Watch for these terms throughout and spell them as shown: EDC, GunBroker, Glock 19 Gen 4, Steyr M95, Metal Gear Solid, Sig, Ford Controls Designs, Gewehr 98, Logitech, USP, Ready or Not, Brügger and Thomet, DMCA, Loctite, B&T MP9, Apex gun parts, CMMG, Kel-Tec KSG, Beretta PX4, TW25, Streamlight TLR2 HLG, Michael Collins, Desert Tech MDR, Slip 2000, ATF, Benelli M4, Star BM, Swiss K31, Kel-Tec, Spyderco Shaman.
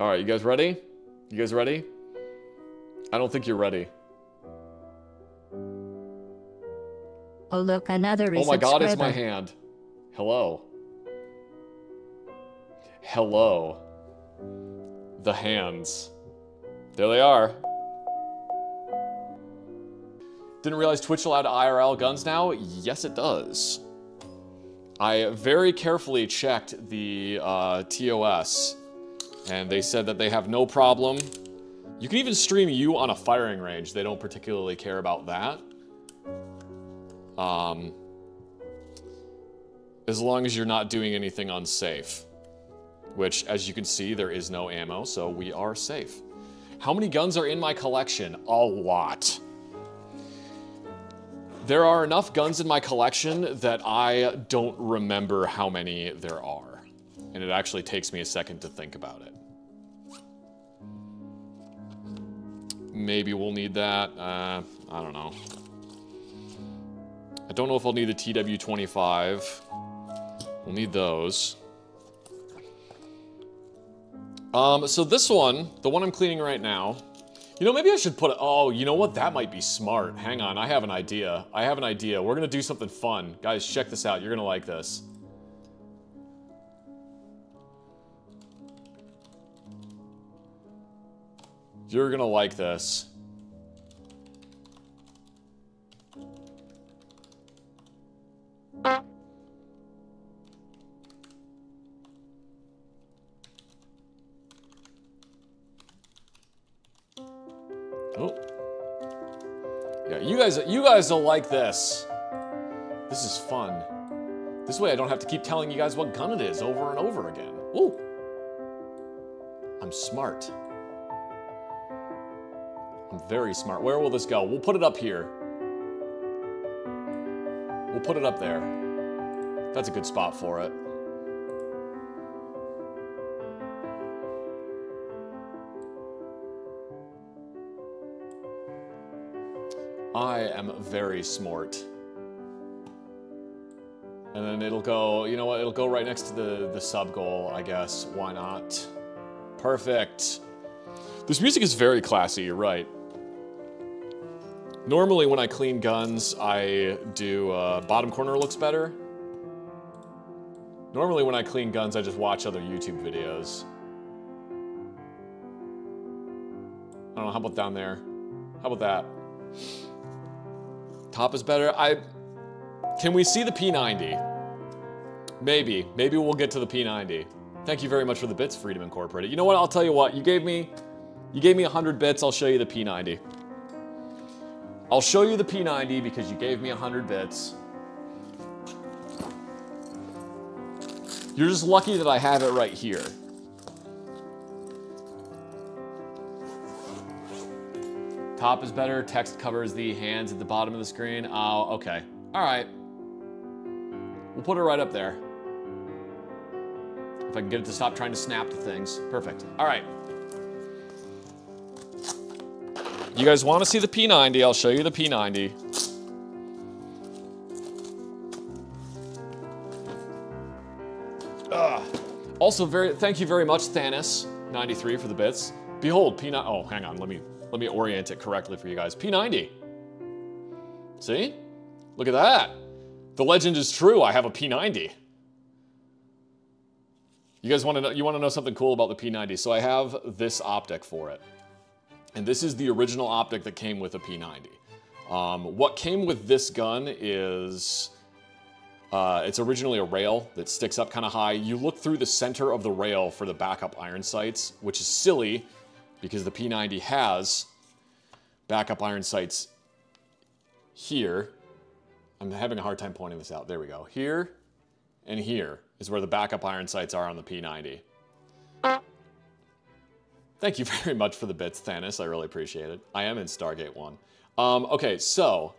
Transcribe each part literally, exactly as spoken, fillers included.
All right, you guys ready? You guys ready? I don't think you're ready. Oh, look, another resubscriber. Oh my God, it's my hand. Hello. Hello. The hands. There they are. Didn't realize Twitch allowed I R L guns now? Yes, it does. I very carefully checked the uh, T O S, and they said that they have no problem. You can even stream you on a firing range. They don't particularly care about that. Um, as long as you're not doing anything unsafe. Which, as you can see, there is no ammo, so we are safe. How many guns are in my collection? A lot. There are enough guns in my collection that I don't remember how many there are. And it actually takes me a second to think about it. Maybe we'll need that. Uh, I don't know. I don't know if I'll need the T W twenty-five. We'll need those. Um, so this one, the one I'm cleaning right now, you know, maybe I should put it, oh, you know what? That might be smart. Hang on, I have an idea. I have an idea. We're gonna do something fun. Guys, check this out. You're gonna like this. You're gonna like this. Oh. Yeah, you guys, you guys will like this. This is fun. This way I don't have to keep telling you guys what gun it is over and over again. Ooh. I'm smart. I'm very smart. Where will this go? We'll put it up here. We'll put it up there. That's a good spot for it. I am very smart. And then it'll go, you know what, it'll go right next to the, the sub goal, I guess. Why not? Perfect. This music is very classy, you're right. Normally when I clean guns, I do uh, bottom corner looks better. Normally when I clean guns, I just watch other YouTube videos. I don't know, how about down there? How about that? Top is better. I can we see the P ninety? Maybe. Maybe we'll get to the P ninety. Thank you very much for the bits, Freedom Incorporated. You know what? I'll tell you what. You gave me you gave me one hundred bits. I'll show you the P ninety. I'll show you the P ninety because you gave me one hundred bits. You're just lucky that I have it right here. Top is better, text covers the hands at the bottom of the screen. Oh, okay. All right. We'll put it right up there. If I can get it to stop trying to snap to things. Perfect. All right. You guys want to see the P ninety? I'll show you the P ninety. Ugh. Also, very thank you very much, Thanos ninety-three, for the bits. Behold, P ninety. Oh, hang on. Let me... Let me orient it correctly for you guys. P ninety. See? Look at that. The legend is true. I have a P ninety. You guys want to know, you want to know something cool about the P ninety? So I have this optic for it. And this is the original optic that came with a P ninety. Um, what came with this gun is... Uh, it's originally a rail that sticks up kind of high. You look through the center of the rail for the backup iron sights, which is silly, because the P ninety has backup iron sights here. I'm having a hard time pointing this out. There we go. Here and here is where the backup iron sights are on the P ninety. Thank you very much for the bits, Thanos. I really appreciate it. I am in Stargate one. Um, okay, so...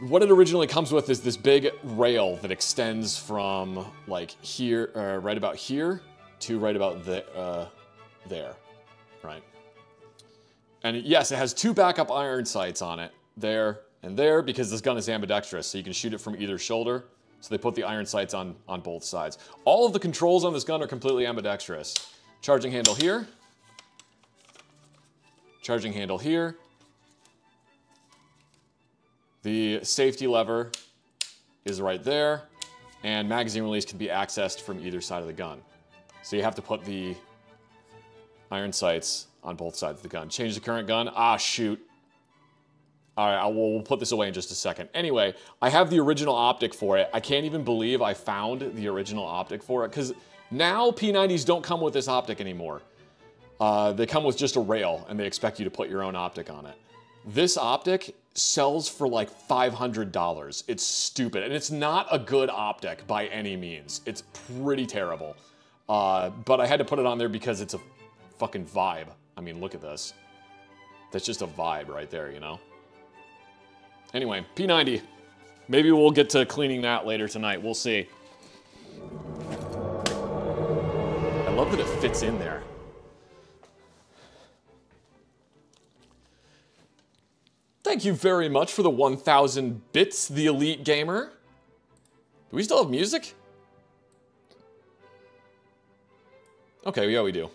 What it originally comes with is this big rail that extends from, like, here, uh, right about here to right about the... Uh, there, right? And yes, it has two backup iron sights on it, there and there, because this gun is ambidextrous, so you can shoot it from either shoulder. So they put the iron sights on, on both sides. All of the controls on this gun are completely ambidextrous. Charging handle here. Charging handle here. The safety lever is right there. And magazine release can be accessed from either side of the gun. So you have to put the iron sights on both sides of the gun. Change the current gun. Ah, shoot. All right, will, we'll put this away in just a second. Anyway, I have the original optic for it. I can't even believe I found the original optic for it, because now P nineties don't come with this optic anymore. Uh, they come with just a rail, and they expect you to put your own optic on it. This optic sells for like five hundred dollars. It's stupid, and it's not a good optic by any means. It's pretty terrible. Uh, but I had to put it on there because it's a fucking vibe. I mean, look at this. That's just a vibe right there, you know? Anyway, P ninety. Maybe we'll get to cleaning that later tonight. We'll see. I love that it fits in there. Thank you very much for the one thousand bits, the Elite Gamer. Do we still have music? Okay, yeah, we do.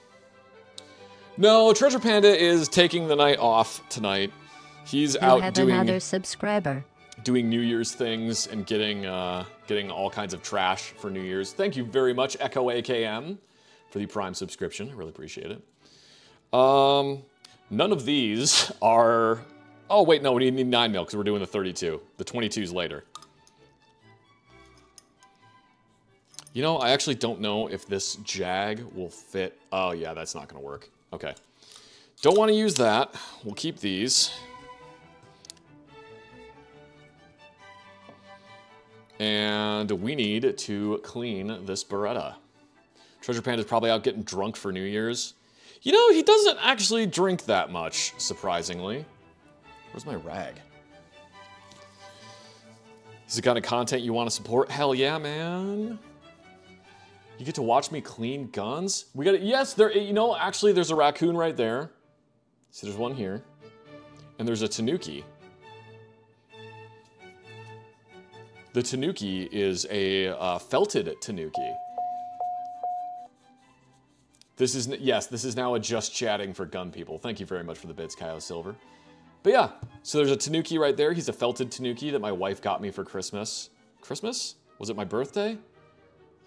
No, Treasure Panda is taking the night off tonight. He's you out have doing another subscriber, doing New Year's things and getting uh, getting all kinds of trash for New Year's. Thank you very much, Echo A K M, for the Prime subscription. I really appreciate it. Um, none of these are. Oh wait, no, we need nine mil because we're doing the thirty-two. The twenty-two's later. You know, I actually don't know if this Jag will fit. Oh yeah, that's not going to work. Okay, don't want to use that. We'll keep these. And we need to clean this Beretta. Treasure Panda's probably out getting drunk for New Year's. You know, he doesn't actually drink that much, surprisingly. Where's my rag? Is it the kind of content you want to support? Hell yeah, man. You get to watch me clean guns? We got it. Yes, there, you know, actually there's a raccoon right there. See, there's one here. And there's a tanuki. The tanuki is a uh, felted tanuki. This is, yes, this is now a just chatting for gun people. Thank you very much for the bits, Kyle Silver. But yeah, so there's a tanuki right there. He's a felted tanuki that my wife got me for Christmas. Christmas? Was it my birthday?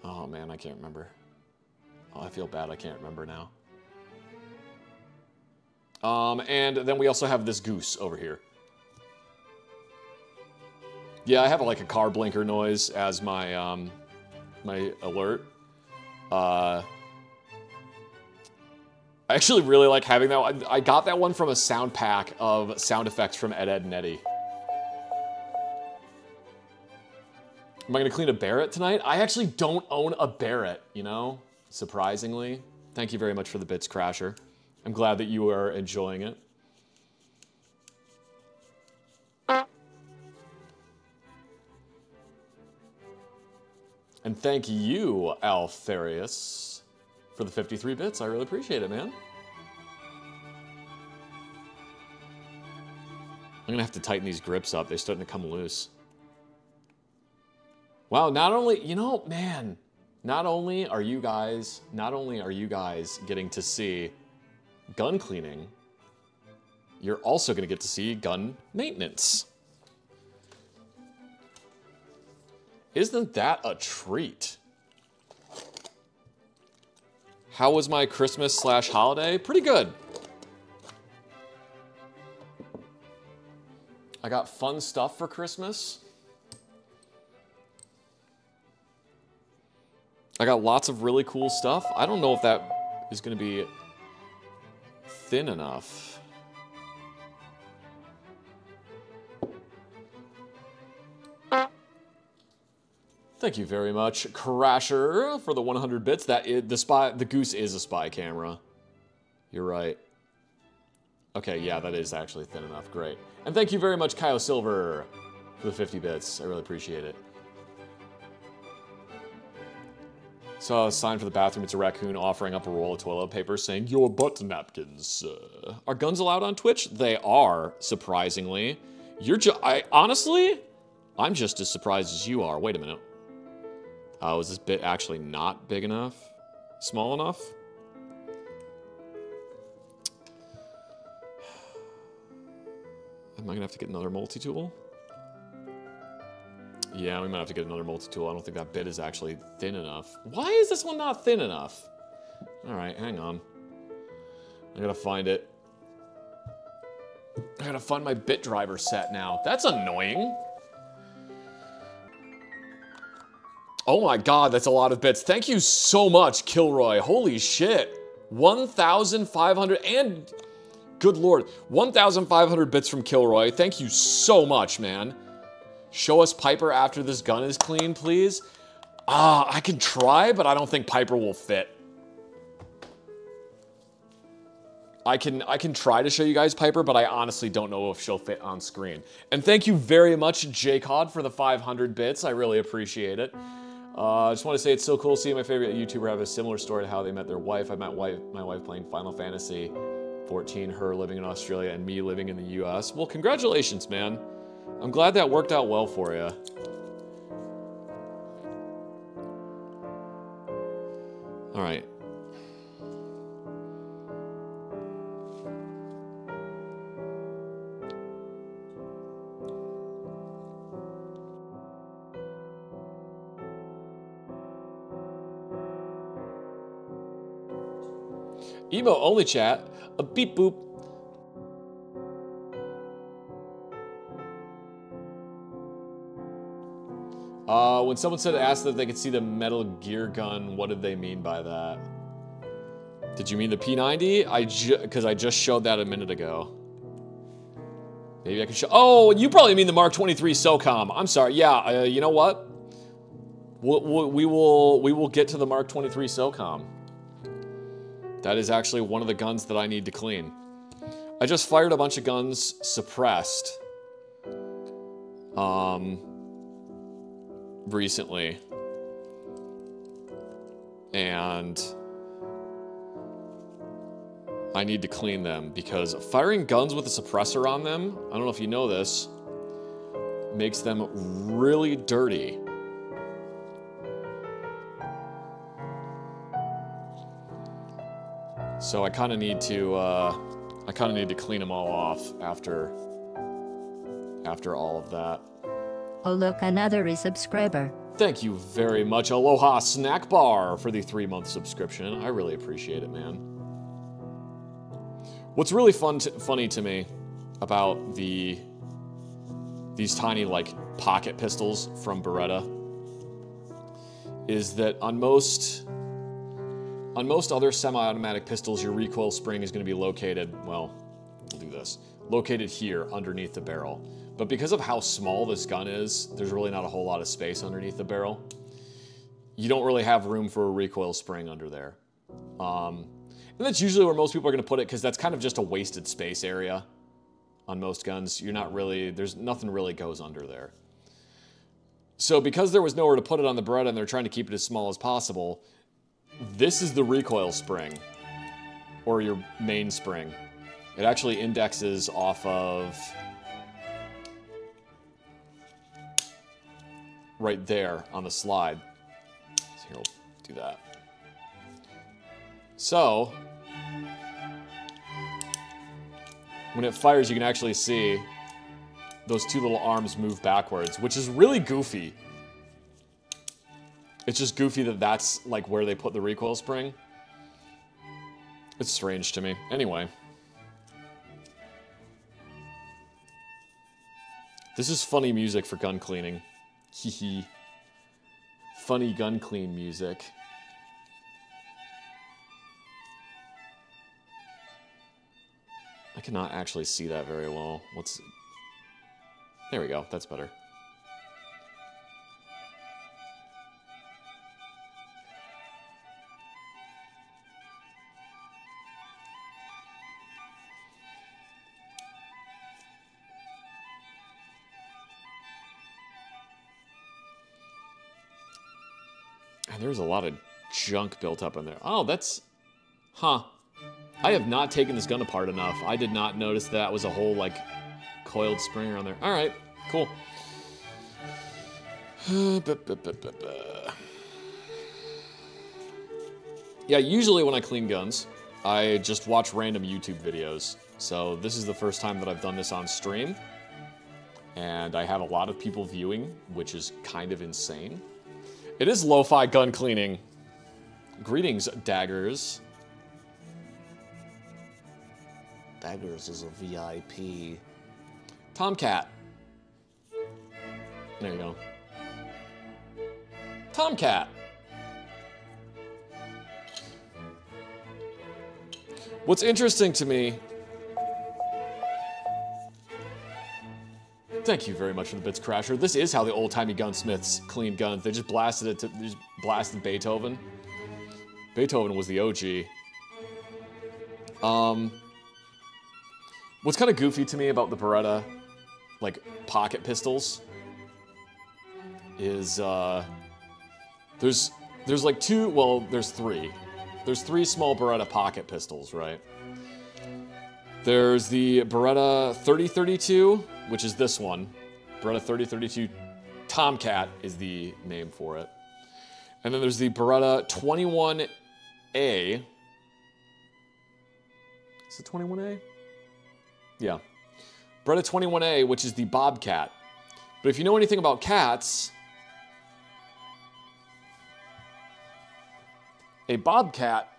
Oh man, I can't remember. Oh, I feel bad, I can't remember now. Um, and then we also have this goose over here. Yeah, I have like a car blinker noise as my um, my alert. Uh, I actually really like having that one. I got that one from a sound pack of sound effects from Ed, Ed, and Eddie. Am I gonna clean a Barrett tonight? I actually don't own a Barrett, you know, surprisingly. Thank you very much for the bits, Crasher. I'm glad that you are enjoying it. And thank you, Alfarius, for the fifty-three bits. I really appreciate it, man. I'm gonna have to tighten these grips up. They're starting to come loose. Wow, not only, you know, man, not only are you guys, not only are you guys getting to see gun cleaning, you're also gonna get to see gun maintenance. Isn't that a treat? How was my Christmas slash holiday? Pretty good. I got fun stuff for Christmas. I got lots of really cool stuff. I don't know if that is gonna be thin enough. Thank you very much, Crasher, for the one hundred bits. That is, the spy, the goose is a spy camera. You're right. Okay, yeah, that is actually thin enough. Great. And thank you very much, Kyle Silver, for the fifty bits. I really appreciate it. Saw a sign for the bathroom. It's a raccoon offering up a roll of toilet paper saying, "Your butt napkins." Uh, are guns allowed on Twitch? They are, surprisingly. You're ju- I honestly, I'm just as surprised as you are. Wait a minute. Uh, was this bit actually not big enough? Small enough? Am I gonna have to get another multi-tool? Yeah, we might have to get another multi-tool. I don't think that bit is actually thin enough. Why is this one not thin enough? All right, hang on. I gotta find it. I gotta find my bit driver set now. That's annoying. Oh my God, that's a lot of bits. Thank you so much, Kilroy. Holy shit. one thousand five hundred and, good Lord, one thousand five hundred bits from Kilroy. Thank you so much, man. Show us Piper after this gun is clean, please. Ah, I can try, but I don't think Piper will fit. I can I can try to show you guys Piper, but I honestly don't know if she'll fit on screen. And thank you very much, J C O D, for the five hundred bits. I really appreciate it. I uh, just want to say it's so cool seeing my favorite YouTuber have a similar story to how they met their wife. I met wife, my wife playing Final Fantasy fourteen, her living in Australia, and me living in the U S. Well, congratulations, man. I'm glad that worked out well for you. All right. Emo only chat, a beep boop. Uh, when someone said asked that they could see the Metal Gear gun, what did they mean by that? Did you mean the P ninety? I ju because I just showed that a minute ago. Maybe I can show. Oh, you probably mean the Mark twenty-three SOCOM. I'm sorry. Yeah, uh, you know what? We'll, we'll, we will we will get to the Mark twenty-three SOCOM. That is actually one of the guns that I need to clean. I just fired a bunch of guns suppressed um, recently. And I need to clean them because firing guns with a suppressor on them, I don't know if you know this, makes them really dirty. So I kind of need to, uh, I kind of need to clean them all off after, after all of that. Oh look, another resubscriber. Thank you very much, Aloha Snack Bar, for the three-month subscription. I really appreciate it, man. What's really fun, to, funny to me about the these tiny like pocket pistols from Beretta is that on most. On most other semi-automatic pistols, your recoil spring is going to be located, well, we'll do this, located here underneath the barrel. But because of how small this gun is, there's really not a whole lot of space underneath the barrel. You don't really have room for a recoil spring under there. Um, and that's usually where most people are going to put it because that's kind of just a wasted space area on most guns. You're not really, there's nothing really goes under there. So because there was nowhere to put it on the Beretta and they're trying to keep it as small as possible, this is the recoil spring, or your main spring. It actually indexes off of right there on the slide. So here, we'll do that. So, when it fires, you can actually see those two little arms move backwards, which is really goofy. It's just goofy that that's, like, where they put the recoil spring. It's strange to me. Anyway. This is funny music for gun cleaning. Hee hee. Funny gun clean music. I cannot actually see that very well. What's... There we go. That's better. There's a lot of junk built up in there. Oh, that's... Huh. I have not taken this gun apart enough. I did not notice that was a whole, like, coiled spring on there. All right. Cool. Yeah, usually when I clean guns, I just watch random YouTube videos. So this is the first time that I've done this on stream. And I have a lot of people viewing, which is kind of insane. It is lo-fi gun cleaning. Greetings, Daggers. Daggers is a V I P. Tomcat. There you go. Tomcat. What's interesting to me... Thank you very much for the bits, Crasher. This is how the old-timey gunsmiths cleaned guns. They just blasted it to, they just blasted Beethoven. Beethoven was the O G. Um, what's kind of goofy to me about the Beretta, like, pocket pistols, is uh, there's there's like two. Well, there's three. There's three small Beretta pocket pistols, right? There's the Beretta thirty thirty-two, which is this one. Beretta thirty thirty-two Tomcat is the name for it. And then there's the Beretta twenty-one A. Is it twenty-one A? Yeah. Beretta twenty-one A, which is the Bobcat. But if you know anything about cats, a Bobcat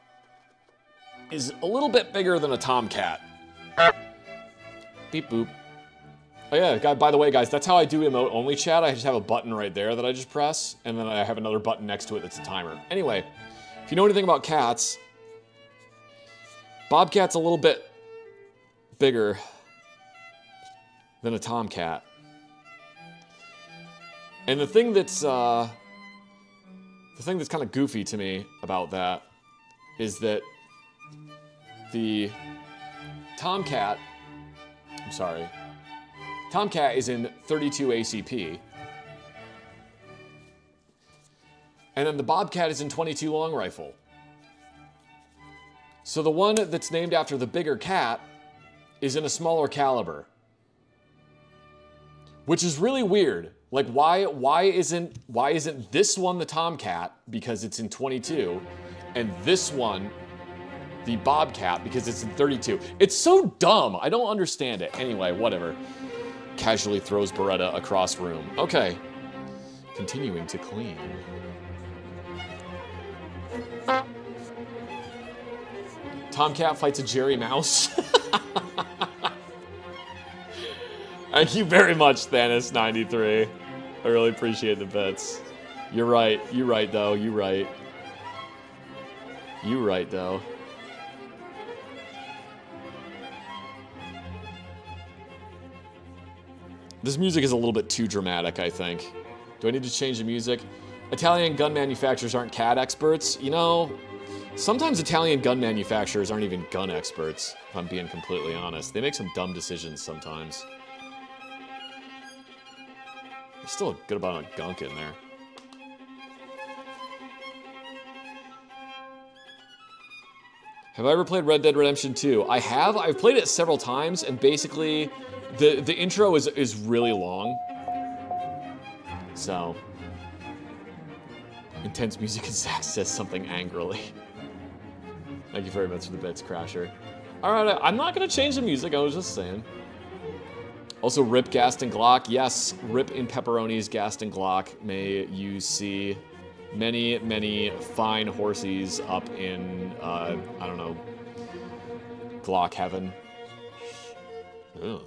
is a little bit bigger than a Tomcat. Beep boop. Oh yeah, by the way guys, that's how I do emote only chat. I just have a button right there that I just press, and then I have another button next to it that's a timer. Anyway, if you know anything about cats, Bobcat's a little bit bigger than a Tomcat. And the thing that's, uh, the thing that's kind of goofy to me about that is that the Tomcat, I'm sorry, Tomcat is in thirty-two A C P, and then the Bobcat is in twenty-two long rifle. So the one that's named after the bigger cat is in a smaller caliber, which is really weird. Like why why isn't why isn't this one the Tomcat because it's in twenty-two, and this one the Bobcat because it's in thirty-two? It's so dumb. I don't understand it. Anyway, whatever. Casually throws Beretta across room. Okay. Continuing to clean. Tomcat fights a Jerry Mouse. Thank you very much, Thanos ninety-three. I really appreciate the bits. You're right. You're right, though. You're right. You're right, though. This music is a little bit too dramatic, I think. Do I need to change the music? Italian gun manufacturers aren't C A D experts. You know, sometimes Italian gun manufacturers aren't even gun experts, if I'm being completely honest. They make some dumb decisions sometimes. There's still a good amount of gunk in there. Have I ever played Red Dead Redemption two? I have. I've played it several times, and basically, the, the intro is, is really long. So. Intense music and Zach says something angrily. Thank you very much for the bits, Crasher. Alright, I'm not gonna change the music, I was just saying. Also, rip Gaston Glock. Yes, rip in pepperonis, Gaston Glock. May you see many, many fine horses up in, uh, I don't know, Glock heaven. Ugh.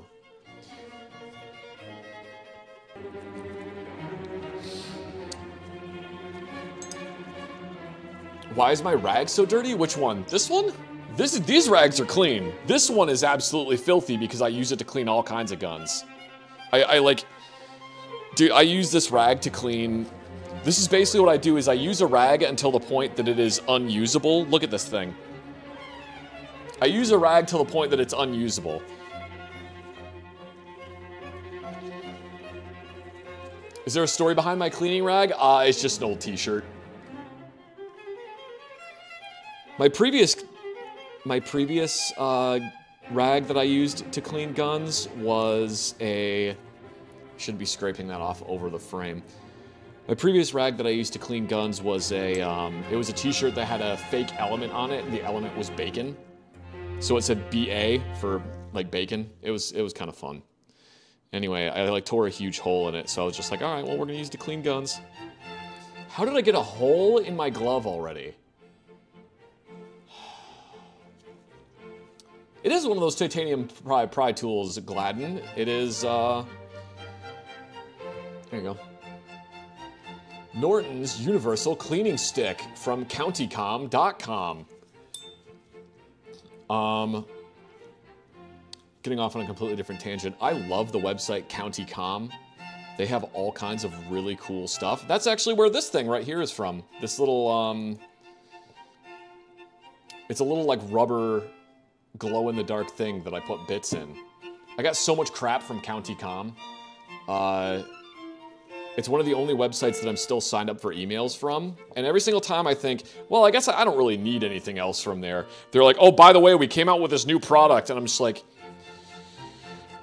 Why is my rag so dirty? Which one? This one? This, these rags are clean. This one is absolutely filthy because I use it to clean all kinds of guns. I, I like, dude, I use this rag to clean. This is basically what I do is I use a rag until the point that it is unusable. Look at this thing. I use a rag till the point that it's unusable. Is there a story behind my cleaning rag? Ah, uh, it's just an old t-shirt. My previous, my previous uh, rag that I used to clean guns was a, should be scraping that off over the frame. My previous rag that I used to clean guns was a, um, it was a t-shirt that had a fake element on it, and the element was bacon. So it said B A for like bacon. It was, it was kind of fun. Anyway, I like tore a huge hole in it, so I was just like, all right, well, we're gonna use it to clean guns. How did I get a hole in my glove already? It is one of those titanium pry, pry tools, Gladden. It is, uh, there you go. Norton's Universal Cleaning Stick from county com dot com. Um, getting off on a completely different tangent. I love the website CountyCom. They have all kinds of really cool stuff. That's actually where this thing right here is from. This little, um, it's a little like rubber glow-in-the-dark thing that I put bits in. I got so much crap from CountyCom. Uh, it's one of the only websites that I'm still signed up for emails from. And every single time I think, well, I guess I don't really need anything else from there. They're like, oh, by the way, we came out with this new product. And I'm just like,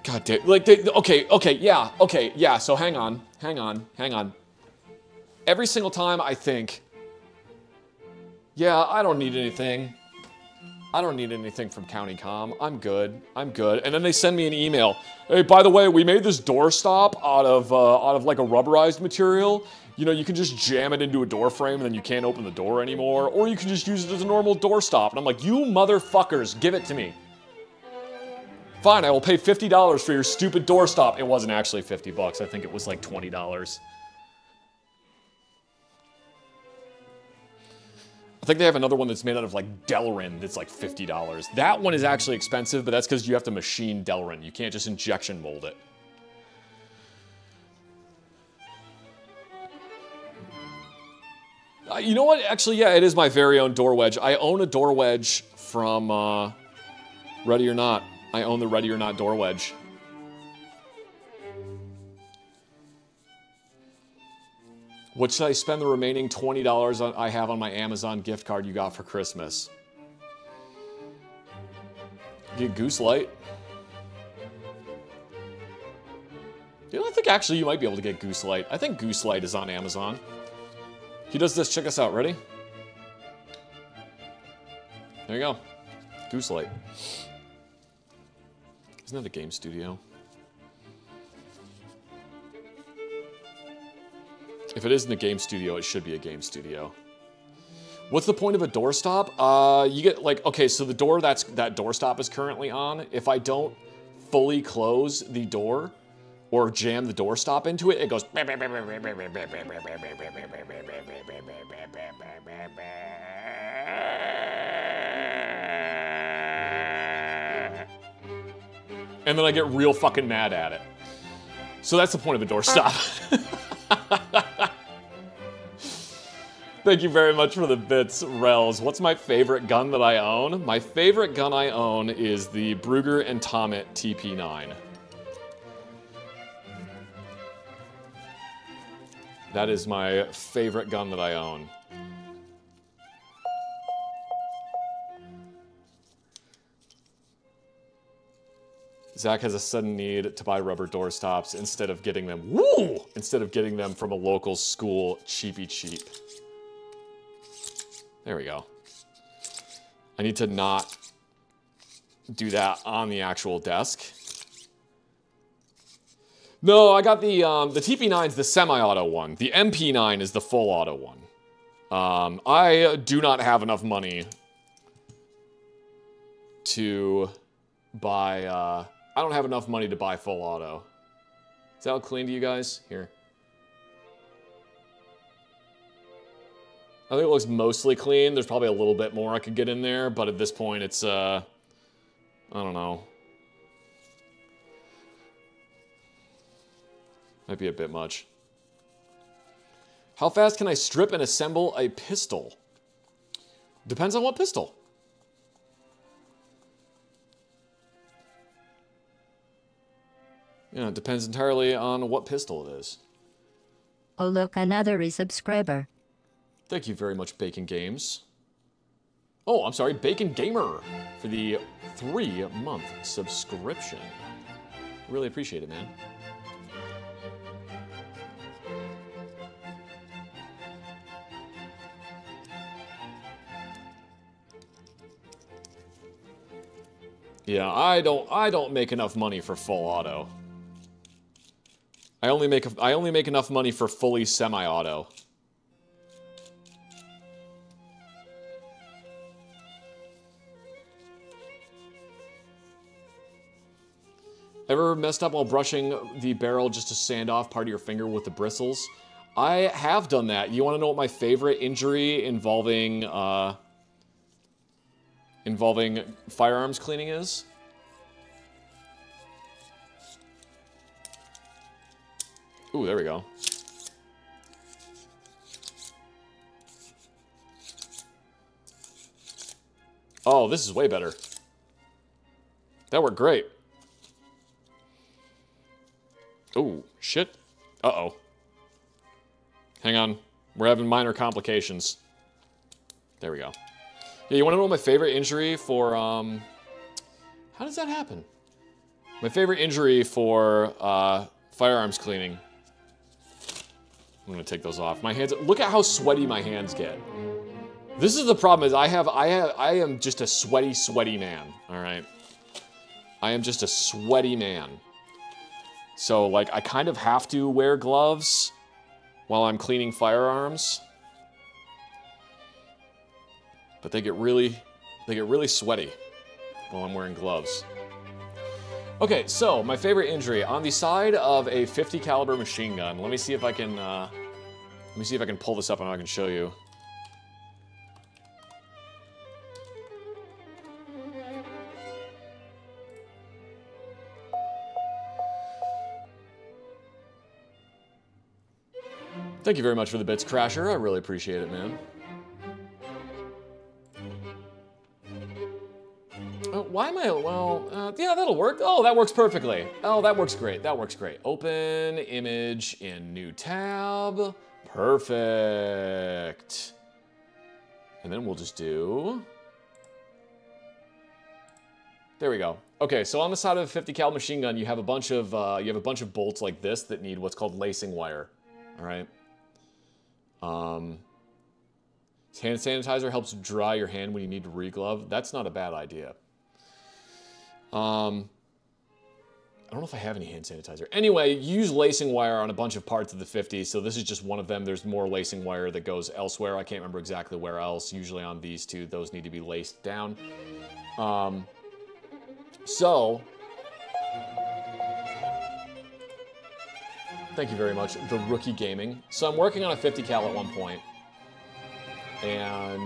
God damn, like, they, okay, okay, yeah, okay, yeah, so hang on, hang on, hang on. Every single time I think, yeah, I don't need anything. I don't need anything from CountyCom. I'm good, I'm good. And then they send me an email. Hey, by the way, we made this doorstop out of, uh, out of like a rubberized material. You know, you can just jam it into a door frame and then you can't open the door anymore, or you can just use it as a normal doorstop. And I'm like, you motherfuckers, give it to me. Fine, I will pay fifty dollars for your stupid doorstop. It wasn't actually fifty bucks. I think it was like twenty dollars. I think they have another one that's made out of like Delrin that's like fifty dollars. That one is actually expensive, but that's because you have to machine Delrin. You can't just injection mold it. Uh, you know what? Actually, yeah, it is my very own door wedge. I own a door wedge from uh, Ready or Not. I own the Ready or Not door wedge. What should I spend the remaining twenty dollars on, I have on my Amazon gift card you got for Christmas? Get Goose Light. You know, I think actually you might be able to get Goose Light. I think Goose Light is on Amazon. He does this. Check us out. Ready? There you go. Goose Light. Isn't that a game studio? If it isn't a game studio, it should be a game studio. What's the point of a doorstop? Uh, you get like, okay, so the door that's, that doorstop is currently on, if I don't fully close the door or jam the doorstop into it, it goes. And then I get real fucking mad at it. So that's the point of a doorstop. Thank you very much for the bits, Rels. What's my favorite gun that I own? My favorite gun I own is the Brügger and Thomet T P nine. That is my favorite gun that I own. Zach has a sudden need to buy rubber door stops instead of getting them, woo, instead of getting them from a local school cheapy cheap. There we go. I need to not do that on the actual desk. No, I got the, um, the T P nine is the semi-auto one. The M P nine is the full auto one. Um, I do not have enough money to buy, uh, I don't have enough money to buy full auto. Is that all clean to you guys? Here. I think it looks mostly clean. There's probably a little bit more I could get in there, but at this point it's, uh, I don't know. Might be a bit much. How fast can I strip and assemble a pistol? Depends on what pistol. Yeah, it depends entirely on what pistol it is. Oh look, another resubscriber. Thank you very much, Bacon Games. Oh, I'm sorry, Bacon Gamer for the three-month subscription. Really appreciate it, man. Yeah, I don't I don't make enough money for full auto. I only make I only make enough money for fully semi-auto. Ever messed up while brushing the barrel just to sand off part of your finger with the bristles? I have done that. You want to know what my favorite injury involving uh, involving firearms cleaning is? Ooh, there we go. Oh, this is way better. That worked great. Oh, shit. Uh-oh. Hang on. We're having minor complications. There we go. Yeah, you want to know my favorite injury for, um... how does that happen? My favorite injury for, uh, firearms cleaning. I'm going to take those off. My hands... Look at how sweaty my hands get. This is the problem, is I have... I have... I am just a sweaty, sweaty man. Alright? I am just a sweaty man. So, like, I kind of have to wear gloves while I'm cleaning firearms. But they get really, they get really sweaty while I'm wearing gloves. Okay, so, my favorite injury. On the side of a fifty caliber machine gun. Let me see if I can, uh, let me see if I can pull this up and I can show you. Thank you very much for the bits, Crasher. I really appreciate it, man. Oh, why am I, well, uh, yeah, that'll work. Oh, that works perfectly. Oh, that works great. That works great. Open image in new tab. Perfect. And then we'll just do... There we go. Okay, so on the side of a fifty cal machine gun, you have a bunch of, uh, you have a bunch of bolts like this that need what's called lacing wire. All right. Um, hand sanitizer helps dry your hand when you need to reglove. That's not a bad idea. Um, I don't know if I have any hand sanitizer. Anyway, use lacing wire on a bunch of parts of the fifty, so this is just one of them. There's more lacing wire that goes elsewhere. I can't remember exactly where else. Usually on these two, those need to be laced down. Um, so... Thank you very much, The Rookie Gaming. So I'm working on a fifty cal at one point, and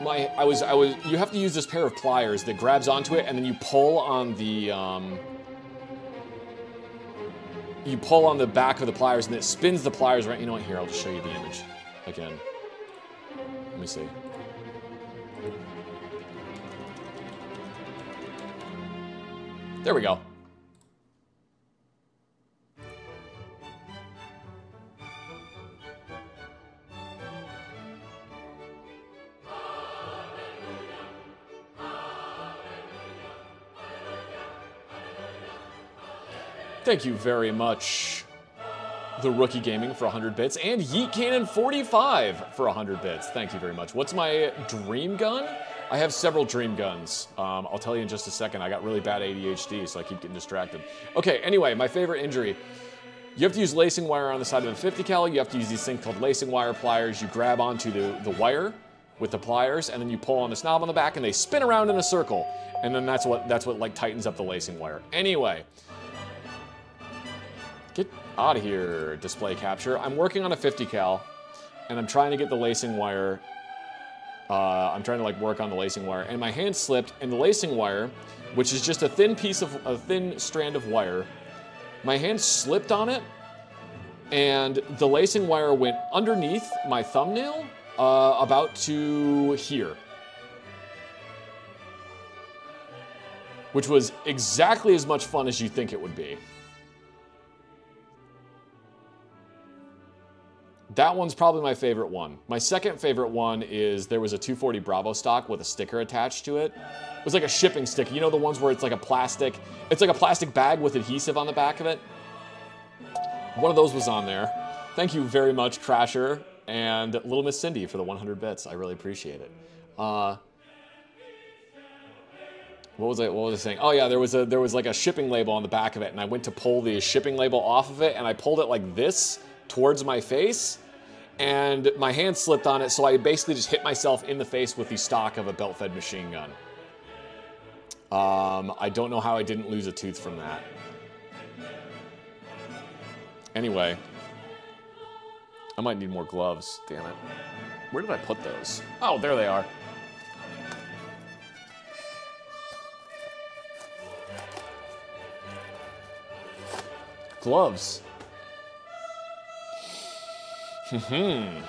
my I was I was you have to use this pair of pliers that grabs onto it, and then you pull on the um, you pull on the back of the pliers, and it spins the pliers around. You know what? Here, I'll just show you the image again. Let me see. There we go. Thank you very much, The Rookie Gaming, for one hundred bits, and Yeet Cannon forty-five for one hundred bits. Thank you very much. What's my dream gun? I have several dream guns. Um, I'll tell you in just a second. I got really bad A D H D, so I keep getting distracted. Okay, anyway, my favorite injury. You have to use lacing wire on the side of a fifty cal. You have to use these things called lacing wire pliers. You grab onto the, the wire with the pliers, and then you pull on this knob on the back, and they spin around in a circle. And then that's what, that's what like, tightens up the lacing wire. Anyway. Get out of here, display capture. I'm working on a fifty cal, and I'm trying to get the lacing wire. Uh, I'm trying to like work on the lacing wire, and my hand slipped, and the lacing wire, which is just a thin piece of a thin strand of wire, my hand slipped on it, and the lacing wire went underneath my thumbnail, uh, about to here, which was exactly as much fun as you think it would be. That one's probably my favorite one. My second favorite one is there was a two forty Bravo stock with a sticker attached to it. It was like a shipping sticker. You know the ones where it's like a plastic, it's like a plastic bag with adhesive on the back of it? One of those was on there. Thank you very much, Crasher and Little Miss Cindy for the one hundred bits. I really appreciate it. Uh, What was I? What was I saying? Oh yeah, there was a there was like a shipping label on the back of it, and I went to pull the shipping label off of it, and I pulled it like this towards my face, and my hand slipped on it, so I basically just hit myself in the face with the stock of a belt-fed machine gun. Um, I don't know how I didn't lose a tooth from that. Anyway, I might need more gloves. Damn it! Where did I put those? Oh, there they are. Gloves. Hmm.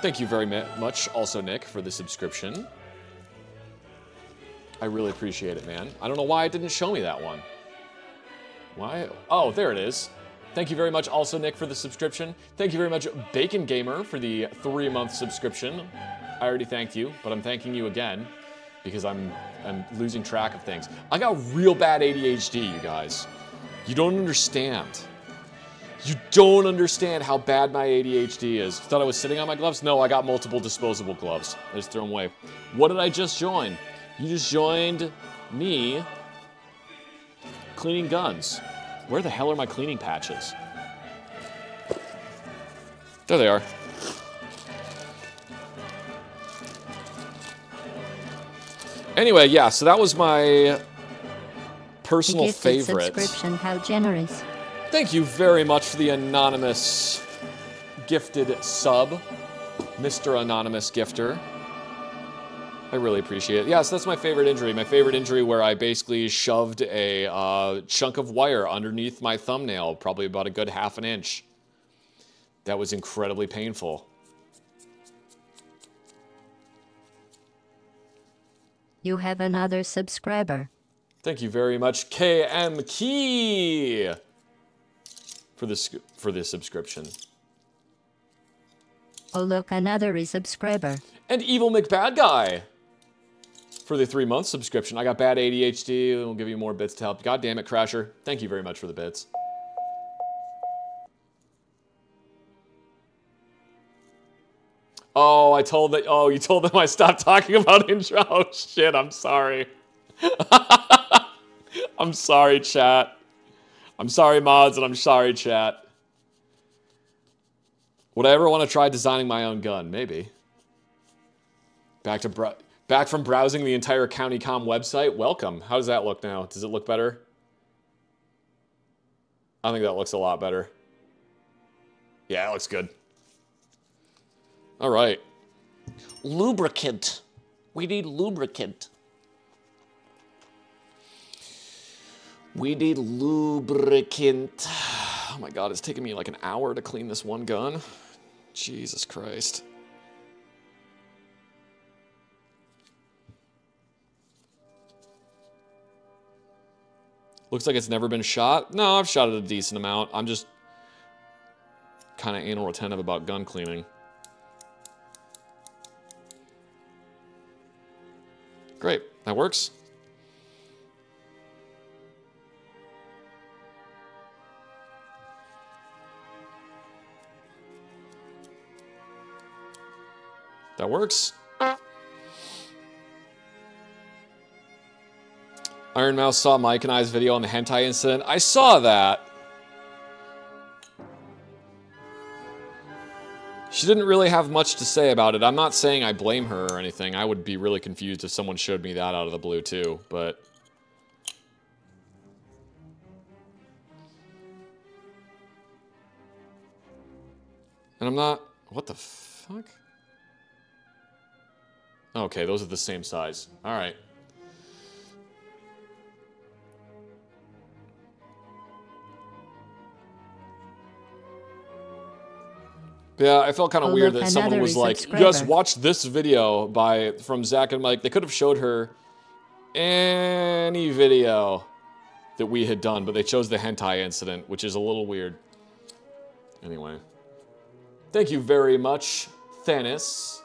Thank you very much, also Nick, for the subscription. I really appreciate it, man. I don't know why it didn't show me that one. Why? Oh, there it is. Thank you very much also, Nick, for the subscription. Thank you very much, Bacon Gamer, for the three-month subscription. I already thanked you, but I'm thanking you again because I'm, I'm losing track of things. I got real bad A D H D, you guys. You don't understand. You don't understand how bad my A D H D is. Thought I was sitting on my gloves? No, I got multiple disposable gloves. I just threw them away. What did I just join? You just joined me cleaning guns. Where the hell are my cleaning patches? There they are. Anyway, yeah, so that was my personal favorite. Subscription, how generous. Thank you very much for the anonymous gifted sub, Mister Anonymous Gifter. I really appreciate it. Yeah, so that's my favorite injury. My favorite injury where I basically shoved a uh, chunk of wire underneath my thumbnail, probably about a good half an inch. That was incredibly painful. You have another subscriber. Thank you very much, K M Key, for this for this subscription. Oh look, another resubscriber. And Evil McBadguy for the three-month subscription. I got bad A D H D. We'll give you more bits to help. God damn it, Crasher. Thank you very much for the bits. Oh, I told that. Oh, you told them I stopped talking about intro. Oh, shit, I'm sorry. I'm sorry, chat. I'm sorry, mods, and I'm sorry, chat. Would I ever want to try designing my own gun? Maybe. Back to br back from browsing the entire CountyCom website. Welcome. How does that look now? Does it look better? I think that looks a lot better. Yeah, it looks good. All right. Lubricant. We need lubricant. We need lubricant. Oh my God, it's taking me like an hour to clean this one gun. Jesus Christ. Looks like it's never been shot. No, I've shot it a decent amount. I'm just kind of anal retentive about gun cleaning. Great, that works. That works. Iron Mouse saw Mike and I's video on the hentai incident. I saw that. She didn't really have much to say about it. I'm not saying I blame her or anything. I would be really confused if someone showed me that out of the blue too, but... And I'm not... What the fuck? Okay, those are the same size. All right. Yeah, I felt kind of oh, weird look, that someone was like, just watch this video by from Zach and Mike. They could have showed her any video that we had done, but they chose the hentai incident, which is a little weird. Anyway. Thank you very much, Thanos,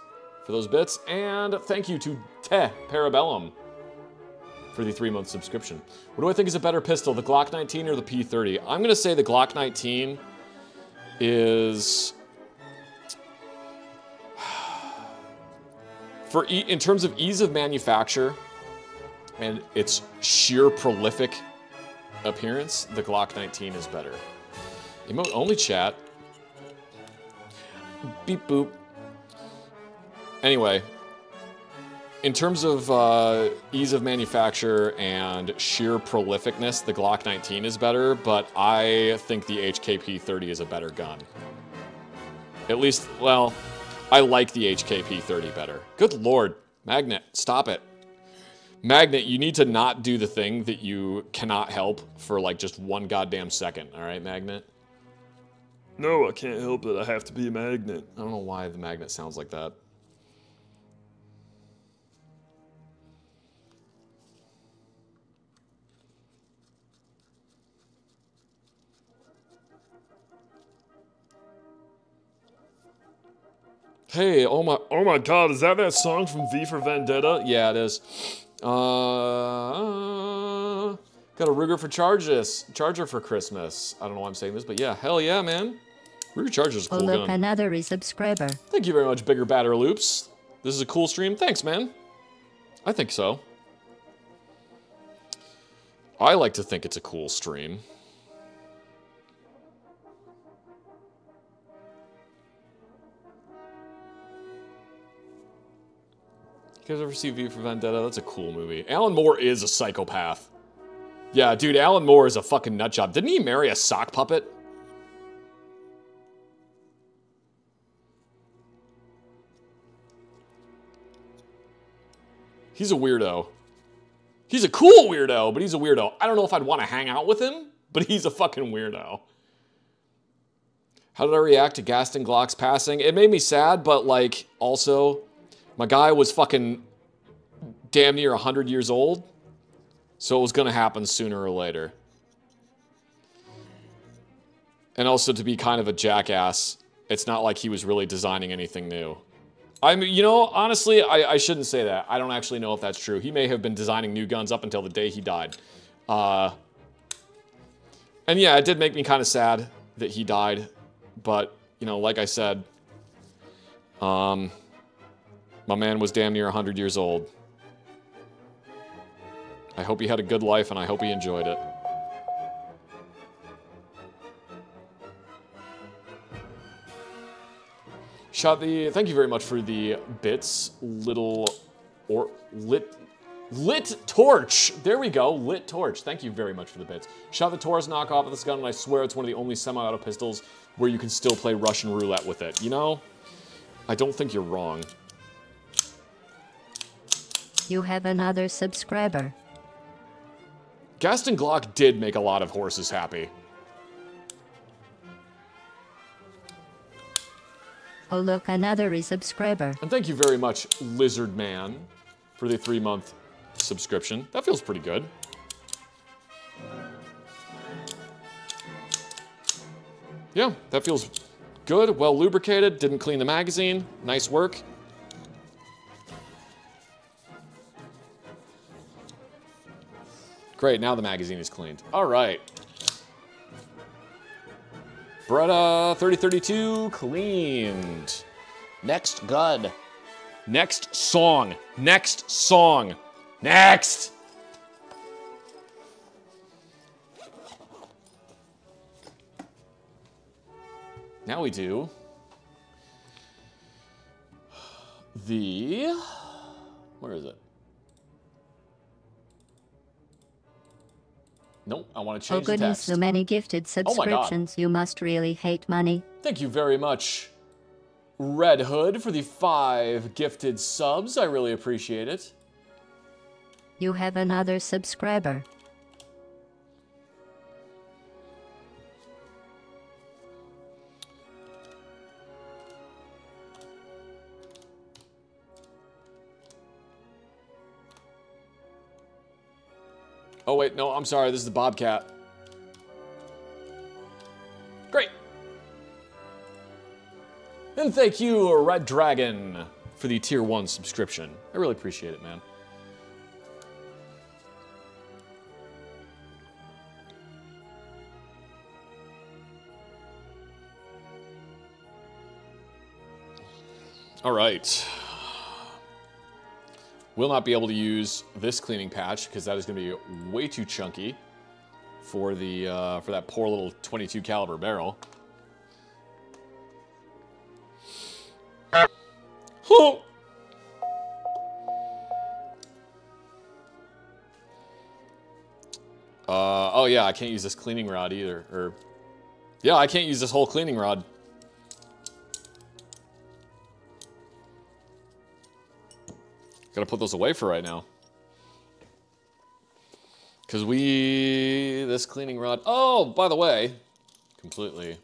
for those bits. And thank you to Te Parabellum for the three-month subscription. What do I think is a better pistol, the Glock nineteen or the P thirty? I'm going to say the Glock nineteen is... for e in terms of ease of manufacture and its sheer prolific appearance, the Glock nineteen is better. Emote only chat. Beep boop. Anyway, in terms of uh, ease of manufacture and sheer prolificness, the Glock nineteen is better, but I think the H K P thirty is a better gun. At least, well, I like the H K P thirty better. Good lord, Magnet, stop it. Magnet, you need to not do the thing that you cannot help for like just one goddamn second, all right, Magnet? No, I can't help it. I have to be a magnet. I don't know why the magnet sounds like that. Hey, oh my, oh my God, is that that song from V for Vendetta? Yeah, it is. Uh, got a Ruger for charges, charger for Christmas. I don't know why I'm saying this, but yeah, hell yeah, man. Ruger Charger's a cool gun. Oh, look, another resubscriber. Thank you very much, Bigger Batter Loops. This is a cool stream. Thanks, man. I think so. I like to think it's a cool stream. You guys ever see V for Vendetta? That's a cool movie. Alan Moore is a psychopath. Yeah, dude, Alan Moore is a fucking nutjob. Didn't he marry a sock puppet? He's a weirdo. He's a cool weirdo, but he's a weirdo. I don't know if I'd want to hang out with him, but he's a fucking weirdo. How did I react to Gaston Glock's passing? It made me sad, but like, also... my guy was fucking damn near one hundred years old, so it was going to happen sooner or later. And also, to be kind of a jackass, it's not like he was really designing anything new. I mean, you know, honestly, I, I shouldn't say that. I don't actually know if that's true. He may have been designing new guns up until the day he died. Uh, and yeah, it did make me kind of sad that he died, but, you know, like I said... Um... my man was damn near one hundred years old. I hope he had a good life, and I hope he enjoyed it. Shot the... thank you very much for the bits. Little... or... lit... Lit Torch! There we go, Lit Torch. Thank you very much for the bits. Shot the Taurus knockoff of this gun, and I swear it's one of the only semi-auto pistols where you can still play Russian roulette with it. You know, I don't think you're wrong. You have another subscriber. Gaston Glock did make a lot of horses happy. Oh look, another resubscriber. And thank you very much, Lizard Man, for the three-month subscription. That feels pretty good. Yeah, that feels good, well lubricated, didn't clean the magazine. Nice work. Great, now the magazine is cleaned. All right. Beretta thirty thirty-two cleaned. Next gun. Next song. Next song. Next! Now we do the... where is it? Nope, I want to change the text. Oh goodness, so many gifted subscriptions. You must really hate money. Thank you very much, Red Hood, for the five gifted subs. I really appreciate it. You have another subscriber. Oh wait, no, I'm sorry, this is the Bobcat. Great. And thank you, Red Dragon, for the tier one subscription. I really appreciate it, man. All right. Will not be able to use this cleaning patch because that is going to be way too chunky for the uh, for that poor little twenty-two caliber barrel. Oh. Uh, oh yeah, I can't use this cleaning rod either. Or yeah, I can't use this whole cleaning rod. Gotta put those away for right now. Cause we, this cleaning rod, oh, by the way, completely,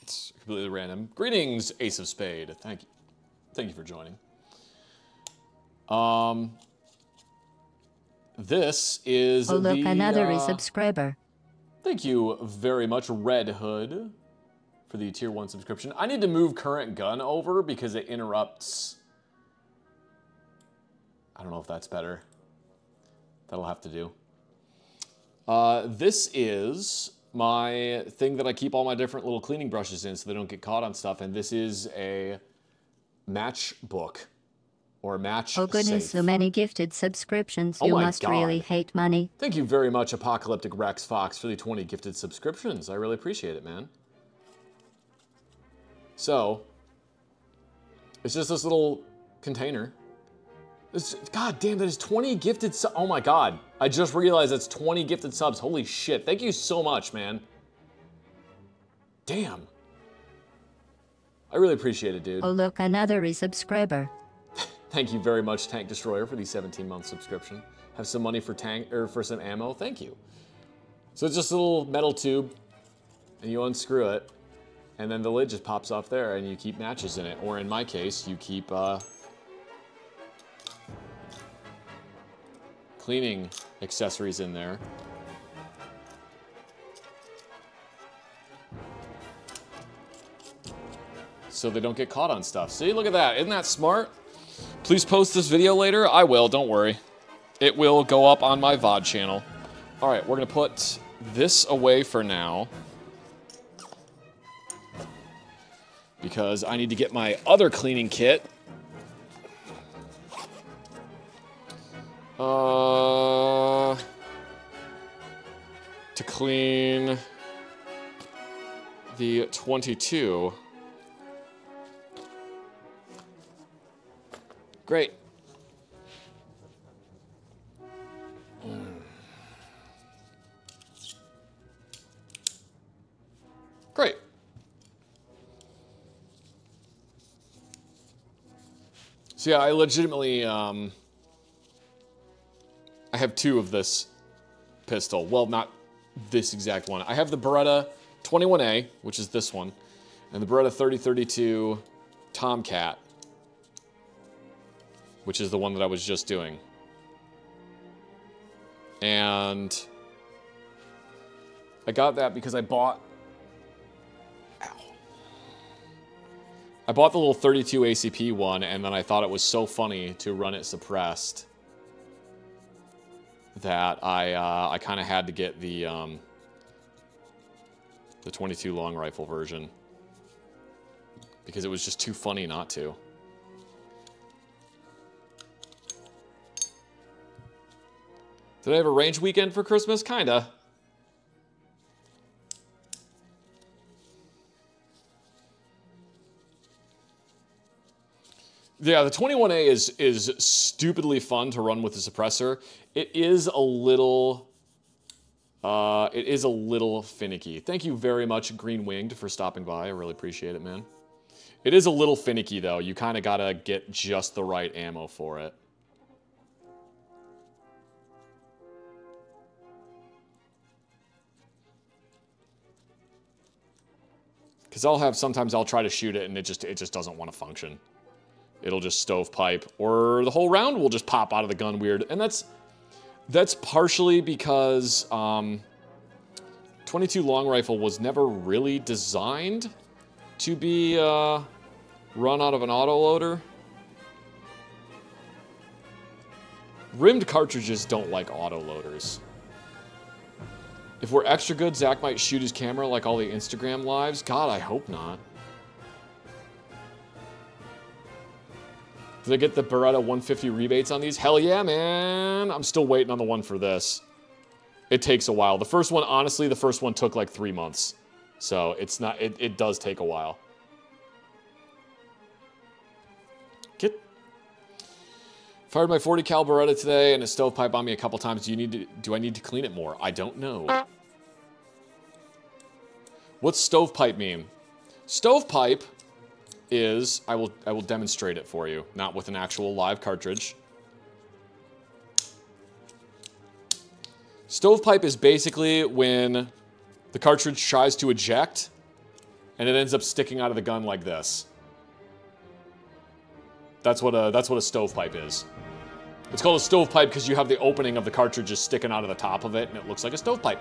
it's completely random. Greetings, Ace of Spade, thank you. Thank you for joining. Um, this is oh, look, the, another uh, subscriber. Thank you very much, Red Hood, for the tier one subscription. I need to move current gun over because it interrupts. I don't know if that's better. That'll have to do. Uh, this is my thing that I keep all my different little cleaning brushes in so they don't get caught on stuff. And this is a matchbook or match safe. Oh goodness, so many gifted subscriptions. Oh, you must God. Really hate money. Thank you very much, Apocalyptic Rex Fox, for the twenty gifted subscriptions. I really appreciate it, man. So, it's just this little container. It's, God damn, that is twenty gifted subs. Oh my God. I just realized that's twenty gifted subs. Holy shit. Thank you so much, man. Damn. I really appreciate it, dude. Oh, look, another resubscriber. Thank you very much, Tank Destroyer, for the seventeen month subscription. Have some money for tank or for some ammo. Thank you. So it's just a little metal tube, and you unscrew it, and then the lid just pops off there, and you keep matches in it. Or in my case, you keep... Uh, cleaning accessories in there. So they don't get caught on stuff. See, look at that. Isn't that smart? Please post this video later. I will, don't worry. It will go up on my V O D channel. All right, we're gonna put this away for now because I need to get my other cleaning kit. Uh, to clean the twenty-two. Great. Mm. Great. So yeah, I legitimately, um, I have two of this pistol. Well, not this exact one. I have the Beretta twenty-one A, which is this one, and the Beretta thirty thirty-two Tomcat, which is the one that I was just doing. And I got that because I bought... Ow. I bought the little thirty-two A C P one, and then I thought it was so funny to run it suppressed that I uh, I kind of had to get the um, the twenty-two long rifle version because it was just too funny not to. Did I have a range weekend for Christmas? Kinda. Yeah, the twenty-one A is is stupidly fun to run with the suppressor. It is a little, uh, it is a little finicky. Thank you very much, Green Winged, for stopping by. I really appreciate it, man. It is a little finicky though. You kind of gotta get just the right ammo for it. Cause I'll have sometimes I'll try to shoot it and it just it just doesn't want to function. It'll just stovepipe, or the whole round will just pop out of the gun weird. And that's that's partially because um, twenty-two long rifle was never really designed to be uh, run out of an autoloader. Rimmed cartridges don't like autoloaders. If we're extra good, Zach might shoot his camera like all the Instagram lives. God, I hope not. Did I get the Beretta one fifty rebates on these? Hell yeah, man. I'm still waiting on the one for this. It takes a while. The first one, honestly, the first one took like three months. So it's not, it, it does take a while. Get. Fired my forty cal Beretta today and a stovepipe on me a couple times. Do you need to, do I need to clean it more? I don't know. What's stovepipe mean? Stovepipe is, I will, I will demonstrate it for you, not with an actual live cartridge. Stovepipe is basically when the cartridge tries to eject and it ends up sticking out of the gun like this. That's what a, that's what a stovepipe is. It's called a stovepipe because you have the opening of the cartridge just sticking out of the top of it and it looks like a stovepipe.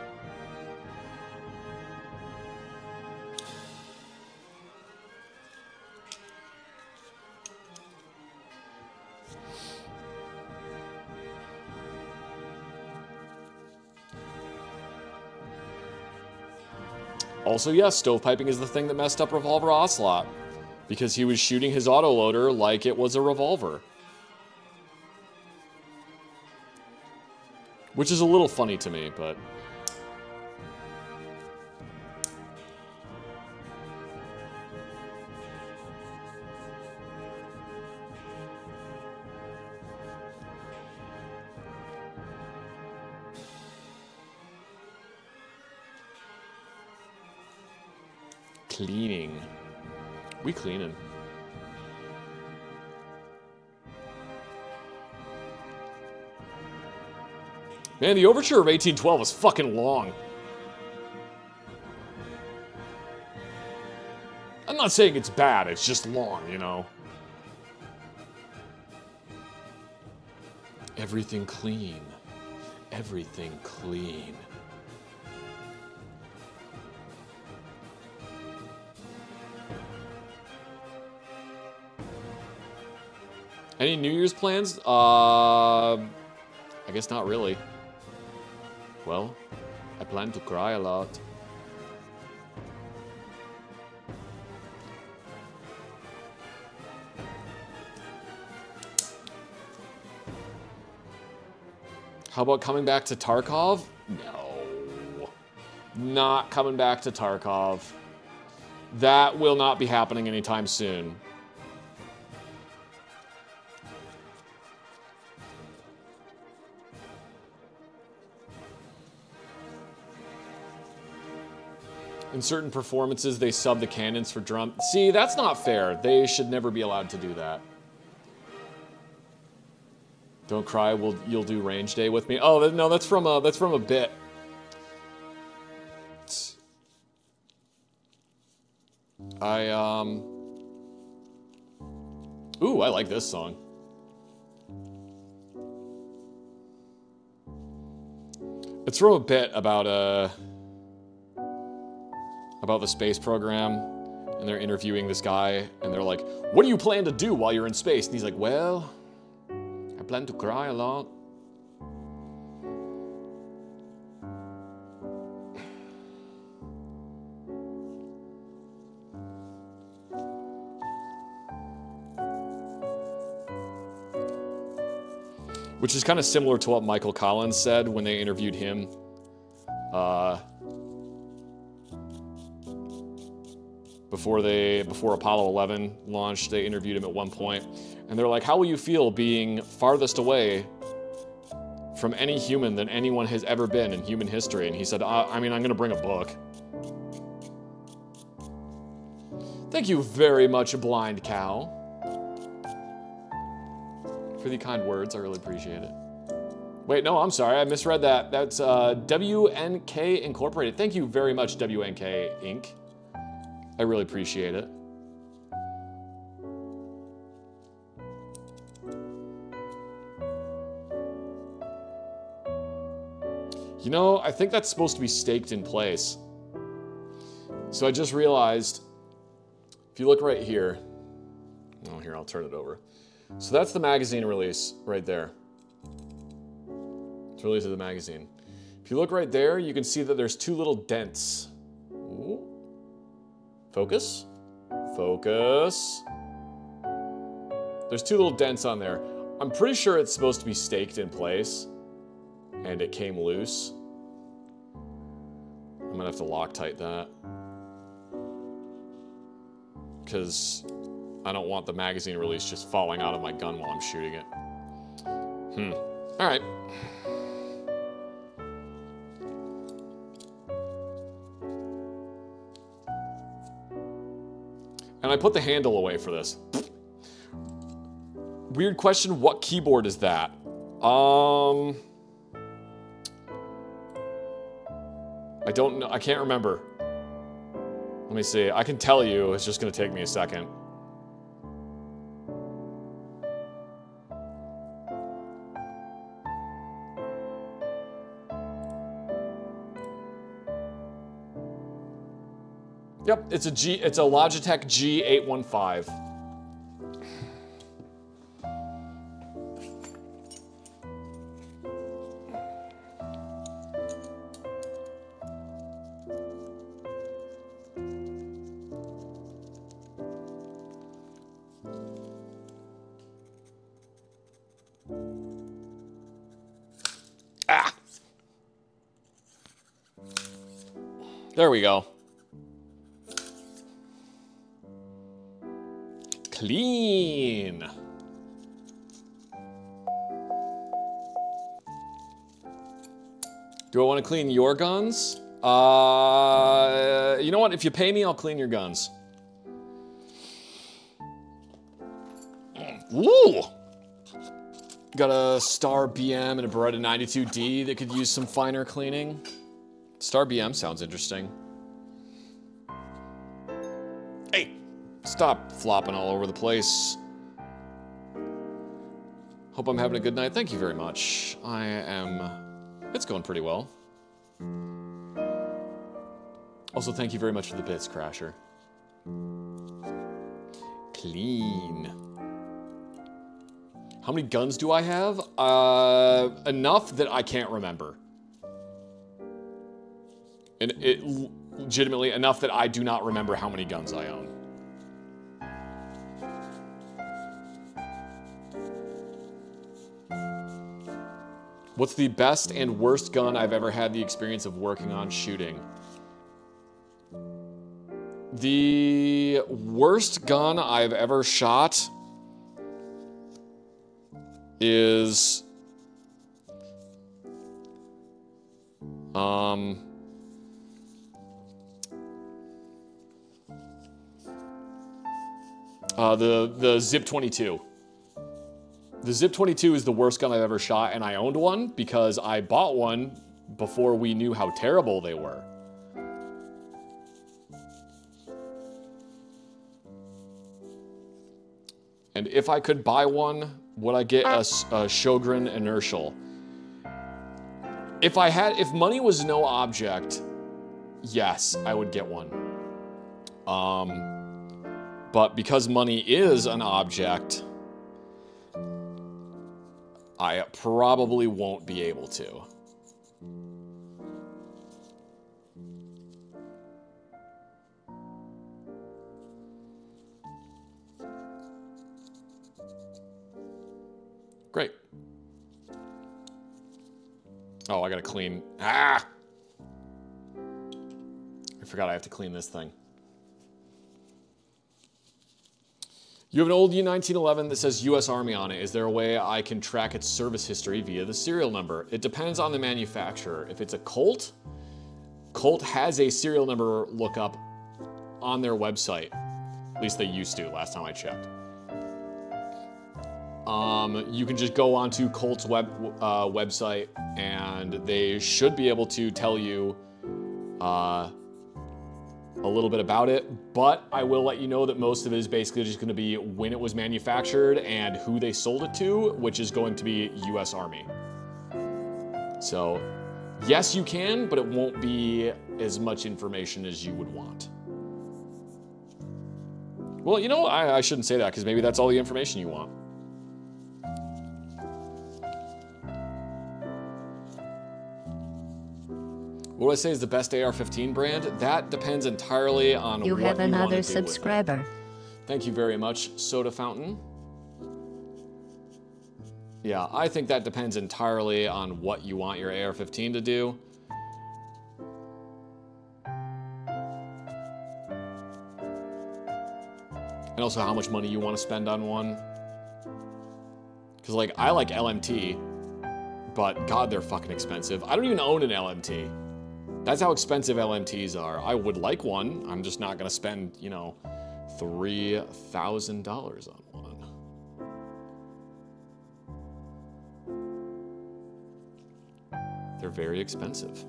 Also, yes, stovepiping is the thing that messed up Revolver Ocelot because he was shooting his autoloader like it was a revolver. Which is a little funny to me, but... Cleaning. We cleaning. Man, the overture of eighteen twelve is fucking long. I'm not saying it's bad, it's just long, you know. Everything clean. Everything clean. Any New Year's plans? Uh, I guess not really. Well, I plan to cry a lot. How about coming back to Tarkov? No. Not coming back to Tarkov. That will not be happening anytime soon. In certain performances, they sub the cannons for drum. See, that's not fair. They should never be allowed to do that. Don't cry. We'll you'll do range day with me. Oh no, that's from a that's from a bit. I um. Ooh, I like this song. It's from a bit about a. about the space program, and they're interviewing this guy, and they're like, what do you plan to do while you're in space? And he's like, well, I plan to cry a lot. Which is kind of similar to what Michael Collins said when they interviewed him. Uh, Before they, before Apollo eleven launched, they interviewed him at one point, and they're like, "How will you feel being farthest away from any human than anyone has ever been in human history?" And he said, "I, I mean, I'm gonna bring a book." Thank you very much, Blind Cow, for the kind words. I really appreciate it. Wait, no, I'm sorry, I misread that. That's uh, W N K Incorporated. Thank you very much, W N K Incorporated. I really appreciate it. You know, I think that's supposed to be staked in place. So I just realized, if you look right here, oh, here, I'll turn it over. So that's the magazine release right there. It's release of the magazine. If you look right there, you can see that there's two little dents. Ooh. Focus, focus. There's two little dents on there. I'm pretty sure it's supposed to be staked in place, and it came loose. I'm gonna have to Loctite that, because I don't want the magazine release just falling out of my gun while I'm shooting it. Hmm. All right. And I put the handle away for this. Weird question, what keyboard is that? Um, I don't know, I can't remember. Let me see, I can tell you, it's just gonna take me a second. Yep, it's a G, it's a Logitech G eight one five. Ah! There we go. Clean. Do I want to clean your guns? Uh, you know what? If you pay me, I'll clean your guns. Ooh! Got a Star B M and a Beretta ninety-two D that could use some finer cleaning. Star B M sounds interesting. Stop flopping all over the place. Hope I'm having a good night. Thank you very much. I am... It's going pretty well. Also, thank you very much for the bits, Crasher. Clean. How many guns do I have? Uh, enough that I can't remember. And it legitimately enough that I do not remember how many guns I own. What's the best and worst gun I've ever had the experience of working on shooting? The worst gun I've ever shot is um, uh, the, the Zip twenty-two. The Zip twenty-two is the worst gun I've ever shot, and I owned one because I bought one before we knew how terrible they were. And if I could buy one, would I get a, a Sjogren Inertial? If I had, if money was no object, yes, I would get one. Um, but because money is an object, I probably won't be able to. Great. Oh, I gotta clean. Ah! I forgot I have to clean this thing. You have an old U nineteen eleven that says U S Army on it. Is there a way I can track its service history via the serial number? It depends on the manufacturer. If it's a Colt, Colt has a serial number lookup on their website. At least they used to, last time I checked. Um, you can just go onto Colt's web, uh, website and they should be able to tell you uh, a little bit about it, but I will let you know that most of it is basically just going to be when it was manufactured and who they sold it to, which is going to be U S Army. So, yes, you can, but it won't be as much information as you would want. Well, you know, I, I shouldn't say that because maybe that's all the information you want. What do I say is the best A R fifteen brand? That depends entirely on what you want to do with it. You have another subscriber. Thank you very much, Soda Fountain. Yeah, I think that depends entirely on what you want your A R fifteen to do. And also how much money you want to spend on one. Because, like, I like L M T, but God, they're fucking expensive. I don't even own an L M T. That's how expensive L M Ts are. I would like one. I'm just not going to spend, you know, three thousand dollars on one. They're very expensive.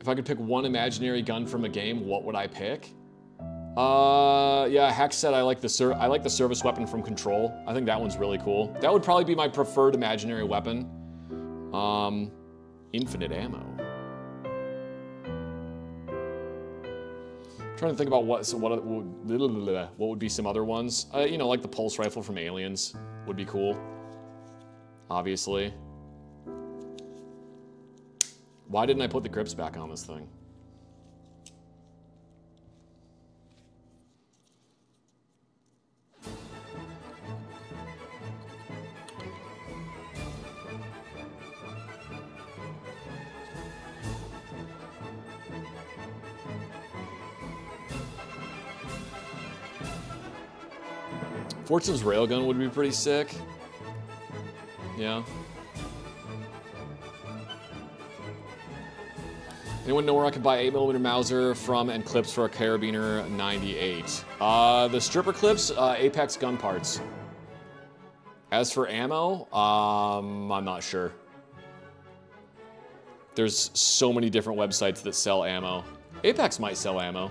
If I could pick one imaginary gun from a game, what would I pick? Uh, yeah, Hex said I like the ser I like the service weapon from Control. I think that one's really cool. That would probably be my preferred imaginary weapon. Um, infinite ammo. I'm trying to think about what so what what would be some other ones. Uh, you know, like the pulse rifle from Aliens would be cool. Obviously. Why didn't I put the grips back on this thing? Fortune's railgun would be pretty sick. Yeah. Anyone know where I could buy eight millimeter Mauser from and clips for a Carabiner ninety-eight? Uh, the stripper clips, uh, Apex Gun Parts. As for ammo, um, I'm not sure. There's so many different websites that sell ammo. Apex might sell ammo.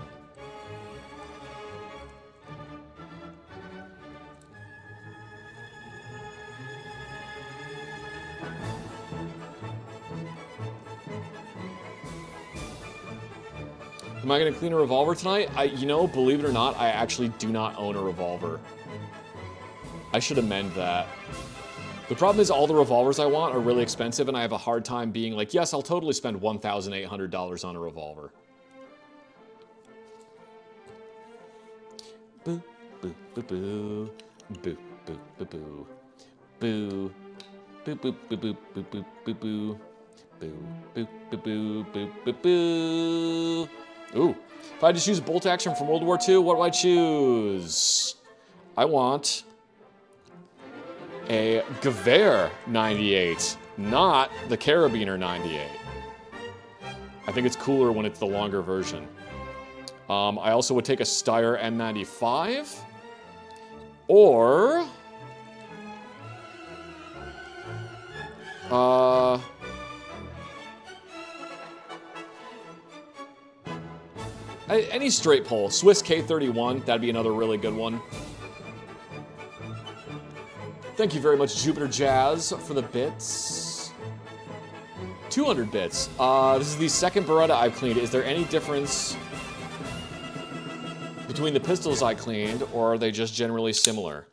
Am I gonna clean a revolver tonight? I, you know, believe it or not, I actually do not own a revolver. I should amend that. The problem is all the revolvers I want are really expensive and I have a hard time being like, yes, I'll totally spend one thousand eight hundred dollars on a revolver. Boo, boo, boo, boo. Boo, boo, boo, boo. Boo, boo, boo, boo, boo, boo, boo, boo, boo. Boo, boo, boo, boo, boo, boo, boo. Ooh, if I had to choose a bolt action from World War Two, what do I choose? I want a Gewehr ninety-eight, not the Carabiner ninety-eight. I think it's cooler when it's the longer version. Um, I also would take a Steyr M ninety-five, or uh. Any straight pole. Swiss K thirty-one, that'd be another really good one. Thank you very much, Jupiter Jazz, for the bits. two hundred bits. Uh, this is the second Beretta I've cleaned. Is there any difference between the pistols I cleaned, or are they just generally similar?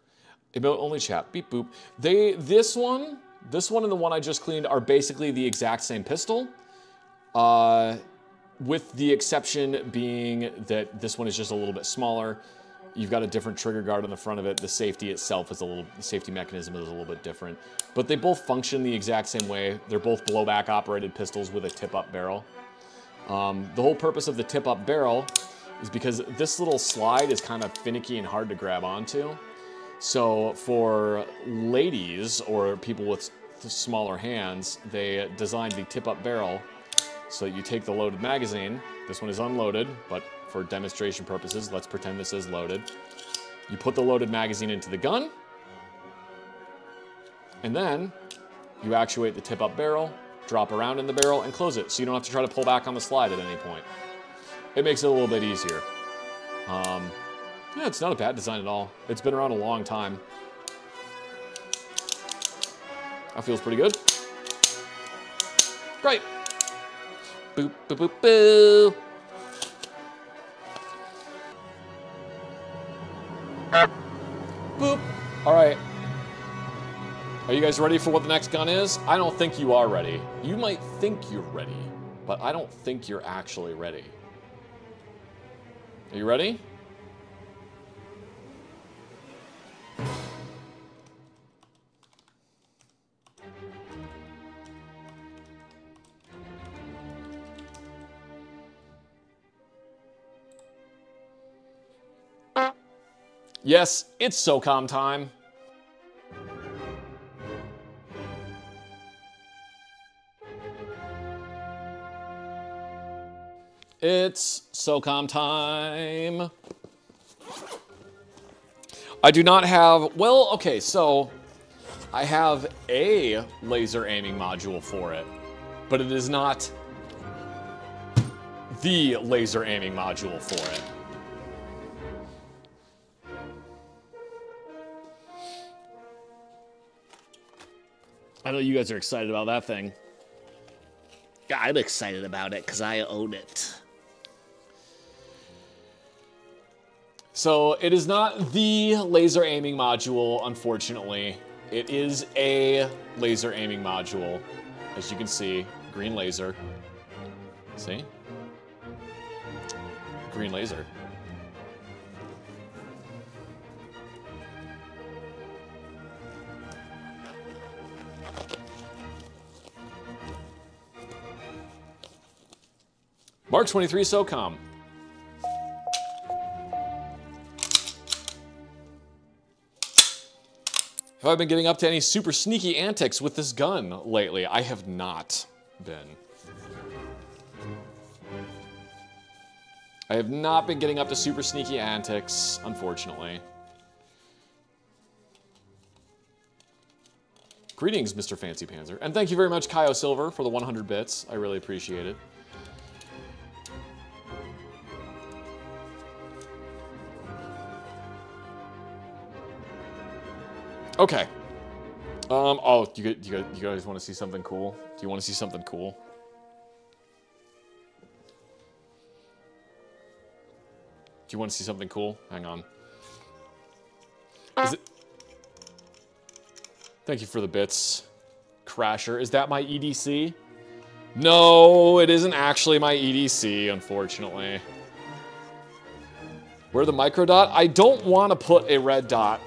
Emote only chat. Beep boop. They, this one, this one and the one I just cleaned are basically the exact same pistol. Uh... With the exception being that this one is just a little bit smaller. You've got a different trigger guard on the front of it. The safety itself is a little, the safety mechanism is a little bit different. But they both function the exact same way. They're both blowback operated pistols with a tip-up barrel. Um, the whole purpose of the tip-up barrel is because this little slide is kind of finicky and hard to grab onto. So for ladies or people with smaller hands, they designed the tip-up barrel so you take the loaded magazine. This one is unloaded, but for demonstration purposes, let's pretend this is loaded. You put the loaded magazine into the gun, and then you actuate the tip-up barrel, drop a round in the barrel, and close it, so you don't have to try to pull back on the slide at any point. It makes it a little bit easier. Um, yeah, it's not a bad design at all. It's been around a long time. That feels pretty good. Great. Boop, boop, boop, boo. Boop. All right. Are you guys ready for what the next gun is? I don't think you are ready. You might think you're ready. but I don't think you're actually ready. Are you ready? Yes, it's SOCOM time. It's SOCOM time. I do not have, well, okay, so I have a laser aiming module for it, but it is not the laser aiming module for it. I know you guys are excited about that thing. Yeah, I'm excited about it because I own it. So it is not the laser aiming module, unfortunately. It is a laser aiming module. As you can see, green laser. See? Green laser. Mark twenty-three SOCOM. Have I been getting up to any super sneaky antics with this gun lately? I have not been. I have not been getting up to super sneaky antics, unfortunately. Greetings, Mister Fancy Panzer. And thank you very much, Kaio Silver, for the one hundred bits. I really appreciate it. Okay. Um, oh, you guys, you guys want to see something cool? Do you want to see something cool? Do you want to see something cool? Hang on. Is it... Thank you for the bits, Crasher. Is that my E D C? No, it isn't actually my E D C, unfortunately. Where the micro dot? I don't want to put a red dot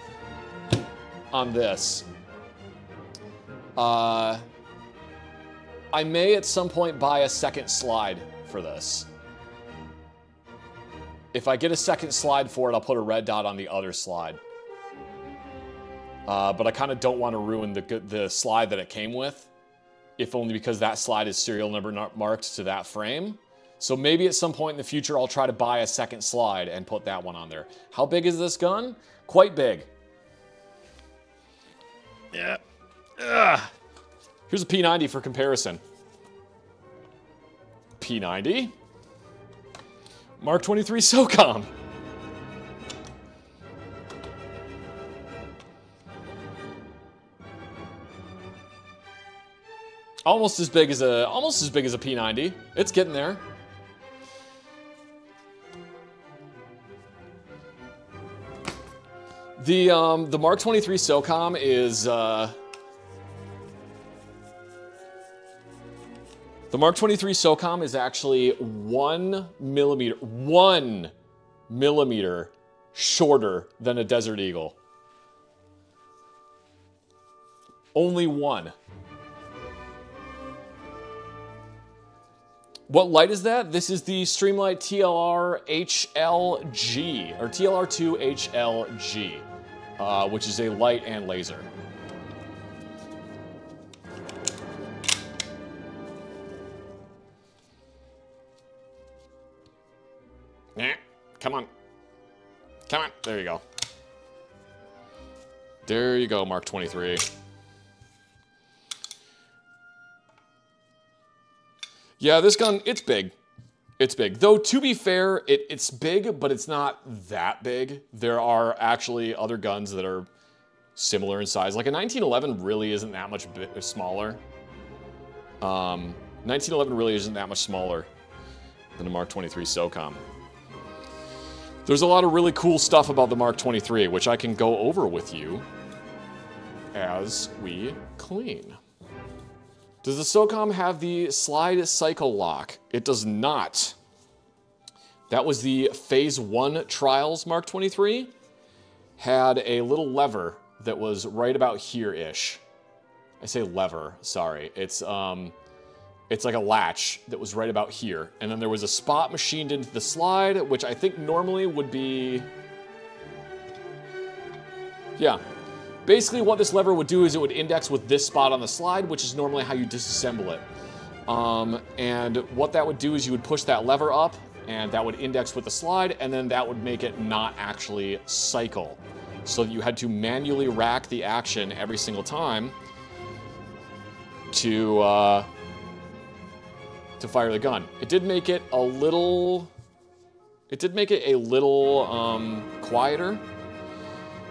on this. Uh, I may at some point buy a second slide for this. If I get a second slide for it, I'll put a red dot on the other slide. Uh, but I kind of don't want to ruin the, the slide that it came with, if only because that slide is serial number not marked to that frame. So maybe at some point in the future, I'll try to buy a second slide and put that one on there. How big is this gun? Quite big. Yeah. Ugh. Here's a P ninety for comparison. P ninety. Mark twenty-three SOCOM. Almost as big as a almost as big as a P ninety. It's getting there. The, um, the Mark twenty-three SOCOM is, uh, the Mark twenty-three SOCOM is actually one millimeter, one millimeter shorter than a Desert Eagle. Only one. What light is that? This is the Streamlight T L R two H L G, or T L R two H L G, uh, which is a light and laser. Nah, come on. Come on. There you go. There you go, Mark twenty-three. Yeah, this gun, it's big. It's big. Though, to be fair, it, it's big, but it's not that big. There are actually other guns that are similar in size. Like a nineteen eleven really isn't that much smaller. Um, nineteen eleven really isn't that much smaller than the Mark twenty-three SOCOM. There's a lot of really cool stuff about the Mark twenty-three, which I can go over with you as we clean. Does the SOCOM have the slide cycle lock? It does not. That was the phase one trials. Mark twenty-three had a little lever that was right about here-ish. I say lever, sorry. It's, um, it's like a latch that was right about here. And then there was a spot machined into the slide, which I think normally would be... Yeah. Basically what this lever would do is it would index with this spot on the slide, which is normally how you disassemble it. Um, and what that would do is you would push that lever up, and that would index with the slide, and then that would make it not actually cycle. So that you had to manually rack the action every single time to uh, to fire the gun. It did make it a little, it did make it a little um, quieter.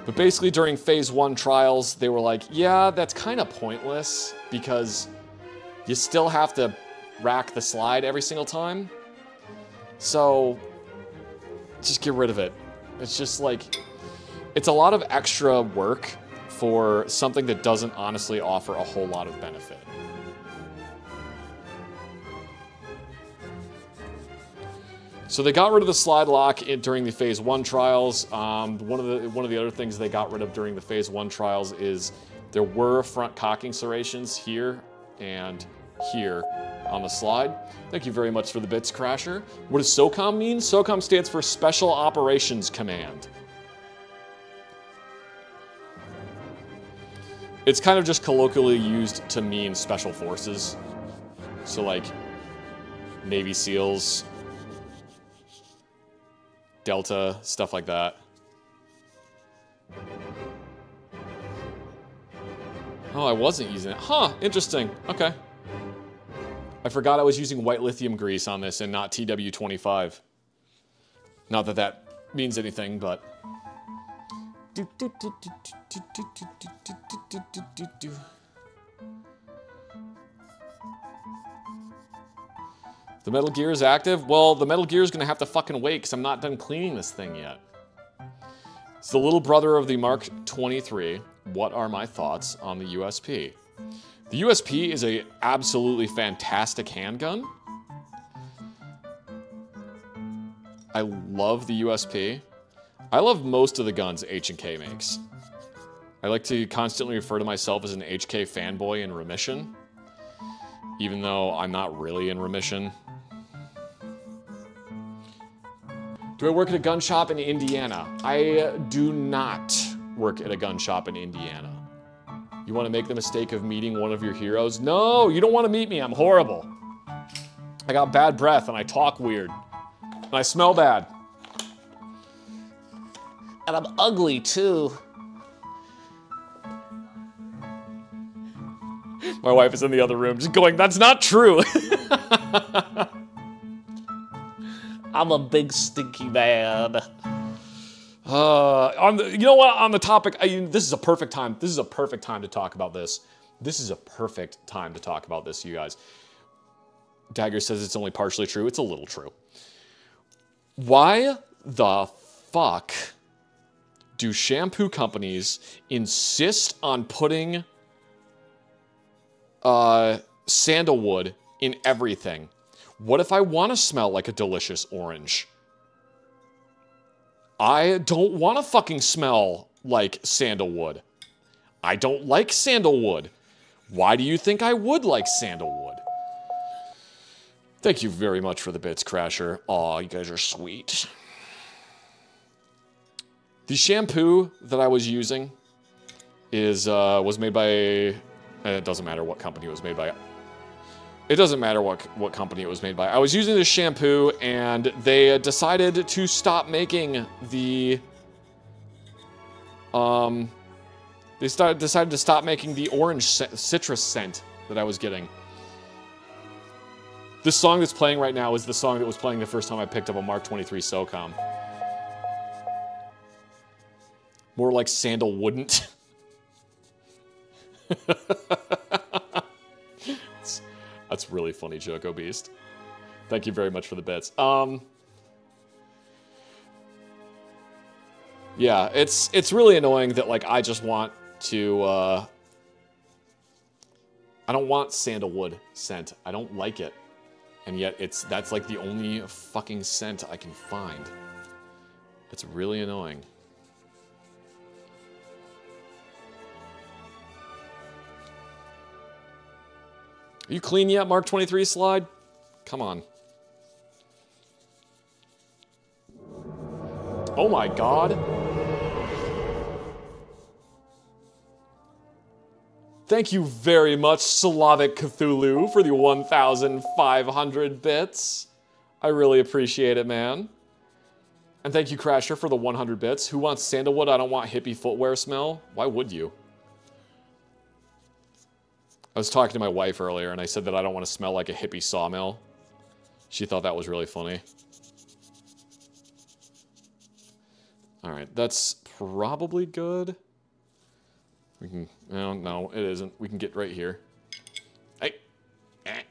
But basically during phase one trials, they were like, yeah, that's kind of pointless because you still have to rack the slide every single time. So just get rid of it. It's just like, it's a lot of extra work for something that doesn't honestly offer a whole lot of benefit. So they got rid of the slide lock in, during the phase one trials. Um, one of the one of the other things they got rid of during the phase one trials is there were front cocking serrations here and here on the slide. Thank you very much for the bits, Crasher. What does SOCOM mean? SOCOM stands for Special Operations Command. It's kind of just colloquially used to mean special forces. So like Navy SEALs, Delta, stuff like that. Oh, I wasn't using it. Huh, interesting. Okay. I forgot I was using white lithium grease on this and not T W twenty-five. Not that that means anything, but... The Metal Gear is active? Well, the Metal Gear is going to have to fucking wait because I'm not done cleaning this thing yet. It's the little brother of the Mark twenty-three. What are my thoughts on the U S P? The U S P is a absolutely fantastic handgun. I love the U S P. I love most of the guns H K makes. I like to constantly refer to myself as an H K fanboy in remission, even though I'm not really in remission. Do I work at a gun shop in Indiana? I do not work at a gun shop in Indiana. You want to make the mistake of meeting one of your heroes? No, you don't want to meet me. I'm horrible. I got bad breath and I talk weird. And I smell bad. And I'm ugly too. My wife is in the other room just going, that's not true. I'm a big stinky man. Uh, on the, you know what, on the topic, I, this is a perfect time. This is a perfect time to talk about this. This is a perfect time to talk about this, you guys. Dagger says it's only partially true. It's a little true. Why the fuck do shampoo companies insist on putting uh, sandalwood in everything? What if I want to smell like a delicious orange? I don't want to fucking smell like sandalwood. I don't like sandalwood. Why do you think I would like sandalwood? Thank you very much for the bits, Crasher. Aw, you guys are sweet. The shampoo that I was using is uh, was made by, it doesn't matter what company it was made by. It doesn't matter what, what company it was made by. I was using this shampoo and they decided to stop making the, um, they started, decided to stop making the orange citrus scent that I was getting. This song that's playing right now is the song that was playing the first time I picked up a Mark twenty-three SOCOM. More like sandal wouldn't. That's really funny, Joko Beast. Thank you very much for the bits. Um, yeah, it's it's really annoying that like I just want to uh, I don't want sandalwood scent. I don't like it. And yet it's that's like the only fucking scent I can find. It's really annoying. Are you clean yet, Mark twenty-three slide? Come on. Oh my God. Thank you very much, Slavic Cthulhu, for the one thousand five hundred bits. I really appreciate it, man. And thank you, Crasher, for the one hundred bits. Who wants sandalwood? I don't want hippie footwear smell. Why would you? I was talking to my wife earlier, and I said that I don't want to smell like a hippie sawmill. She thought that was really funny. All right, that's probably good. We can, no, no, it isn't. We can get right here. Hey. Eh.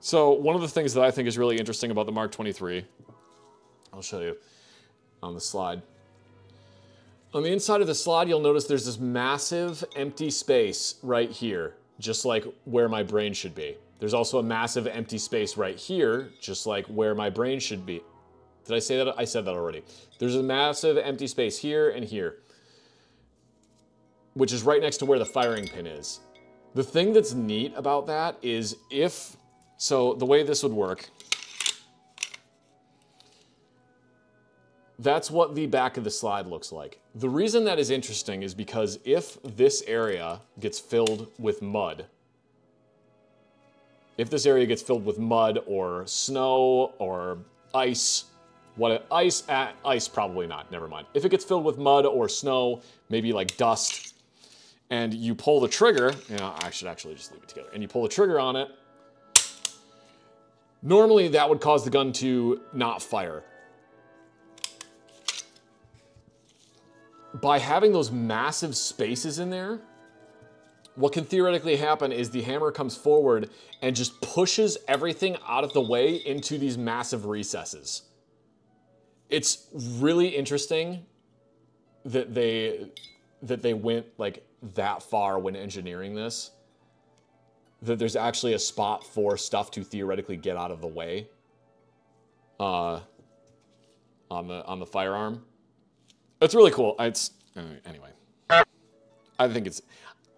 So one of the things that I think is really interesting about the Mark twenty-three, I'll show you on the slide. On the inside of the slide, you'll notice there's this massive empty space right here, just like where my brain should be. There's also a massive empty space right here, just like where my brain should be. Did I say that? I said that already. There's a massive empty space here and here, which is right next to where the firing pin is. The thing that's neat about that is if, so the way this would work, that's what the back of the slide looks like. The reason that is interesting is because if this area gets filled with mud, if this area gets filled with mud or snow or ice, what ice at ice probably not, never mind. If it gets filled with mud or snow, maybe like dust, and you pull the trigger, you know, I should actually just leave it together, and you pull the trigger on it, normally that would cause the gun to not fire. By having those massive spaces in there, what can theoretically happen is the hammer comes forward and just pushes everything out of the way into these massive recesses. It's really interesting that they that they went like that far when engineering this, that there's actually a spot for stuff to theoretically get out of the way uh, on the on the firearm. It's really cool. It's anyway. I think it's.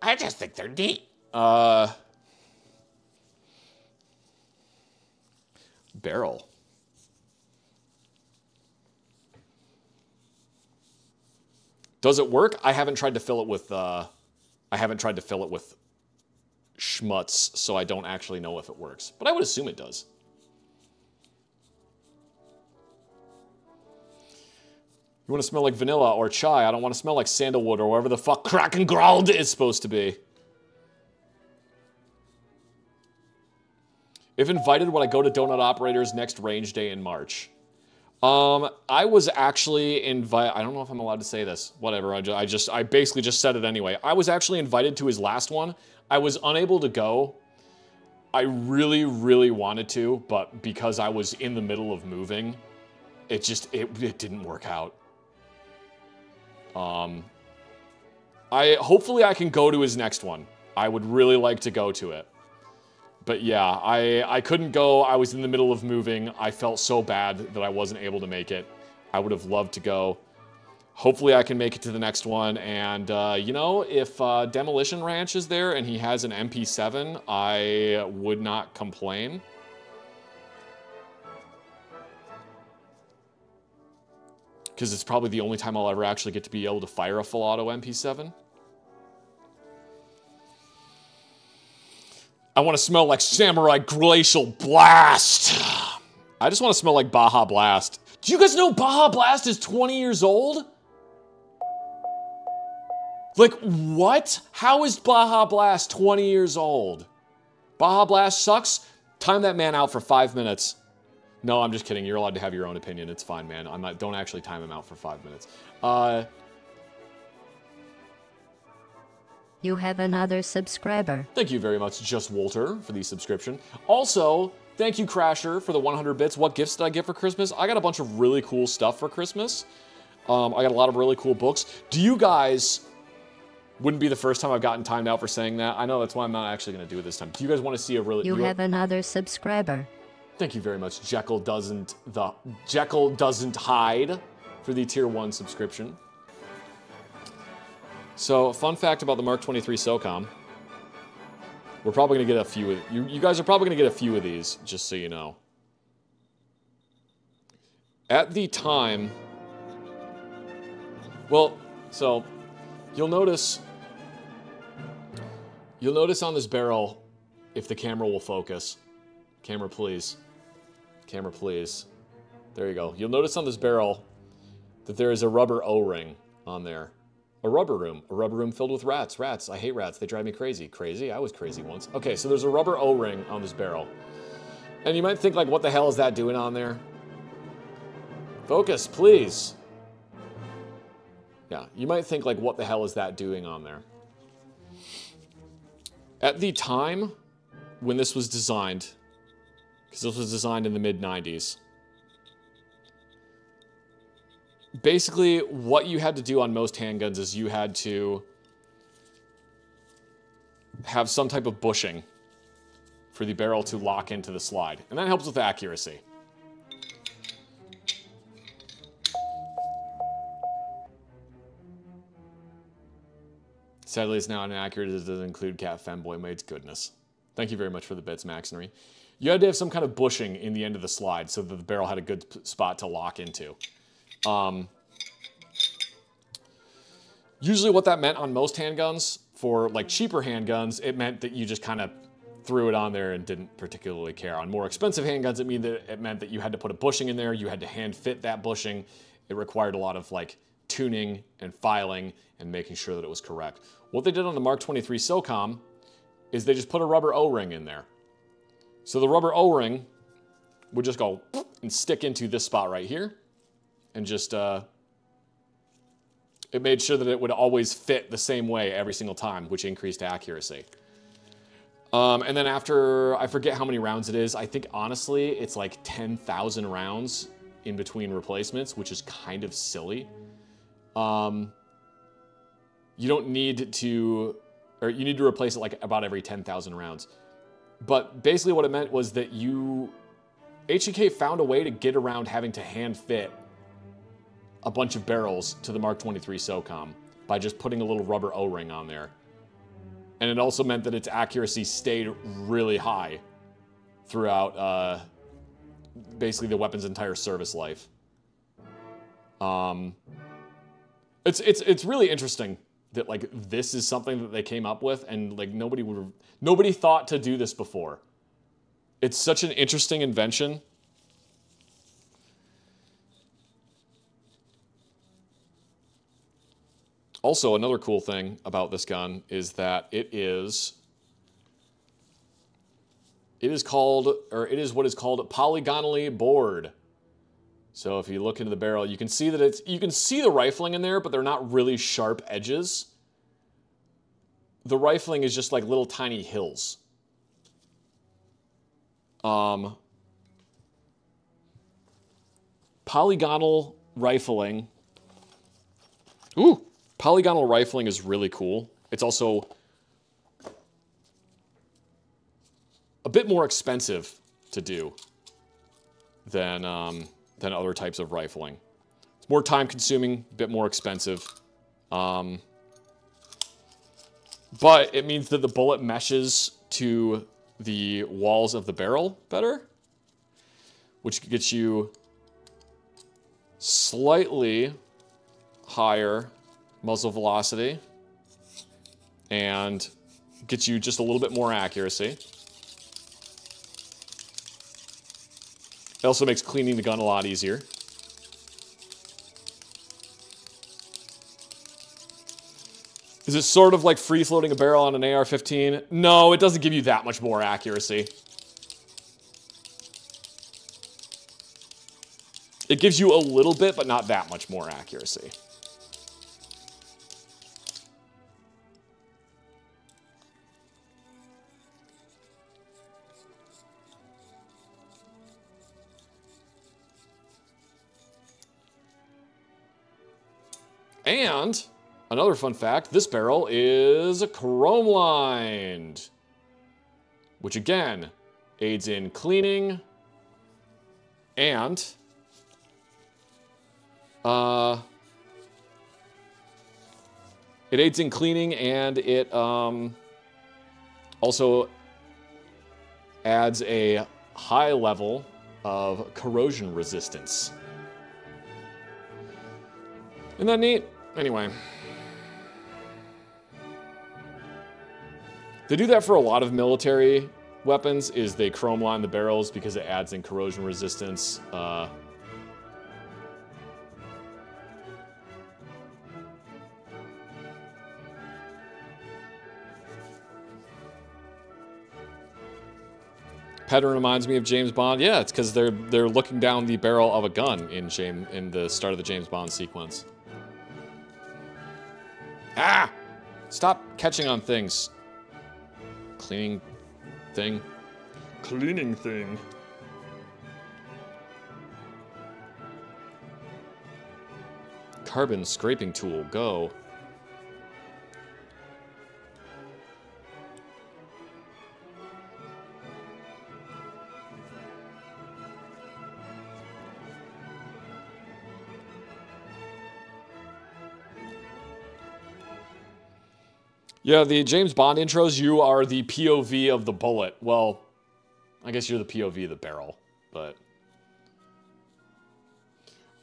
I just think they're neat. Uh, barrel. Does it work? I haven't tried to fill it with. Uh, I haven't tried to fill it with schmutz, so I don't actually know if it works. But I would assume it does. You want to smell like vanilla or chai. I don't want to smell like sandalwood or whatever the fuck crack and grald is supposed to be. If invited, would I go to Donut Operator's next range day in March? Um, I was actually invited. I don't know if I'm allowed to say this. Whatever. I, ju I just, I basically just said it anyway. I was actually invited to his last one. I was unable to go. I really, really wanted to, but because I was in the middle of moving, it just, it, it didn't work out. Um, I hopefully I can go to his next one. I would really like to go to it, but yeah, I I couldn't go. I was in the middle of moving. I felt so bad that I wasn't able to make it. I would have loved to go. Hopefully I can make it to the next one. And uh, you know, if uh, Demolition Ranch is there and he has an M P seven, I would not complain. Because it's probably the only time I'll ever actually get to be able to fire a full auto M P seven. I want to smell like Samurai Glacial Blast. I just want to smell like Baja Blast. Do you guys know Baja Blast is twenty years old? Like, what? How is Baja Blast twenty years old? Baja Blast sucks? Time that man out for five minutes. No, I'm just kidding. You're allowed to have your own opinion. It's fine, man. I'm not, don't actually time him out for five minutes. Uh, you have another subscriber. Thank you very much, Just Walter, for the subscription. Also, thank you, Crasher, for the one hundred bits. What gifts did I get for Christmas? I got a bunch of really cool stuff for Christmas. Um, I got a lot of really cool books. Do you guys, wouldn't be the first time I've gotten timed out for saying that. I know that's why I'm not actually going to do it this time. Do you guys want to see a really... You, you have another subscriber. Thank you very much. Jekyll doesn't the Jekyll doesn't hide for the tier one subscription. So, fun fact about the Mark twenty-three SOCOM. We're probably going to get a few of... You, you guys are probably going to get a few of these, just so you know. At the time... Well, so... You'll notice... You'll notice on this barrel, if the camera will focus. Camera, please. Camera, please. There you go. You'll notice on this barrel that there is a rubber O-ring on there. A rubber room. A rubber room filled with rats. Rats. I hate rats. They drive me crazy. Crazy? I was crazy once. Okay, so there's a rubber O-ring on this barrel. And you might think, like, what the hell is that doing on there? Focus, please. Yeah, you might think, like, what the hell is that doing on there? At the time when this was designed, because this was designed in the mid nineties, basically, what you had to do on most handguns is you had to have some type of bushing for the barrel to lock into the slide. And that helps with accuracy. Sadly, it's now inaccurate as it doesn't include cat femboy mates. Goodness. Thank you very much for the bits, Maxenry. You had to have some kind of bushing in the end of the slide so that the barrel had a good spot to lock into. Um, usually what that meant on most handguns, for like cheaper handguns, it meant that you just kind of threw it on there and didn't particularly care. On more expensive handguns, it mean that it meant that you had to put a bushing in there, you had to hand fit that bushing. It required a lot of like tuning and filing and making sure that it was correct. What they did on the Mark twenty-three SOCOM is they just put a rubber O-ring in there. So the rubber O-ring would just go and stick into this spot right here. And just, uh, it made sure that it would always fit the same way every single time, which increased accuracy. Um, and then after, I forget how many rounds it is. I think, honestly, it's like ten thousand rounds in between replacements, which is kind of silly. Um, you don't need to, or you need to replace it like about every ten thousand rounds. But basically what it meant was that you, H K found a way to get around having to hand fit a bunch of barrels to the Mark twenty-three SOCOM by just putting a little rubber O-ring on there. And it also meant that its accuracy stayed really high throughout uh, basically the weapon's entire service life. Um, it's, it's, it's really interesting that like this is something that they came up with, and like nobody would, nobody thought to do this before. It's such an interesting invention. Also, another cool thing about this gun is that it is, it is called, or it is what is called polygonally bored. So if you look into the barrel, you can see that it's, you can see the rifling in there, but they're not really sharp edges. The rifling is just like little tiny hills. Um, polygonal rifling. Ooh! Polygonal rifling is really cool. It's also a bit more expensive to do than, um, than other types of rifling. It's more time-consuming, a bit more expensive. Um, but it means that the bullet meshes to the walls of the barrel better, which gets you slightly higher muzzle velocity and gets you just a little bit more accuracy. It also makes cleaning the gun a lot easier. Is it sort of like free-floating a barrel on an A R fifteen? No, it doesn't give you that much more accuracy. It gives you a little bit, but not that much more accuracy. And another fun fact, this barrel is chrome lined, which again aids in cleaning and uh, it aids in cleaning and it um, also adds a high level of corrosion resistance. Isn't that neat? Anyway. They do that for a lot of military weapons, is they chrome line the barrels because it adds in corrosion resistance. Uh, pattern reminds me of James Bond. Yeah, it's because they're they're looking down the barrel of a gun in James, in the start of the James Bond sequence. Ah! Stop catching on things. Cleaning thing. Cleaning thing. Carbon scraping tool, go. Yeah, the James Bond intros, you are the P O V of the bullet. Well, I guess you're the P O V of the barrel, but...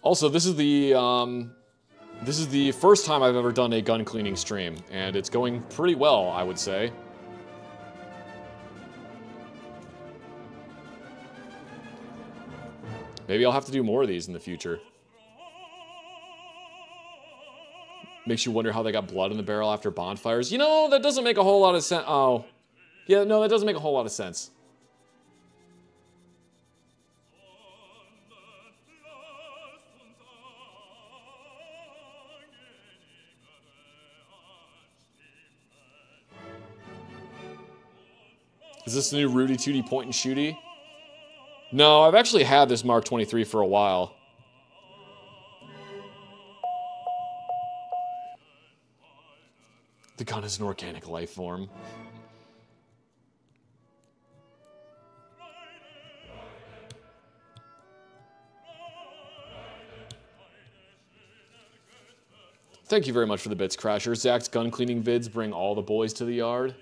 Also, this is the, um, this is the first time I've ever done a gun cleaning stream, and it's going pretty well, I would say. Maybe I'll have to do more of these in the future. Makes you wonder how they got blood in the barrel after bonfires. You know, that doesn't make a whole lot of sense. Oh. Yeah, no, that doesn't make a whole lot of sense. Is this the new Rudy Tooty point and shooty? No, I've actually had this Mark twenty-three for a while. The gun is an organic life form. Thank you very much for the bits, Crasher. Zach's gun cleaning vids bring all the boys to the yard.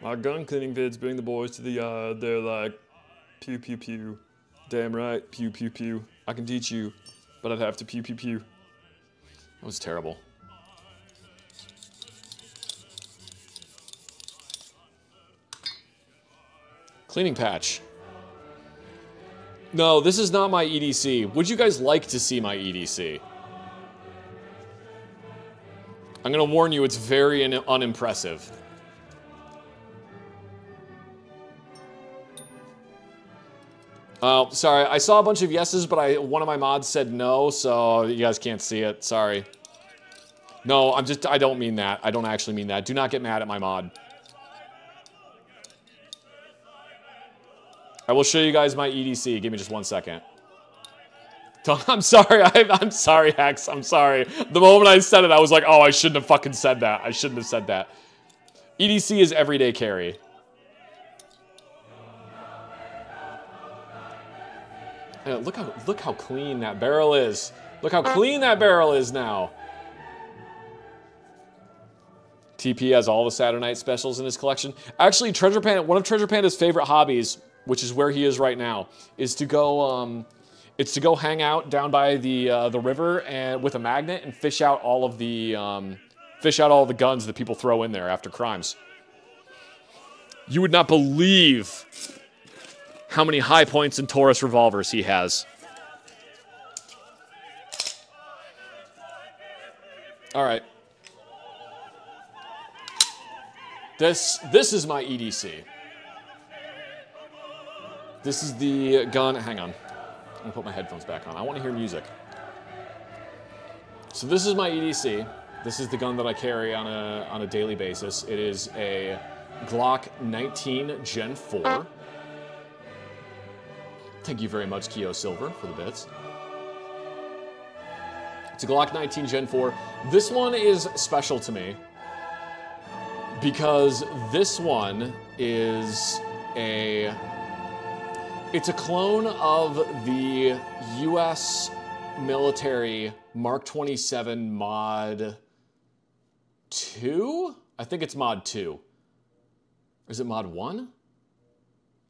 My gun cleaning vids bring the boys to the yard. They're like, pew, pew, pew. Damn right, pew, pew, pew. I can teach you, but I'd have to pew, pew, pew. That was terrible. Cleaning patch. No, this is not my E D C. Would you guys like to see my E D C? I'm gonna warn you, it's very un unimpressive. Oh, sorry, I saw a bunch of yeses, but I one of my mods said no, so you guys can't see it, sorry. No, I'm just, I don't mean that. I don't actually mean that. Do not get mad at my mod. I will show you guys my E D C. Give me just one second. I'm sorry. I, I'm sorry, Hex. I'm sorry. The moment I said it, I was like, oh, I shouldn't have fucking said that. I shouldn't have said that. E D C is everyday carry. And look how, look how clean that barrel is. Look how clean that barrel is now. T P has all the Saturday night specials in his collection. Actually, Treasure Panda, one of Treasure Panda's favorite hobbies, which is where he is right now, is to go, um, it's to go hang out down by the uh, the river and with a magnet and fish out all of the um, fish out all the guns that people throw in there after crimes. You would not believe how many high points and Taurus revolvers he has. All right, this this is my E D C. This is the gun, hang on, I'm gonna put my headphones back on. I wanna hear music. So this is my E D C. This is the gun that I carry on a, on a daily basis. It is a Glock nineteen Gen four. Thank you very much, Keo Silver, for the bits. It's a Glock nineteen gen four. This one is special to me because this one is a... It's a clone of the U S military Mark twenty-seven Mod two? I think it's Mod two. Is it Mod one?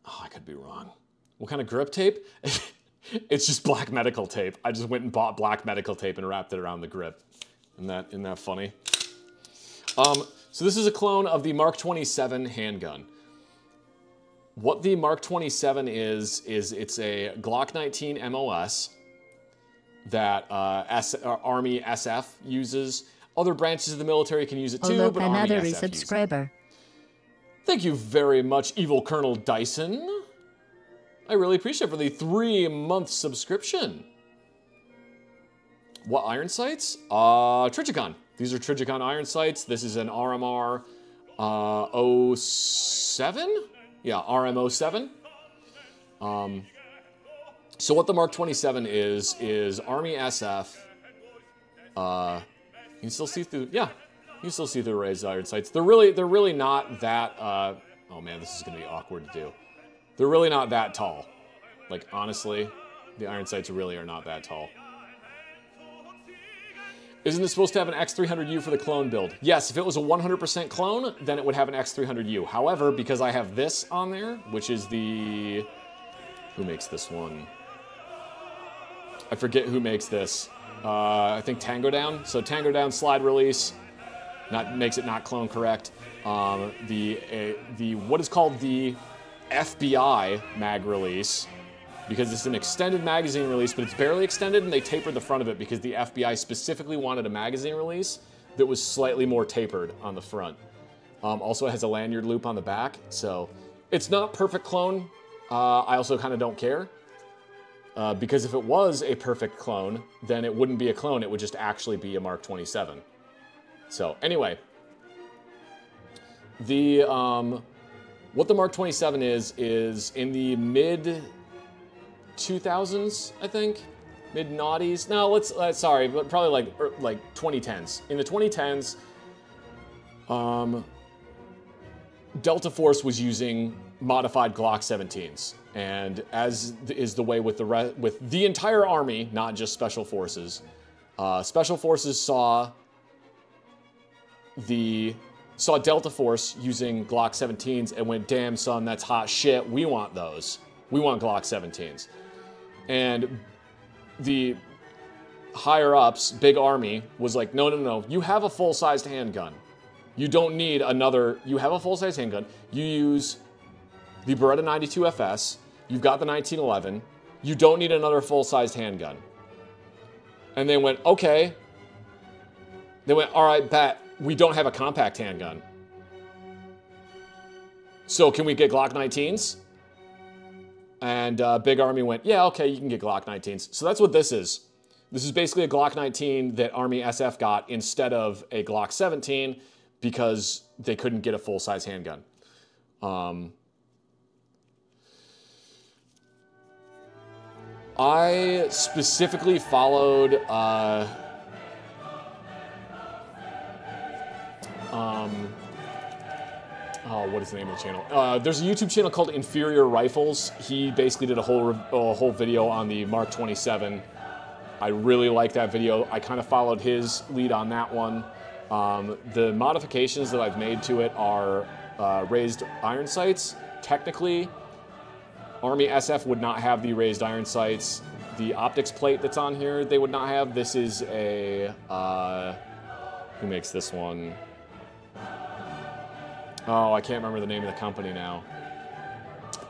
Oh, I could be wrong. What kind of grip tape? It's just black medical tape. I just went and bought black medical tape and wrapped it around the grip. Isn't that, isn't that funny? Um, so this is a clone of the Mark twenty-seven handgun. What the Mark twenty-seven is, is it's a Glock nineteen M O S that uh, S uh, Army S F uses. Other branches of the military can use it too, Hello, but another Army S F subscriber. Thank you very much, Evil Colonel Dyson. I really appreciate it for the three-month subscription. What iron sights? Uh, Trijicon. These are Trijicon iron sights. This is an R M R uh, oh seven? Yeah, R M oh seven. Um, so what the Mark twenty-seven is, is Army S F. Uh, you can still see through, yeah. You can still see through raised iron sights. They're really, they're really not that, uh, oh man, this is gonna be awkward to do. They're really not that tall. Like, honestly, the iron sights really are not that tall. Isn't this supposed to have an X three hundred U for the clone build? Yes, if it was a one hundred percent clone, then it would have an X three hundred U. However, because I have this on there, which is the... Who makes this one? I forget who makes this. Uh, I think Tango Down. So Tango Down slide release. Not, makes it not clone correct. Um, the, uh, the, what is called the F B I mag release, because it's an extended magazine release, but it's barely extended, and they tapered the front of it because the F B I specifically wanted a magazine release that was slightly more tapered on the front. Um, also, it has a lanyard loop on the back, so it's not perfect clone. Uh, I also kind of don't care, uh, because if it was a perfect clone, then it wouldn't be a clone. It would just actually be a Mark twenty-seven. So anyway, the um, what the Mark twenty-seven is is in the mid two thousands, I think, mid noughties. No, let's uh, sorry, but probably like er, like twenty tens. In the twenty tens, um, Delta Force was using modified Glock seventeens, and as is the way with the re with the entire Army, not just Special Forces. Uh, Special Forces saw. The saw Delta Force using Glock seventeens and went, damn son, that's hot shit. We want those. We want Glock seventeens. And the higher ups, Big Army, was like, no, no, no, you have a full-sized handgun. You don't need another. You have a full-sized handgun. You use the Beretta ninety-two F S. You've got the nineteen eleven. You don't need another full-sized handgun. And they went, okay. They went, all right, bet. We don't have a compact handgun. So can we get Glock nineteens? And uh, Big Army went, yeah, okay, you can get Glock nineteens. So that's what this is. This is basically a Glock nineteen that Army S F got instead of a Glock seventeen because they couldn't get a full-size handgun. Um, I specifically followed... Uh, Um, oh, what is the name of the channel? Uh, there's a YouTube channel called Inferior Rifles. He basically did a whole a whole video on the Mark twenty-seven. I really like that video. I kind of followed his lead on that one. Um, the modifications that I've made to it are uh, raised iron sights. Technically, Army S F would not have the raised iron sights. The optics plate that's on here, they would not have. This is a... Uh, who makes this one? Oh, I can't remember the name of the company now.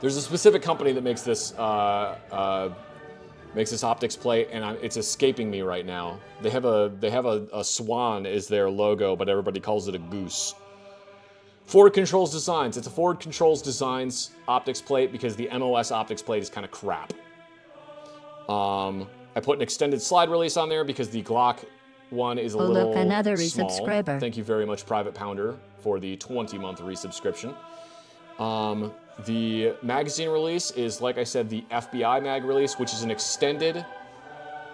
There's a specific company that makes this uh, uh, makes this optics plate, and I'm, it's escaping me right now. They have a they have a, a swan is their logo, but everybody calls it a goose. Ford Controls Designs. It's a Ford Controls Designs optics plate because the M O S optics plate is kind of crap. Um, I put an extended slide release on there because the Glock one is a Hold little another small. Thank you very much, Private Pounder, for the twenty month resubscription. Um, the magazine release is, like I said, the F B I mag release, which is an extended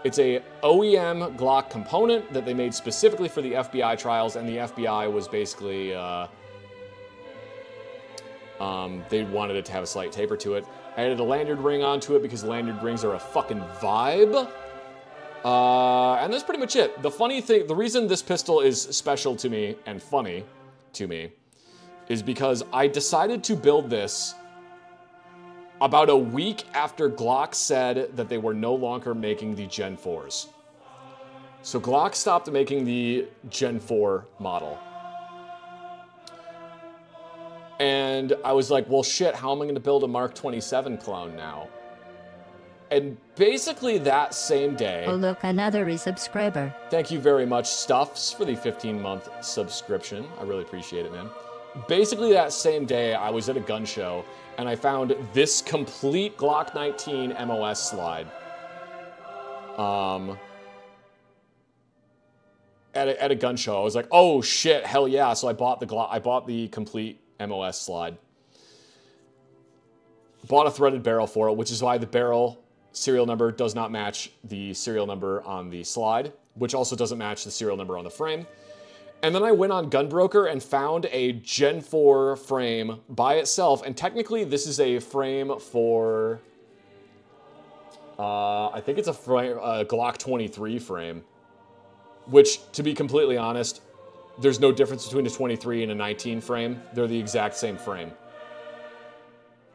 It's a O E M Glock component that they made specifically for the F B I trials, and the F B I was basically, uh, um, they wanted it to have a slight taper to it. I added a lanyard ring onto it because lanyard rings are a fucking vibe. Uh, and that's pretty much it. The funny thing, the reason this pistol is special to me and funny to me is because I decided to build this about a week after Glock said that they were no longer making the Gen fours. So Glock stopped making the Gen four model. And I was like, well, shit, how am I going to build a Mark twenty-seven clone now? And basically that same day... Oh, look, another resubscriber. Thank you very much, Stuffs, for the fifteen month subscription. I really appreciate it, man. Basically that same day, I was at a gun show, and I found this complete Glock nineteen M O S slide. Um, at a, at a gun show, I was like, "Oh shit, hell yeah!" So I bought the Glock. I bought the complete M O S slide. Bought a threaded barrel for it, which is why the barrel serial number does not match the serial number on the slide, which also doesn't match the serial number on the frame. And then I went on Gunbroker and found a Gen four frame by itself. And technically, this is a frame for... Uh, I think it's a frame, uh, Glock twenty-three frame. Which, to be completely honest, there's no difference between a twenty-three and a nineteen frame. They're the exact same frame.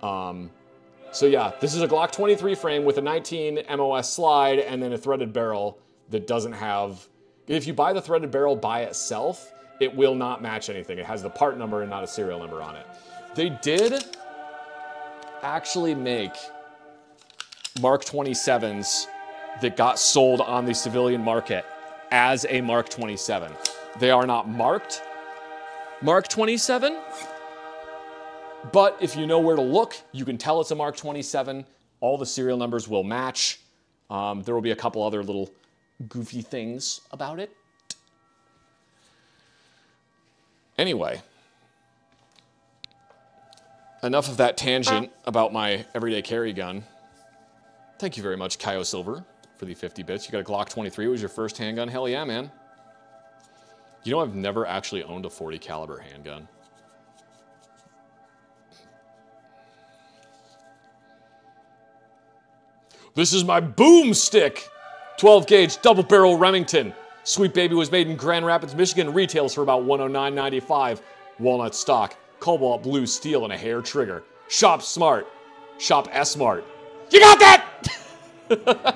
Um, so yeah, this is a Glock twenty-three frame with a nineteen M O S slide and then a threaded barrel that doesn't have... If you buy the threaded barrel by itself, it will not match anything. It has the part number and not a serial number on it. They did actually make Mark twenty-sevens that got sold on the civilian market as a Mark twenty-seven. They are not marked Mark twenty-seven, but if you know where to look, you can tell it's a Mark twenty-seven. All the serial numbers will match. Um, there will be a couple other little goofy things about it. Anyway, enough of that tangent about my everyday carry gun. Thank you very much, Kyo Silver, for the fifty bits. You got a Glock twenty-three. It was your first handgun. Hell yeah, man. You know, I've never actually owned a forty caliber handgun. This is my boomstick! twelve gauge double barrel Remington. Sweet Baby was made in Grand Rapids, Michigan. Retails for about one oh nine ninety-five. Walnut stock, cobalt blue steel, and a hair trigger. Shop smart. Shop S-Mart. You got that!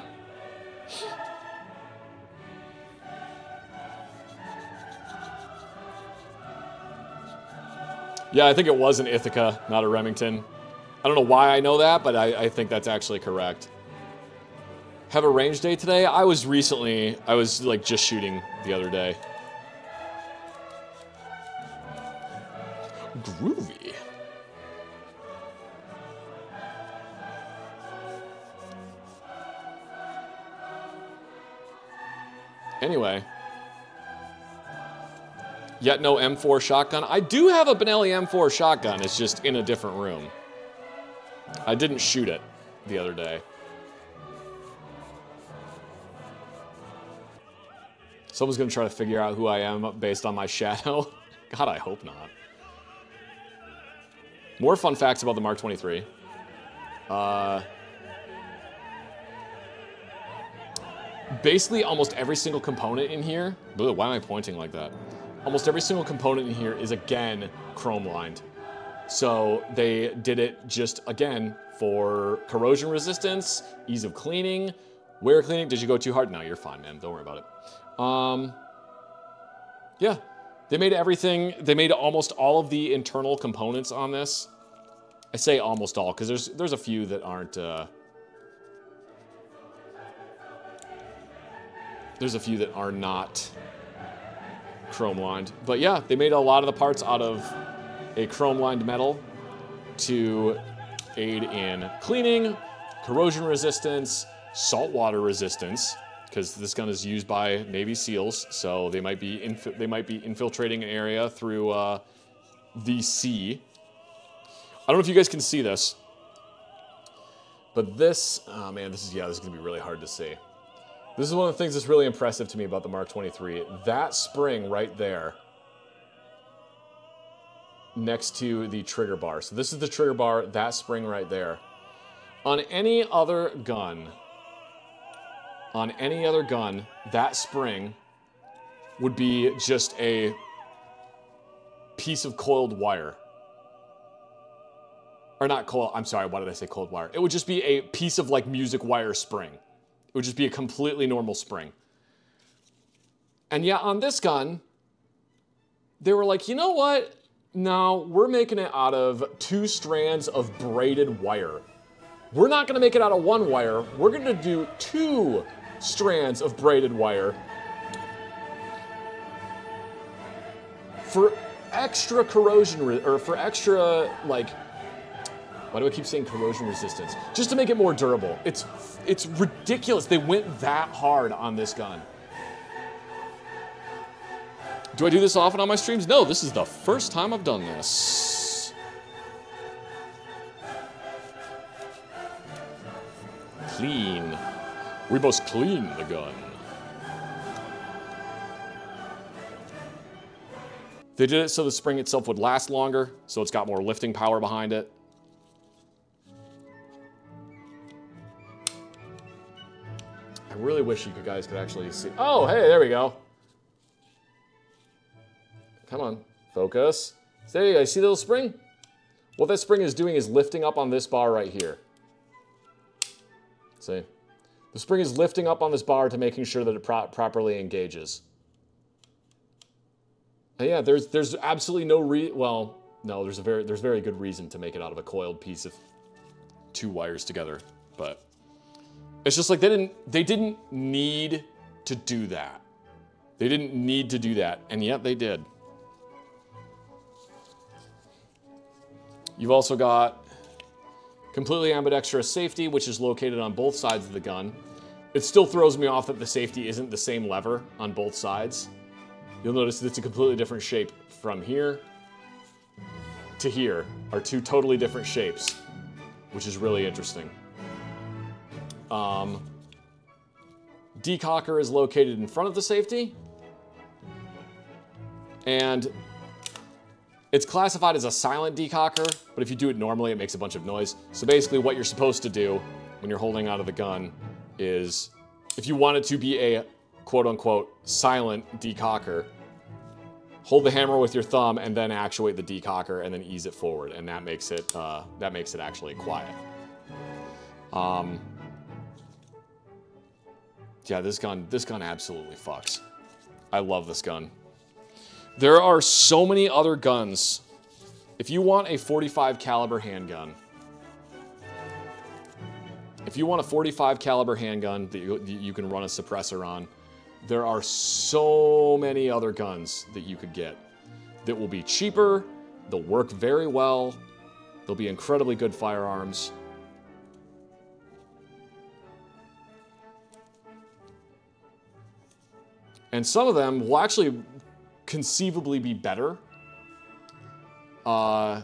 Yeah, I think it was an Ithaca, not a Remington. I don't know why I know that, but I, I think that's actually correct. Have a range day today? I was recently, I was like just shooting the other day. Groovy. Anyway. Yet no M four shotgun. I do have a Benelli M four shotgun. It's just in a different room. I didn't shoot it the other day. Someone's gonna try to figure out who I am based on my shadow. God, I hope not. More fun facts about the Mark twenty-three. Uh, basically, almost every single component in here... Ugh, why am I pointing like that? Almost every single component in here is, again, chrome-lined. So they did it just, again, for corrosion resistance, ease of cleaning, wear cleaning. Did you go too hard? No, you're fine, man. Don't worry about it. Um, yeah, they made everything, they made almost all of the internal components on this. I say almost all, because there's, there's a few that aren't, uh, there's a few that are not chrome-lined. But yeah, they made a lot of the parts out of a chrome-lined metal to aid in cleaning, corrosion resistance, saltwater resistance, because this gun is used by Navy SEALs, so they might be inf they might be infiltrating an area through uh, the sea. I don't know if you guys can see this, but this, oh man, this is yeah, this is gonna be really hard to see. This is one of the things that's really impressive to me about the Mark twenty-three. That spring right there next to the trigger bar. So this is the trigger bar, that spring right there. On any other gun, on any other gun, that spring would be just a piece of coiled wire. Or not coil, I'm sorry, why did I say coiled wire? It would just be a piece of like music wire spring. It would just be a completely normal spring. And yeah, on this gun, they were like, you know what? No, we're making it out of two strands of braided wire. We're not gonna make it out of one wire. We're gonna do two strands of braided wire for extra corrosion, re or for extra, like, why do I keep saying corrosion resistance? Just to make it more durable. It's, it's ridiculous. They went that hard on this gun. Do I do this often on my streams? No, this is the first time I've done this. Clean. We must clean the gun. They did it so the spring itself would last longer, so it's got more lifting power behind it. I really wish you guys could actually see. Oh, hey, there we go. Come on, focus. So there you go, see the little spring? What that spring is doing is lifting up on this bar right here. See? The spring is lifting up on this bar to making sure that it pro properly engages. And yeah, there's there's absolutely no re- well, no, there's a very there's very good reason to make it out of a coiled piece of two wires together, but it's just like they didn't they didn't need to do that. They didn't need to do that, and yet they did. You've also got completely ambidextrous safety, which is located on both sides of the gun. It still throws me off that the safety isn't the same lever on both sides. You'll notice that it's a completely different shape from here to here are two totally different shapes, which is really interesting. Um, decocker is located in front of the safety, and it's classified as a silent decocker, but if you do it normally, it makes a bunch of noise. So basically what you're supposed to do when you're holding out of the gun is, if you want it to be a quote-unquote silent decocker, hold the hammer with your thumb and then actuate the decocker and then ease it forward, and that makes it, uh, that makes it actually quiet. Um, yeah, this gun, this gun absolutely fucks. I love this gun. There are so many other guns. If you want a forty-five caliber handgun, if you want a forty-five caliber handgun that you, you can run a suppressor on, there are so many other guns that you could get that will be cheaper, they'll work very well, they'll be incredibly good firearms. And some of them will actually conceivably be better uh,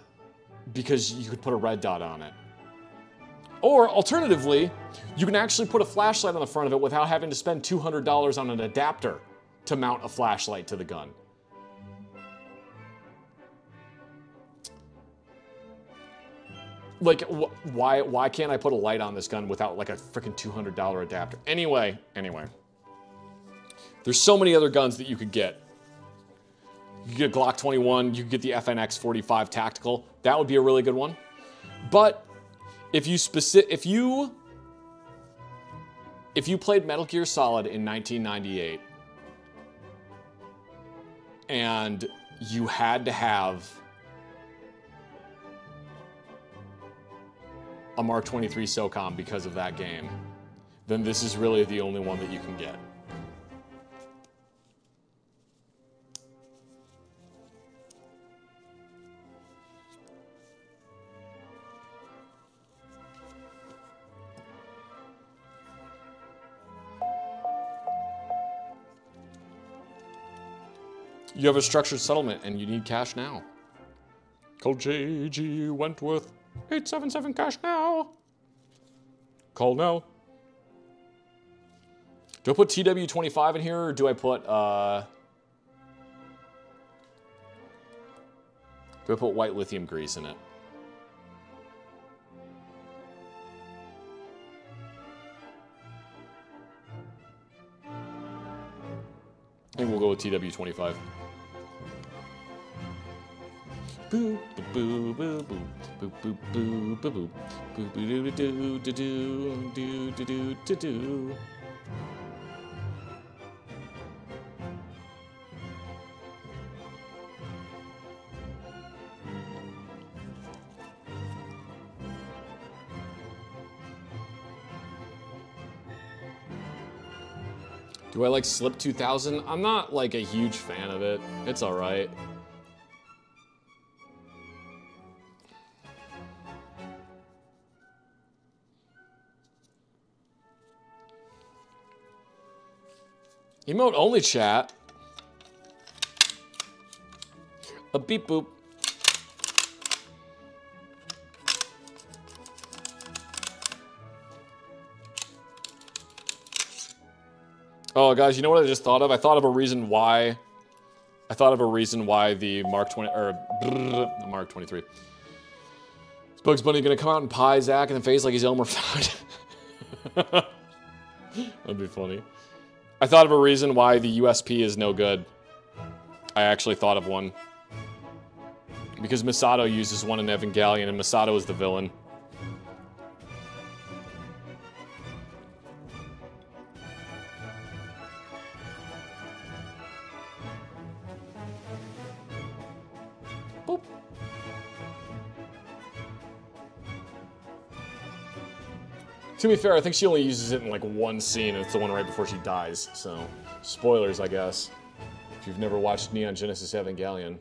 because you could put a red dot on it. Or alternatively, you can actually put a flashlight on the front of it without having to spend two hundred dollars on an adapter to mount a flashlight to the gun. Like, wh why, why can't I put a light on this gun without like a freaking two hundred dollar adapter? Anyway, anyway. There's so many other guns that you could get. You could get a Glock twenty-one, you could get the F N X forty-five Tactical. That would be a really good one. But if you specific, if you, if you played Metal Gear Solid in nineteen ninety-eight and you had to have a Mark twenty-three SOCOM because of that game, then this is really the only one that you can get. You have a structured settlement and you need cash now. Call J G Wentworth, eight seven seven cash now. Call now. Do I put T W twenty-five in here, or do I put, uh... do I put white lithium grease in it? I think we'll go with T W twenty-five. Boo, boo, boo, boo, boo, boo, boo, boo, boo, boo, boo, doo, doo, doo, doo, doo, doo, doo. Do I like Slip two thousand? I'm not like a huge fan of it. It's all right. Emote only chat. A beep boop. Oh guys, you know what I just thought of? I thought of a reason why. I thought of a reason why the Mark twenty or brrr, the Mark twenty-three. Is Bugs Bunny gonna come out and pie Zach in the face like he's Elmer Fudd? That'd be funny. I thought of a reason why the U S P is no good. I actually thought of one. Because Masato uses one in Evangelion, and Masato is the villain. Boop. To be fair, I think she only uses it in like one scene, and it's the one right before she dies, so spoilers, I guess, if you've never watched Neon Genesis Evangelion.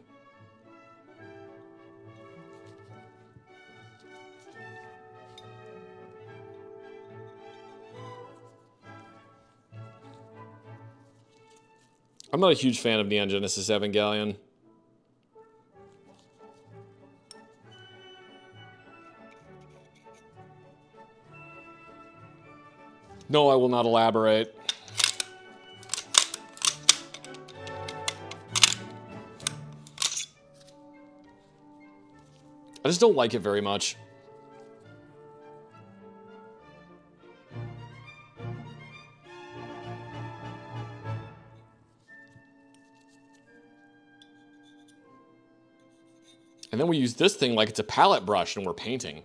I'm not a huge fan of Neon Genesis Evangelion. No, I will not elaborate. I just don't like it very much. And then we use this thing like it's a palette brush and we're painting.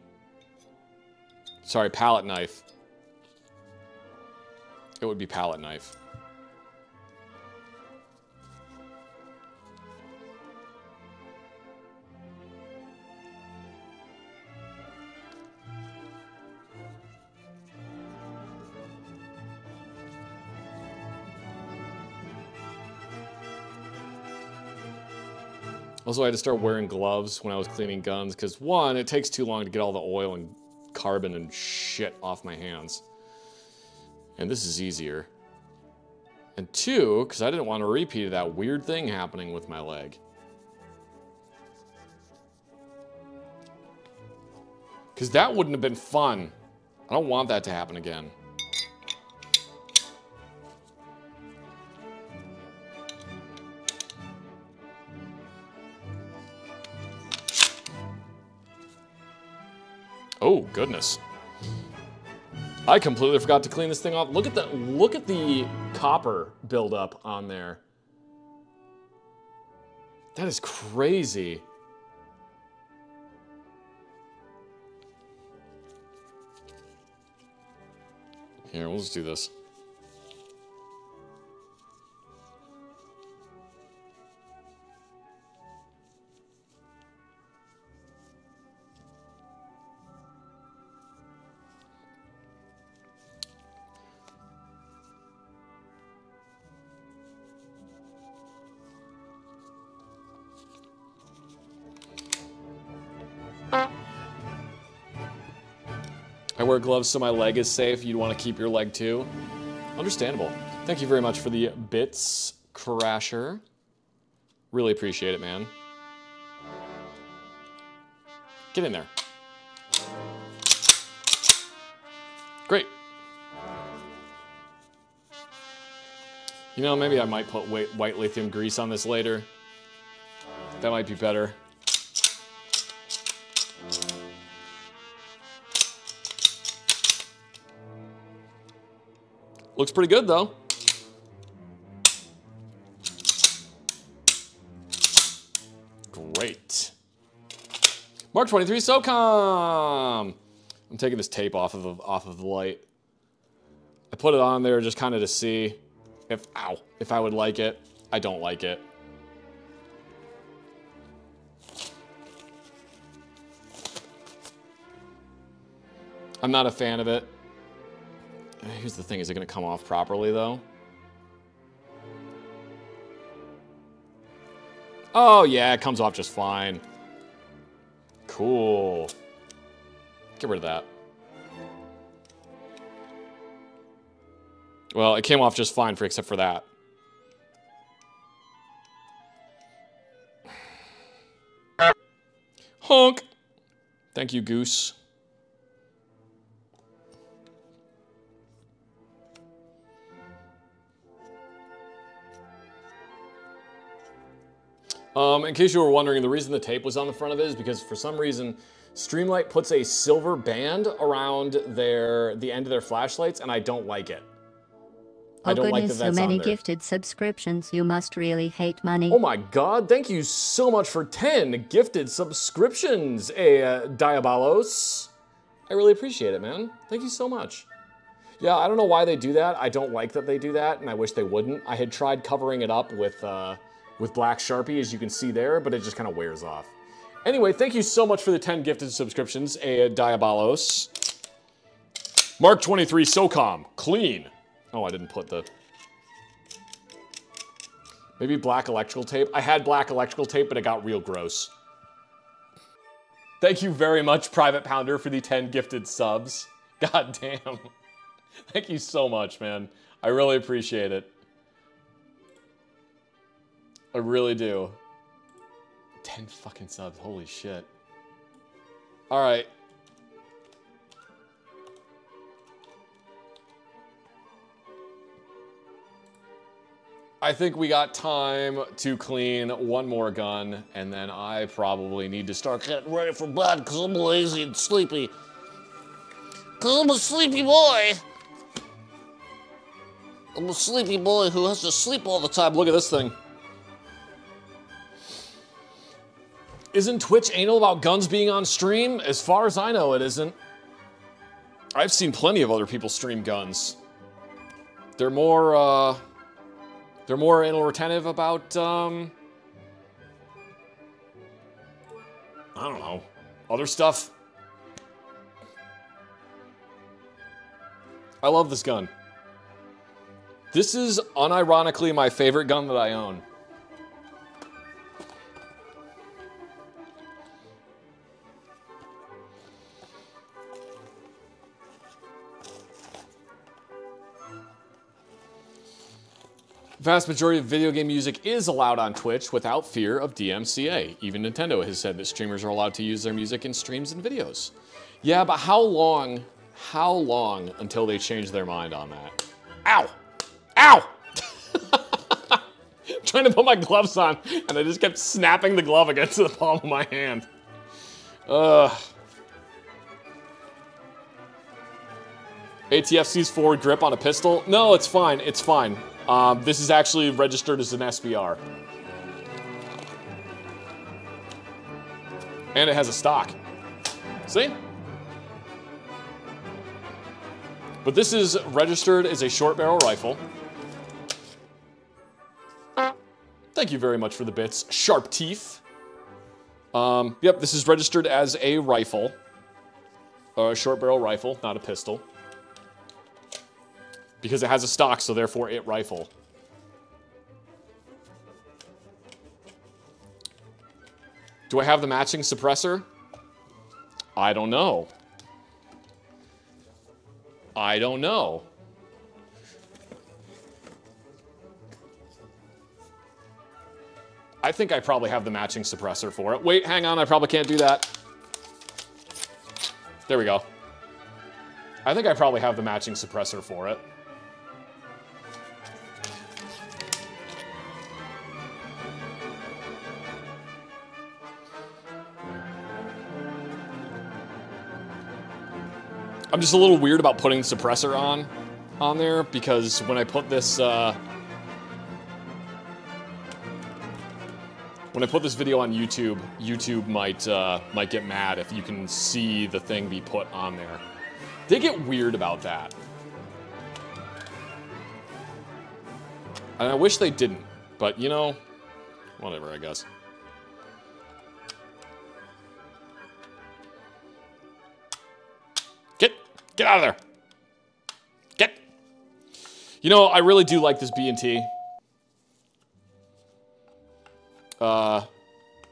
Sorry, palette knife. It would be palette knife. Also, I had to start wearing gloves when I was cleaning guns because, one, it takes too long to get all the oil and carbon and shit off my hands. And this is easier. And two, because I didn't want to repeat that weird thing happening with my leg. Because that wouldn't have been fun. I don't want that to happen again. Oh, goodness. I completely forgot to clean this thing off. Look at the look at the copper buildup on there. That is crazy. Here, we'll just do this. I wear gloves so my leg is safe. You'd want to keep your leg too. Understandable. Thank you very much for the bits, Crasher. Really appreciate it, man. Get in there. Great. You know, maybe I might put white lithium grease on this later. That might be better. Looks pretty good though. Great. Mark twenty-three SOCOM. I'm taking this tape off of off of the light. I put it on there just kind of to see if ow if I would like it. I don't like it. I'm not a fan of it. Here's the thing, is it gonna come off properly though? Oh yeah, it comes off just fine. Cool. Get rid of that. Well, it came off just fine for except for that. Honk! Thank you, Goose. Um, in case you were wondering, the reason the tape was on the front of it is because for some reason Streamlight puts a silver band around their the end of their flashlights, and I don't like it. I don't like that that's on there. Oh goodness, so many gifted subscriptions. You must really hate money. Oh my god, thank you so much for ten gifted subscriptions, eh, uh, Diabolos. I really appreciate it, man. Thank you so much. Yeah, I don't know why they do that. I don't like that they do that, and I wish they wouldn't. I had tried covering it up with... Uh, with black Sharpie, as you can see there, but it just kind of wears off. Anyway, thank you so much for the ten gifted subscriptions, a Diabolos. Mark twenty-three SOCOM, clean. Oh, I didn't put the... Maybe black electrical tape. I had black electrical tape, but it got real gross. Thank you very much, Private Pounder, for the ten gifted subs. God damn. Thank you so much, man. I really appreciate it. I really do. ten fucking subs, holy shit. All right. I think we got time to clean one more gun, and then I probably need to start getting ready for bed because I'm lazy and sleepy. Because I'm a sleepy boy. I'm a sleepy boy who has to sleep all the time. Look at this thing. Isn't Twitch anal about guns being on stream? As far as I know, it isn't. I've seen plenty of other people stream guns. They're more, uh... They're more anal retentive about, um... I don't know. Other stuff. I love this gun. This is, unironically, my favorite gun that I own. Vast majority of video game music is allowed on Twitch without fear of D M C A. Even Nintendo has said that streamers are allowed to use their music in streams and videos. Yeah, but how long, how long until they change their mind on that? Ow! Ow! I'm trying to put my gloves on, and I just kept snapping the glove against the palm of my hand. Ugh. A T F C's forward grip on a pistol? No, it's fine, it's fine. Um, this is actually registered as an S B R. And it has a stock. See? But this is registered as a short barrel rifle. Thank you very much for the bits. Sharp teeth. Um, yep, this is registered as a rifle. Or a short barrel rifle, not a pistol. Because it has a stock, so therefore it rifle. Do I have the matching suppressor? I don't know. I don't know. I think I probably have the matching suppressor for it. Wait, hang on, I probably can't do that. There we go. I think I probably have the matching suppressor for it. I'm just a little weird about putting the suppressor on, on there, because when I put this, uh, when I put this video on YouTube, YouTube might, uh, might get mad if you can see the thing be put on there. They get weird about that. And I wish they didn't, but you know, whatever, I guess. Get, get out of there. Get. You know, I really do like this B and T. Uh,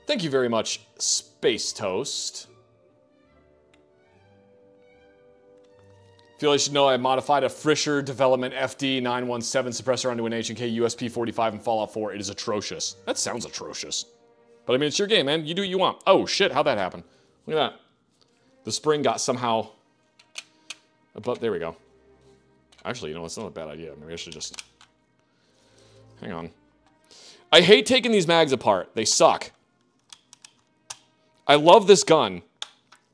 thank you very much, Space Toast. Feel I should know I modified a Frischer Development F D nine seventeen suppressor onto an H K U S P forty-five in Fallout four. It is atrocious. That sounds atrocious. But I mean, it's your game, man. You do what you want. Oh, shit, how'd that happen? Look at that. The spring got somehow... But there we go. Actually, you know, it's not a bad idea. Maybe I should just... Hang on. I hate taking these mags apart. They suck. I love this gun,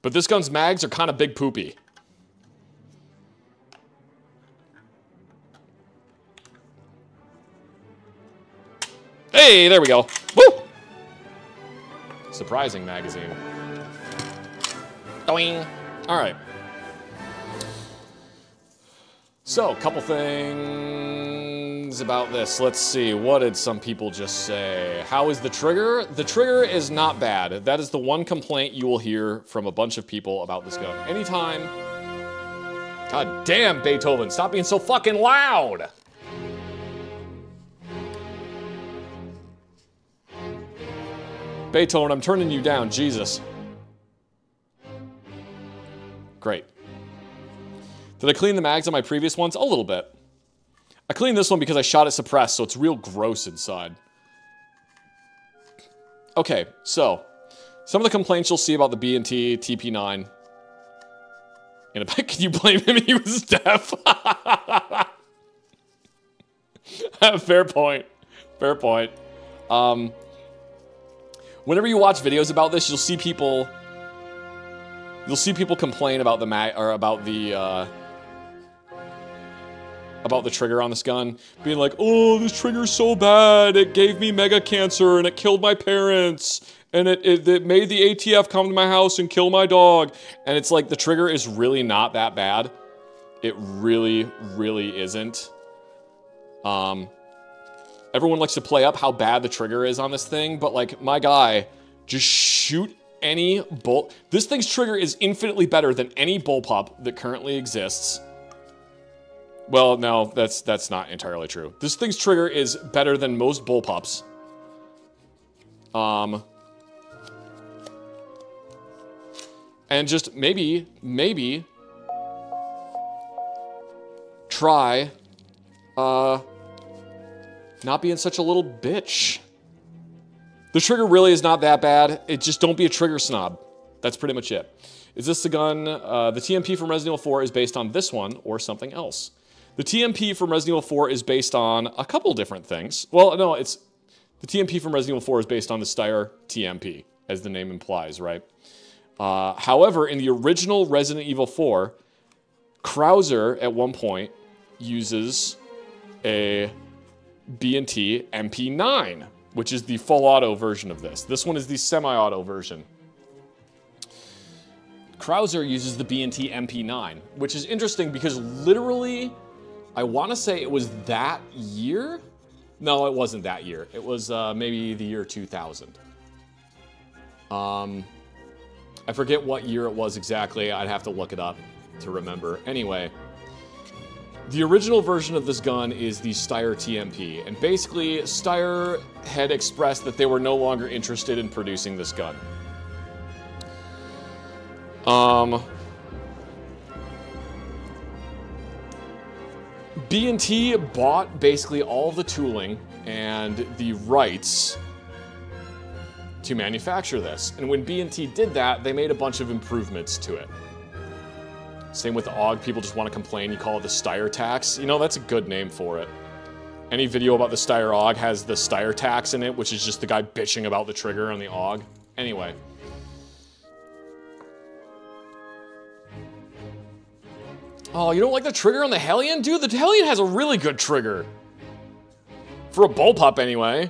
but this gun's mags are kind of big poopy. Hey, there we go. Woo! Surprising magazine. Doing. All right. So, a couple things about this. Let's see. What did some people just say? How is the trigger? The trigger is not bad. That is the one complaint you will hear from a bunch of people about this gun. Anytime. God damn, Beethoven. Stop being so fucking loud. Beethoven, I'm turning you down, Jesus. Great. Did I clean the mags on my previous ones? A little bit. I cleaned this one because I shot it suppressed, so it's real gross inside. Okay, so. Some of the complaints you'll see about the B and T T P nine. In a can you blame him? He was deaf. Fair point. Fair point. Um... Whenever you watch videos about this, you'll see people, you'll see people complain about the mag or about the uh, about the trigger on this gun, being like, "Oh, this trigger's so bad. It gave me mega cancer and it killed my parents and it, it it made the A T F come to my house and kill my dog." And it's like the trigger is really not that bad. It really, really isn't. Um. Everyone likes to play up how bad the trigger is on this thing, but like, my guy, just shoot any bull. This thing's trigger is infinitely better than any bullpup that currently exists. Well, no, that's that's not entirely true. This thing's trigger is better than most bullpups. Um, and just maybe, maybe try, uh. not being such a little bitch. The trigger really is not that bad. It just don't be a trigger snob. That's pretty much it. Is this the gun? Uh, the T M P from Resident Evil four is based on this one or something else. The T M P from Resident Evil four is based on a couple different things. Well, no, it's... The T M P from Resident Evil four is based on the Steyr T M P, as the name implies, right? Uh, however, in the original Resident Evil four, Krauser, at one point, uses a... B and T M P nine, which is the full auto version of this. This one is the semi-auto version. Krauser uses the B and T M P nine, which is interesting because literally, I want to say it was that year? No, it wasn't that year. It was uh, maybe the year two thousand. Um, I forget what year it was exactly. I'd have to look it up to remember. Anyway... The original version of this gun is the Steyr T M P, and basically, Steyr had expressed that they were no longer interested in producing this gun. Um, B and T bought basically all of the tooling and the rights to manufacture this, and when B and T did that, they made a bunch of improvements to it. Same with the A U G, people just want to complain, you call it the Steyr tax. You know, that's a good name for it. Any video about the Steyr A U G has the Steyr tax in it, which is just the guy bitching about the trigger on the A U G. Anyway. Oh, you don't like the trigger on the Hellion? Dude, the Hellion has a really good trigger. For a bullpup, anyway.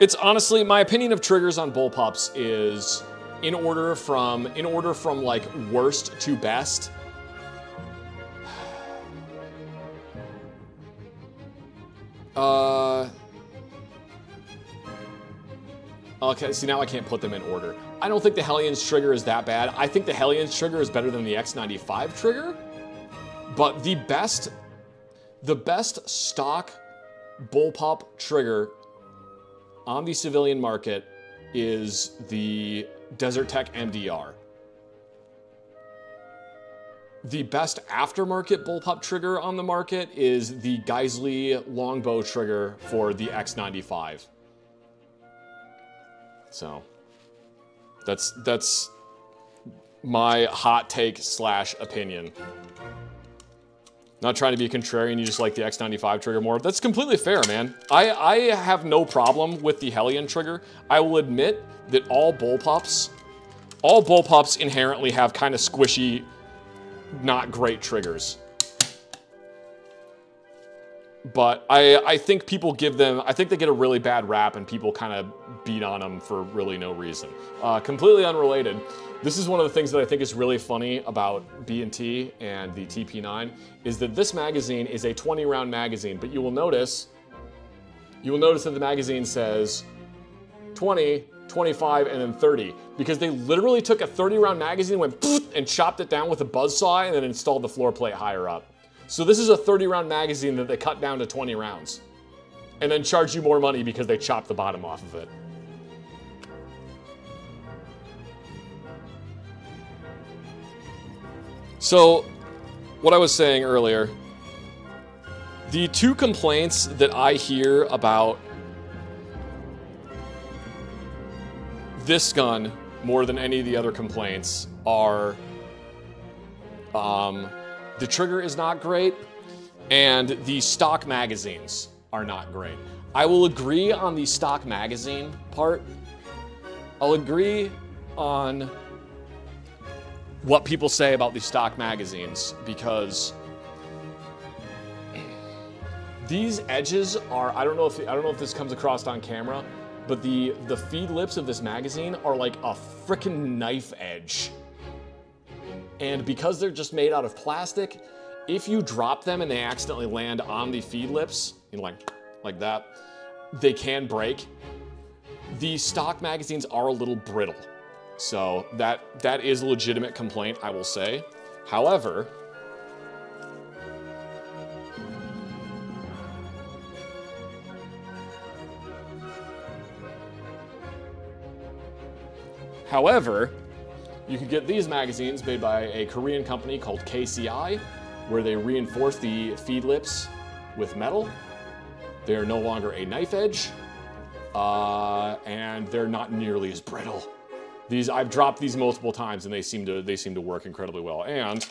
It's honestly, my opinion of triggers on bullpups is in order from, in order from like worst to best. Uh, okay, see now I can't put them in order. I don't think the Hellion's trigger is that bad. I think the Hellion's trigger is better than the X ninety-five trigger, but the best, the best stock bullpup trigger on the civilian market is the Desert Tech M D R. The best aftermarket bullpup trigger on the market is the Geisley longbow trigger for the X ninety-five. So that's that's my hot take slash opinion. Not trying to be contrarian, you just like the X ninety-five trigger more. That's completely fair, man. I, I have no problem with the Hellion trigger. I will admit that all bullpups, all bullpups inherently have kind of squishy, not great triggers, but I I think people give them I think they get a really bad rap and people kind of beat on them for really no reason. Uh, completely unrelated. This is one of the things that I think is really funny about B and T and the T P nine is that this magazine is a twenty round magazine, but you will notice you will notice that the magazine says twenty, twenty-five, and then thirty, because they literally took a thirty round magazine, went and chopped it down with a buzzsaw, and then installed the floor plate higher up. So this is a thirty round magazine that they cut down to twenty rounds, and then charge you more money because they chopped the bottom off of it. So, what I was saying earlier, the two complaints that I hear about this gun more than any of the other complaints are um, the trigger is not great and the stock magazines are not great. I will agree on the stock magazine part. I'll agree on what people say about the stock magazines because these edges are, I don't know if I don't know if this comes across on camera, but the, the feed lips of this magazine are like a frickin' knife edge. And because they're just made out of plastic, if you drop them and they accidentally land on the feed lips, you know, like, like that, they can break. The stock magazines are a little brittle. So that, that is a legitimate complaint, I will say. However, However, you can get these magazines made by a Korean company called K C I, where they reinforce the feed lips with metal. They are no longer a knife edge, uh, and they're not nearly as brittle. These I've dropped these multiple times, and they seem to they seem to work incredibly well. And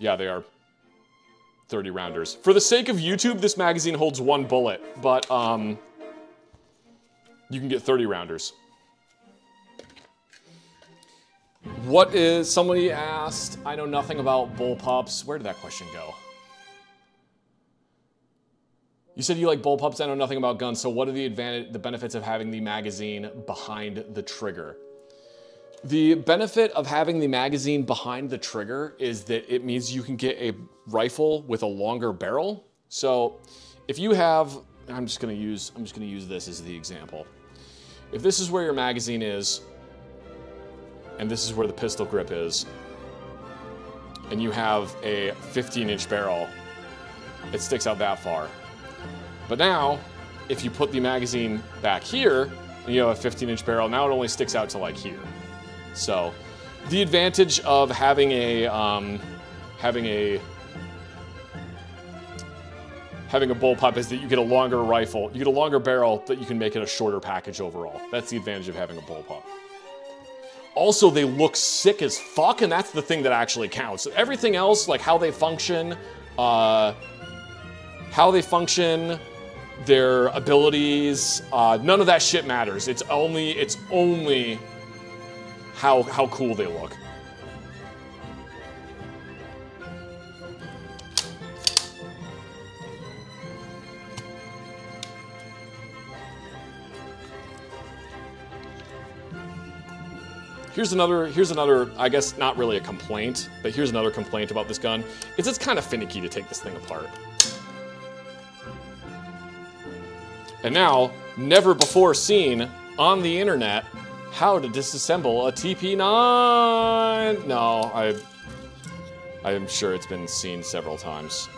yeah, they are thirty rounders. For the sake of YouTube, this magazine holds one bullet, but um, you can get thirty rounders. What is, somebody asked, I know nothing about bullpups. Where did that question go? You said you like bullpups, I know nothing about guns, so what are the advantage, the benefits of having the magazine behind the trigger? The benefit of having the magazine behind the trigger is that it means you can get a rifle with a longer barrel. So if you have, I'm just gonna use, I'm just gonna use this as the example. If this is where your magazine is, and this is where the pistol grip is, and you have a fifteen inch barrel, it sticks out that far. But now, if you put the magazine back here, and you have a fifteen inch barrel, now it only sticks out to like here. So, the advantage of having a, um, having a, having a bullpup is that you get a longer rifle, you get a longer barrel, but you can make it a shorter package overall. That's the advantage of having a bullpup. Also, they look sick as fuck, and that's the thing that actually counts. Everything else, like how they function, uh, how they function, their abilities, uh, none of that shit matters. It's only, it's only how how cool they look. Here's another, here's another, I guess not really a complaint, but here's another complaint about this gun. It's it's kind of finicky to take this thing apart. And now, never before seen on the internet, how to disassemble a T P nine. No, I, I am sure it's been seen several times.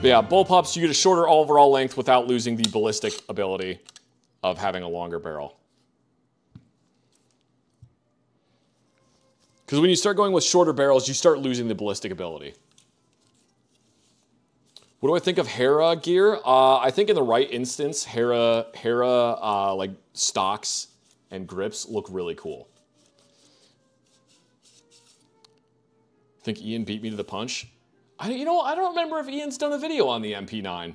But yeah, bullpups, you get a shorter overall length without losing the ballistic ability of having a longer barrel. Because when you start going with shorter barrels, you start losing the ballistic ability. What do I think of Hera gear? Uh, I think in the right instance, Hera, Hera uh, like stocks and grips look really cool. I think Ian beat me to the punch. I, you know, I don't remember if Ian's done a video on the M P nine.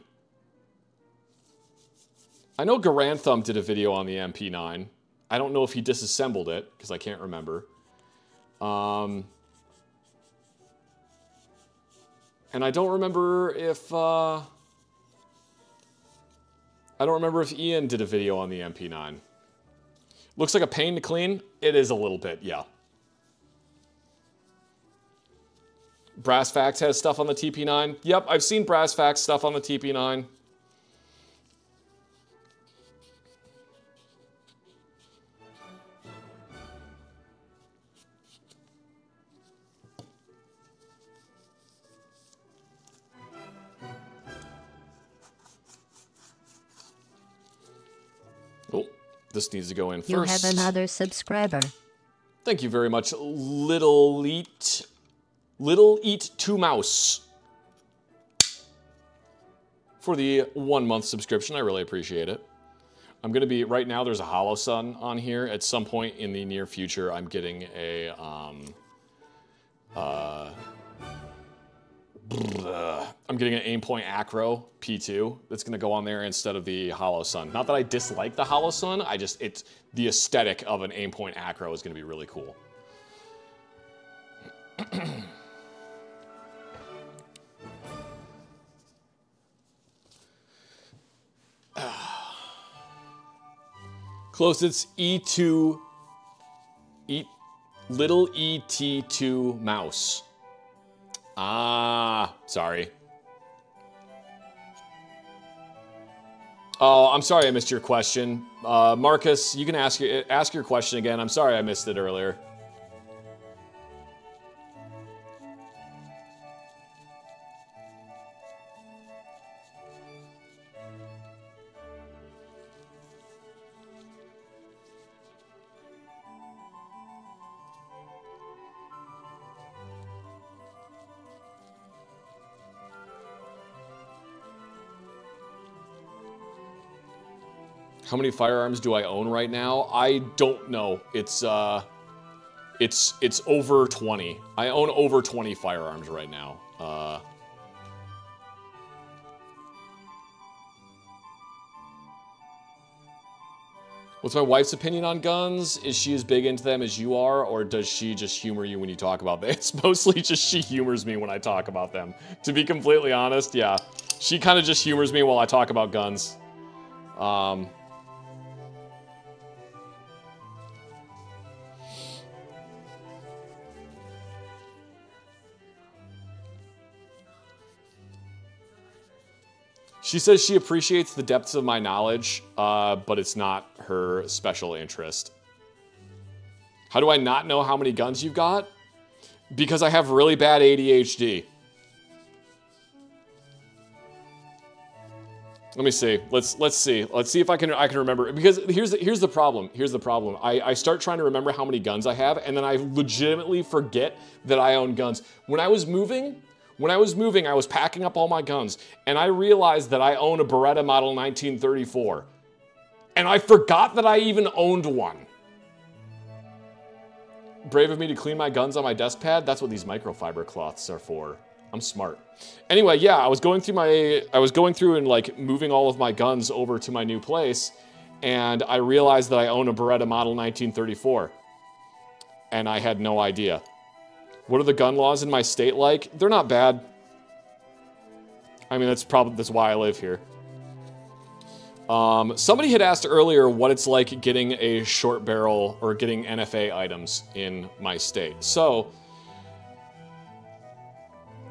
I know Garantham did a video on the M P nine. I don't know if he disassembled it, because I can't remember. Um, and I don't remember if... Uh, I don't remember if Ian did a video on the M P nine. Looks like a pain to clean. It is a little bit, yeah. Brass Facts has stuff on the T P nine. Yep, I've seen Brass Facts stuff on the T P nine. Oh, this needs to go in first. You have another subscriber. Thank you very much, Little Leet. Little Eat Two Mouse for the one month subscription. I really appreciate it. I'm gonna be, right now there's a HoloSun on here. At some point in the near future, I'm getting a, um, uh, I'm getting an Aimpoint Acro P two that's gonna go on there instead of the HoloSun. Not that I dislike the HoloSun, I just, it's, the aesthetic of an Aimpoint Acro is gonna be really cool. Close, it's E two, E, little E T two mouse. Ah, sorry. Oh, I'm sorry I missed your question. Uh, Marcus, you can ask your, ask your question again. I'm sorry I missed it earlier. How many firearms do I own right now? I don't know. It's uh, it's it's over twenty. I own over twenty firearms right now. Uh, what's my wife's opinion on guns? Is she as big into them as you are, or does she just humor you when you talk about them? It's mostly just she humors me when I talk about them. To be completely honest, yeah, she kind of just humors me while I talk about guns. Um. She says she appreciates the depths of my knowledge, uh, but it's not her special interest. How do I not know how many guns you've got? Because I have really bad A D H D. Let me see. Let's let's see. Let's see if I can I can remember, because here's the, here's the problem. Here's the problem. I, I start trying to remember how many guns I have, and then I legitimately forget that I own guns. When I was moving, when I was moving, I was packing up all my guns, and I realized that I own a Beretta model nineteen thirty-four, and I forgot that I even owned one. Brave of me to clean my guns on my desk pad. That's what these microfiber cloths are for. I'm smart. Anyway, yeah, I was going through my, I was going through and like moving all of my guns over to my new place, and I realized that I own a Beretta model nineteen thirty-four, and I had no idea. What are the gun laws in my state like? They're not bad. I mean, that's probably, that's why I live here. Um, somebody had asked earlier what it's like getting a short barrel or getting N F A items in my state. So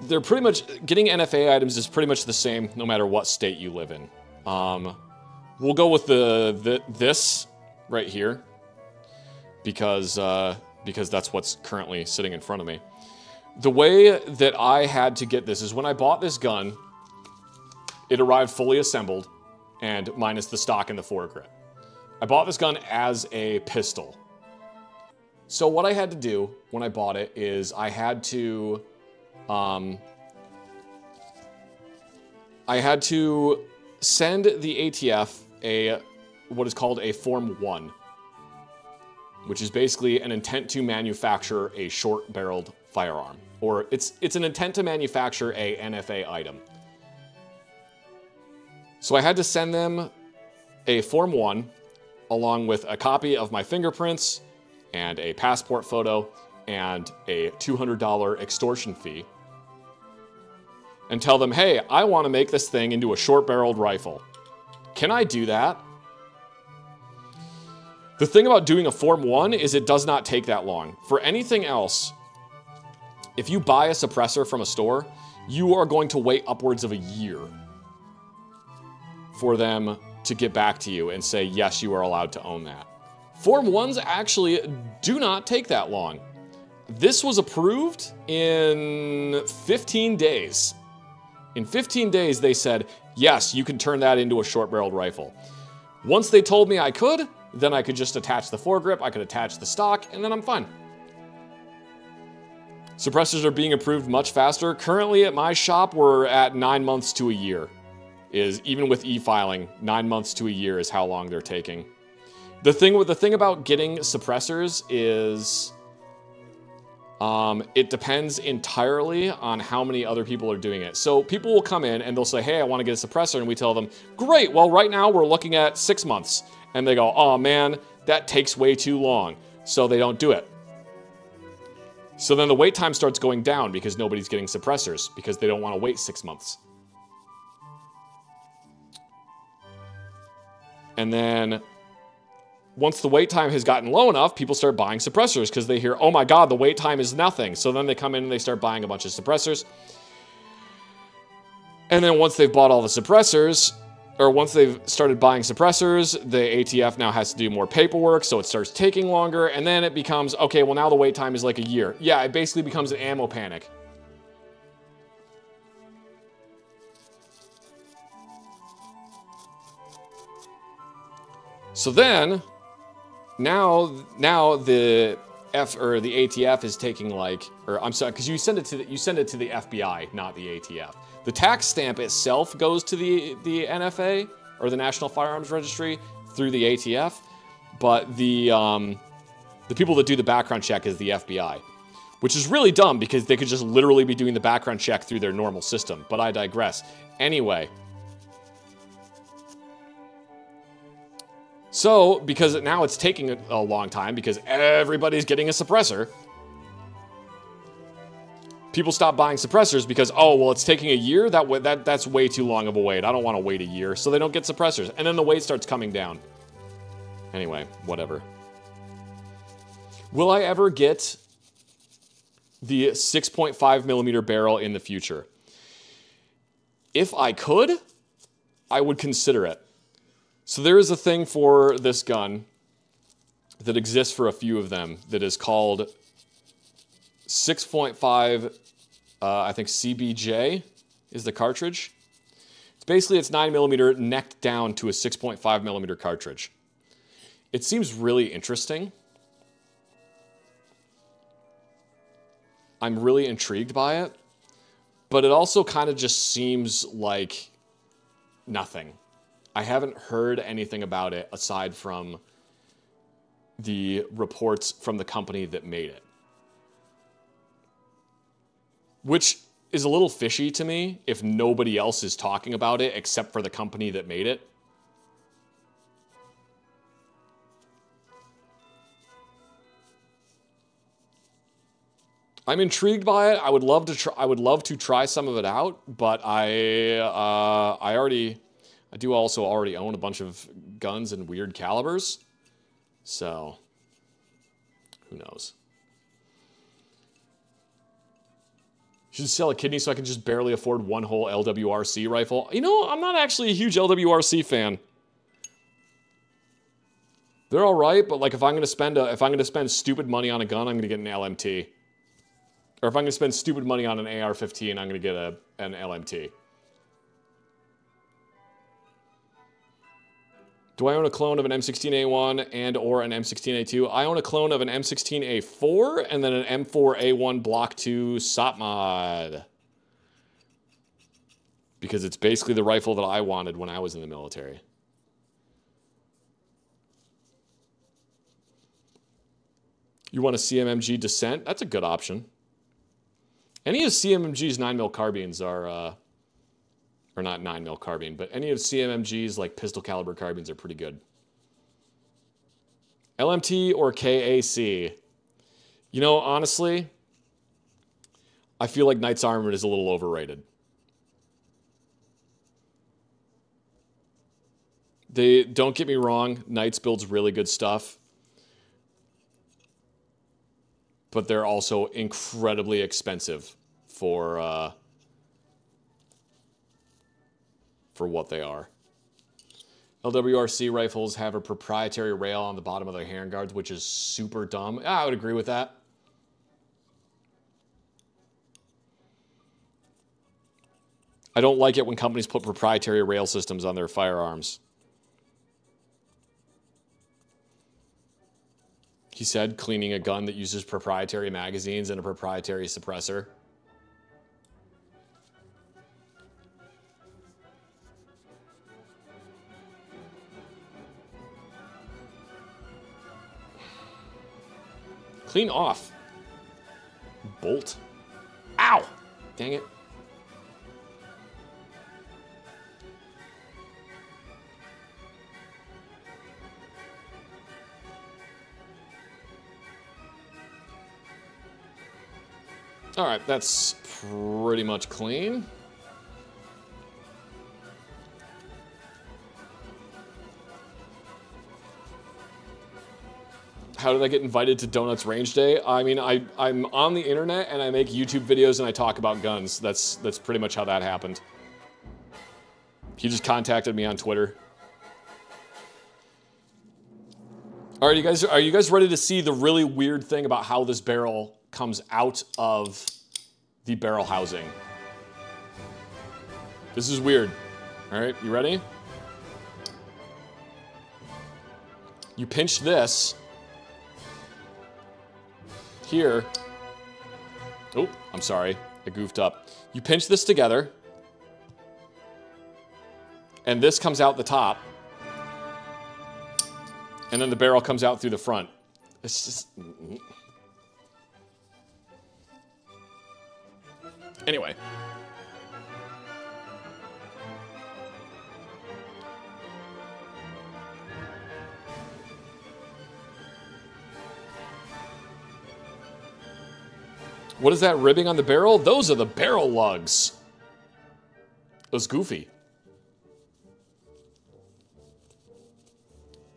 they're pretty much, getting N F A items is pretty much the same no matter what state you live in. Um, we'll go with the, the this right here because uh, because that's what's currently sitting in front of me. The way that I had to get this is when I bought this gun, it arrived fully assembled and minus the stock and the foregrip. I bought this gun as a pistol. So what I had to do when I bought it is I had to, um, I had to send the A T F a, what is called a Form one, which is basically an intent to manufacture a short-barreled firearm, or it's, it's an intent to manufacture a N F A item. So I had to send them a Form one along with a copy of my fingerprints and a passport photo and a two hundred dollar extortion fee and tell them, hey, I want to make this thing into a short-barreled rifle. Can I do that? The thing about doing a Form one is it does not take that long. For anything else, if you buy a suppressor from a store, you are going to wait upwards of a year for them to get back to you and say, yes, you are allowed to own that. Form ones actually do not take that long. This was approved in fifteen days. In fifteen days, they said, yes, you can turn that into a short-barreled rifle. Once they told me I could, then I could just attach the foregrip, I could attach the stock, and then I'm fine. Suppressors are being approved much faster. Currently at my shop, we're at nine months to a year. Is even with e-filing, nine months to a year is how long they're taking. The thing with the thing about getting suppressors is um, it depends entirely on how many other people are doing it. So people will come in and they'll say, hey, I want to get a suppressor. And we tell them, great, well, right now we're looking at six months. And they go, oh man, that takes way too long. So they don't do it. So then the wait time starts going down because nobody's getting suppressors because they don't want to wait six months. And then once the wait time has gotten low enough, people start buying suppressors because they hear, oh my God, the wait time is nothing. So then they come in and they start buying a bunch of suppressors. And then once they've bought all the suppressors, or once they've started buying suppressors, the A T F now has to do more paperwork, so it starts taking longer. And then it becomes, okay, well now the wait time is like a year. Yeah, it basically becomes an ammo panic. So then, now, now the F or the A T F is taking like, or I'm sorry, because you send it to the, you send it to the F B I, not the A T F. The tax stamp itself goes to the the N F A or the National Firearms Registry through the A T F, but the um, the people that do the background check is the F B I, which is really dumb because they could just literally be doing the background check through their normal system. But I digress. Anyway. So, because now it's taking a, a long time because everybody's getting a suppressor, people stop buying suppressors because, oh, well, it's taking a year? That, that, that's way too long of a wait. I don't want to wait a year. So they don't get suppressors. And then the wait starts coming down. Anyway, whatever. Will I ever get the six point five millimeter barrel in the future? If I could, I would consider it. So there is a thing for this gun that exists for a few of them that is called six point five, uh, I think C B J is the cartridge. It's basically, it's nine millimeter necked down to a six point five millimeter cartridge. It seems really interesting. I'm really intrigued by it, but it also kind of just seems like nothing. I haven't heard anything about it aside from the reports from the company that made it. Which is a little fishy to me if nobody else is talking about it except for the company that made it. I'm intrigued by it. I would love to try I would love to try some of it out, but I uh I already I I do also already own a bunch of guns and weird calibers, so who knows. Should sell a kidney so I can just barely afford one whole L W R C rifle. You know, I'm not actually a huge L W R C fan. They're all right, but like if I'm gonna spend a, if I'm gonna spend stupid money on a gun, I'm gonna get an L M T. Or if I'm gonna spend stupid money on an A R fifteen, I'm gonna get a an L M T. Do I own a clone of an M sixteen A one and or an M sixteen A two? I own a clone of an M sixteen A four and then an M four A one Block two S O C mod. Because it's basically the rifle that I wanted when I was in the military. You want a C M M G Descent? That's a good option. Any of C M M G's nine mil carbines are... Uh, Or not nine mil carbine, but any of C M M G's like pistol caliber carbines are pretty good. L M T or K A C? You know, honestly, I feel like Knight's Armored is a little overrated. They, don't get me wrong, Knight's builds really good stuff. But they're also incredibly expensive for... Uh, for what they are. L W R C rifles have a proprietary rail on the bottom of their handguards, which is super dumb. I would agree with that. I don't like it when companies put proprietary rail systems on their firearms. He said, cleaning a gun that uses proprietary magazines and a proprietary suppressor. Clean off. Bolt. Ow! Dang it. All right, that's pretty much clean. How did I get invited to Donuts Range Day? I mean, I, I'm on the internet and I make YouTube videos and I talk about guns. That's, that's pretty much how that happened. He just contacted me on Twitter. All right, you guys, are you guys ready to see the really weird thing about how this barrel comes out of the barrel housing? This is weird. All right, you ready? You pinch this. Here, oh, I'm sorry, I goofed up. You pinch this together, and this comes out the top, and then the barrel comes out through the front. It's just... Anyway. What is that ribbing on the barrel? Those are the barrel lugs. It was goofy.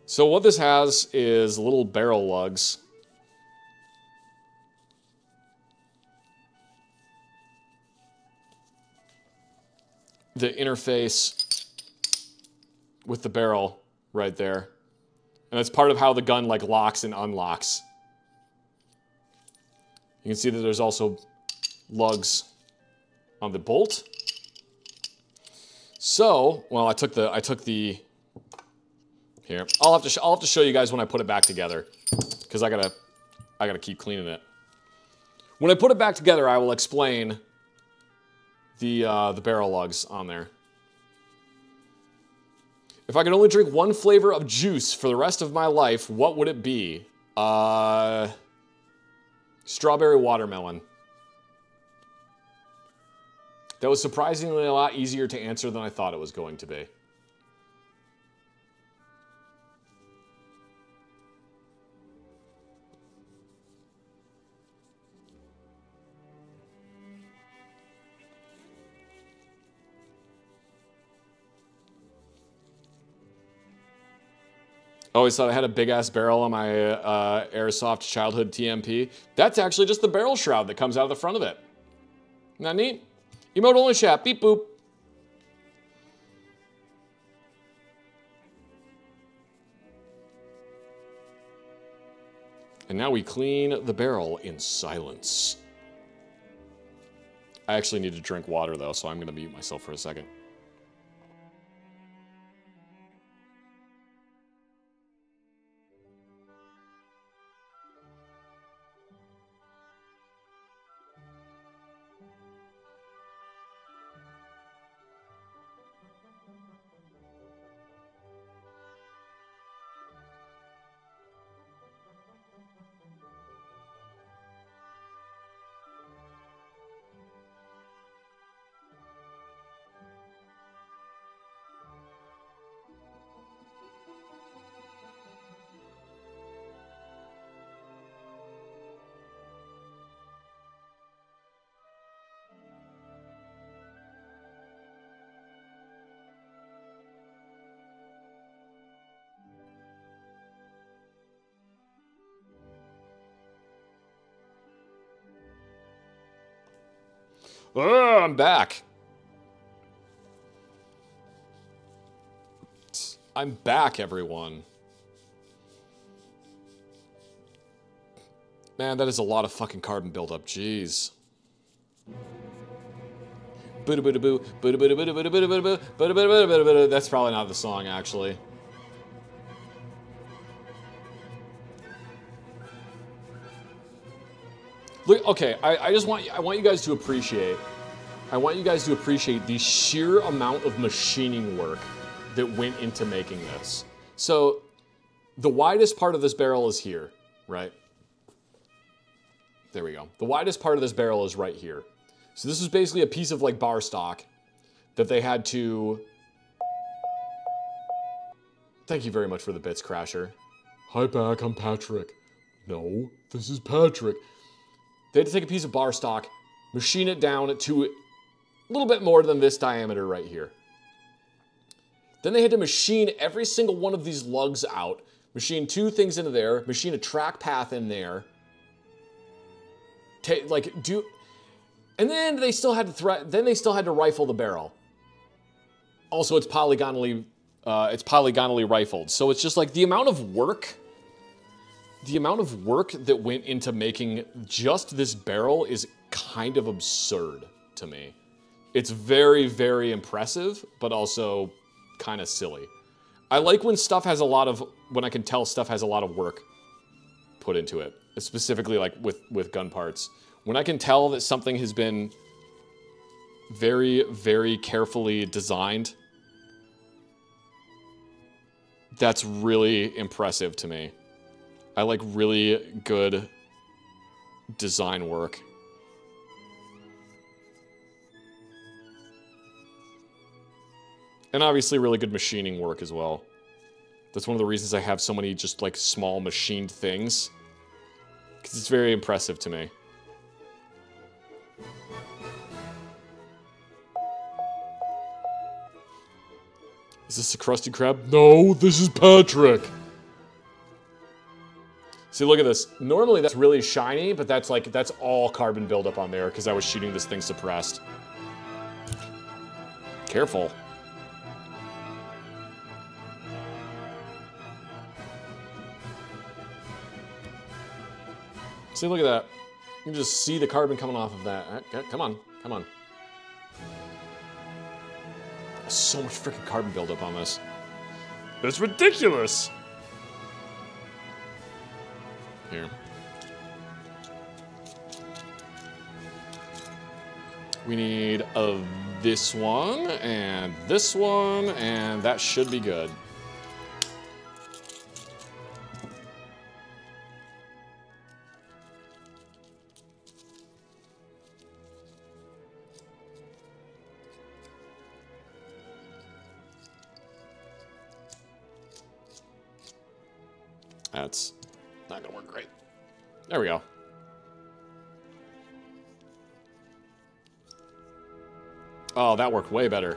So what this has is little barrel lugs. The interface with the barrel right there. And that's part of how the gun like locks and unlocks. You can see that there's also lugs on the bolt. So, well, I took the, I took the, here, I'll have to, I'll have to show you guys when I put it back together, because I gotta, I gotta keep cleaning it. When I put it back together, I will explain the, uh, the barrel lugs on there. If I could only drink one flavor of juice for the rest of my life, what would it be? Uh... Strawberry watermelon. That was surprisingly a lot easier to answer than I thought it was going to be. Always thought I had a big ass barrel on my uh, Airsoft childhood T M P. That's actually just the barrel shroud that comes out of the front of it. Isn't that neat? Emote only chat, beep boop. And now we clean the barrel in silence. I actually need to drink water though, so I'm gonna mute myself for a second. Oh, I'm back. I'm back, everyone. Man, that is a lot of fucking carbon buildup. Jeez. Boo boo boo boo boo boo boo boo boo boo boo. That's probably not the song, actually. Okay, I, I just want I want you guys to appreciate I want you guys to appreciate the sheer amount of machining work that went into making this. So the widest part of this barrel is here, right? There we go. The widest part of this barrel is right here. So this is basically a piece of like bar stock that they had to. Thank you very much for the bits, Crasher. Hi back, I'm Patrick. No, this is Patrick. They had to take a piece of bar stock, machine it down to a little bit more than this diameter right here. Then they had to machine every single one of these lugs out, machine two things into there, machine a track path in there. Take, like do, and then they still had to threat. Then they still had to rifle the barrel. Also, it's polygonally, uh, it's polygonally rifled, so it's just like the amount of work. The amount of work that went into making just this barrel is kind of absurd to me. It's very, very impressive, but also kind of silly. I like when stuff has a lot of, when I can tell stuff has a lot of work put into it, specifically like with, with gun parts. When I can tell that something has been very, very carefully designed, that's really impressive to me. I like really good design work. And obviously really good machining work as well. That's one of the reasons I have so many just like small machined things. Because it's very impressive to me. Is this a Krusty Krab? No, this is Patrick! See, look at this. Normally that's really shiny, but that's like, that's all carbon buildup on there because I was shooting this thing suppressed. Careful. See, look at that. You can just see the carbon coming off of that. Okay, come on, come on. There's so much freaking carbon buildup on this. That's ridiculous. Here. We need of this one and this one, and that should be good. That's not gonna work great. There we go. Oh, that worked way better.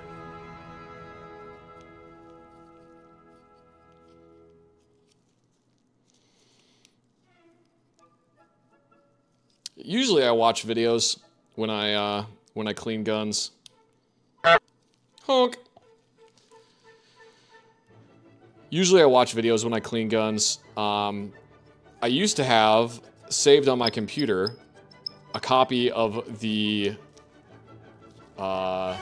Usually I watch videos when I uh, when I clean guns. Honk. Usually I watch videos when I clean guns. Um, I used to have saved on my computer a copy of the uh,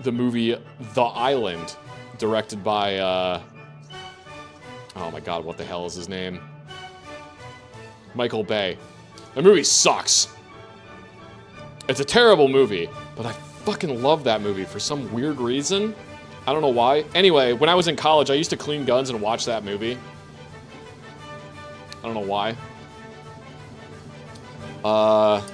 the movie The Island, directed by uh, oh my god, what the hell is his name? Michael Bay. That movie sucks. It's a terrible movie, but I fucking love that movie for some weird reason. I don't know why. Anyway, when I was in college, I used to clean guns and watch that movie. I don't know why. Uh,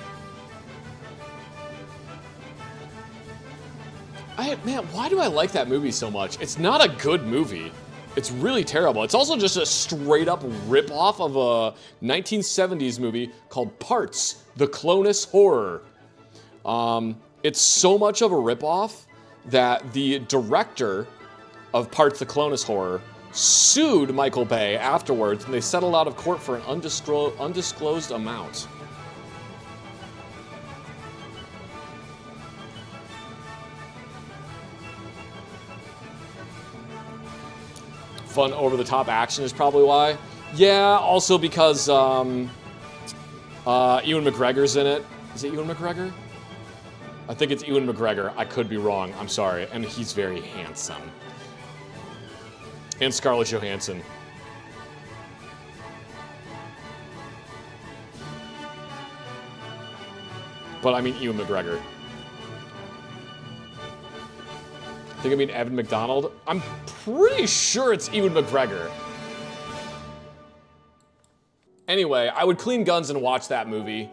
I man, why do I like that movie so much? It's not a good movie. It's really terrible. It's also just a straight-up rip-off of a nineteen seventies movie called Parts, The Clonus Horror. Um, it's so much of a rip-off that the director of Parts, The Clonus Horror sued Michael Bay afterwards, and they settled out of court for an undisclo- undisclosed amount. Fun over-the-top action is probably why. Yeah, also because um, uh, Ewan McGregor's in it. Is it Ewan McGregor? I think it's Ewan McGregor. I could be wrong. I'm sorry. And he's very handsome. And Scarlett Johansson. But I mean Ewan McGregor. I think I mean Evan McDonald. I'm pretty sure it's Ewan McGregor. Anyway, I would clean guns and watch that movie.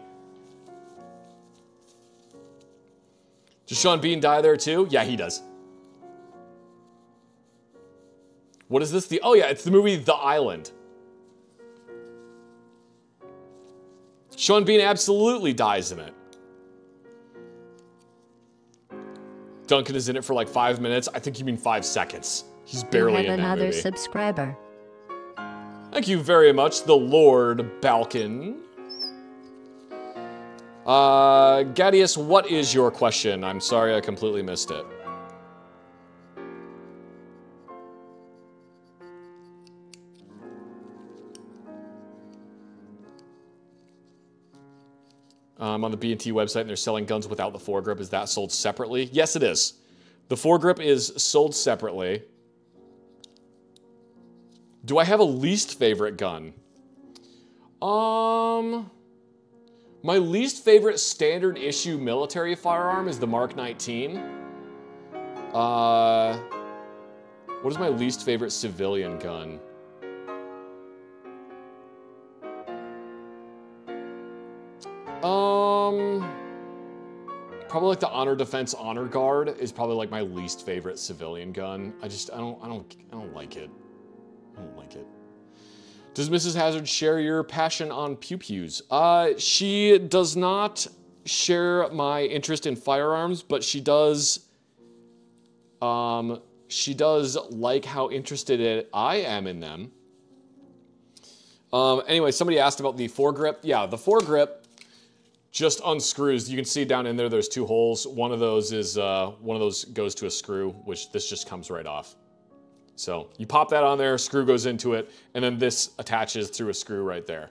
Does Sean Bean die there too? Yeah, he does. What is this? The oh yeah, it's the movie The Island. Sean Bean absolutely dies in it. Duncan is in it for like five minutes. I think you mean five seconds. He's barely in that movie. You have another subscriber. Thank you very much, the Lord Balkan. Uh, Gadius, what is your question? I'm sorry, I completely missed it. Um, on the B and T website, and they're selling guns without the foregrip. Is that sold separately? Yes, it is. The foregrip is sold separately. Do I have a least favorite gun? Um, my least favorite standard issue military firearm is the Mark nineteen. Uh, what is my least favorite civilian gun? Um, probably like the Honor Defense Honor Guard is probably like my least favorite civilian gun. I just I don't I don't I don't like it. I don't like it. Does Missus Hazard share your passion on pew pews? Uh, she does not share my interest in firearms, but she does. Um, she does like how interested it, I am in them. Um, anyway, somebody asked about the foregrip. Yeah, the foregrip just unscrews. You can see down in there, there's two holes. One of those is, uh, one of those goes to a screw, which this just comes right off. So you pop that on there, screw goes into it, and then this attaches through a screw right there.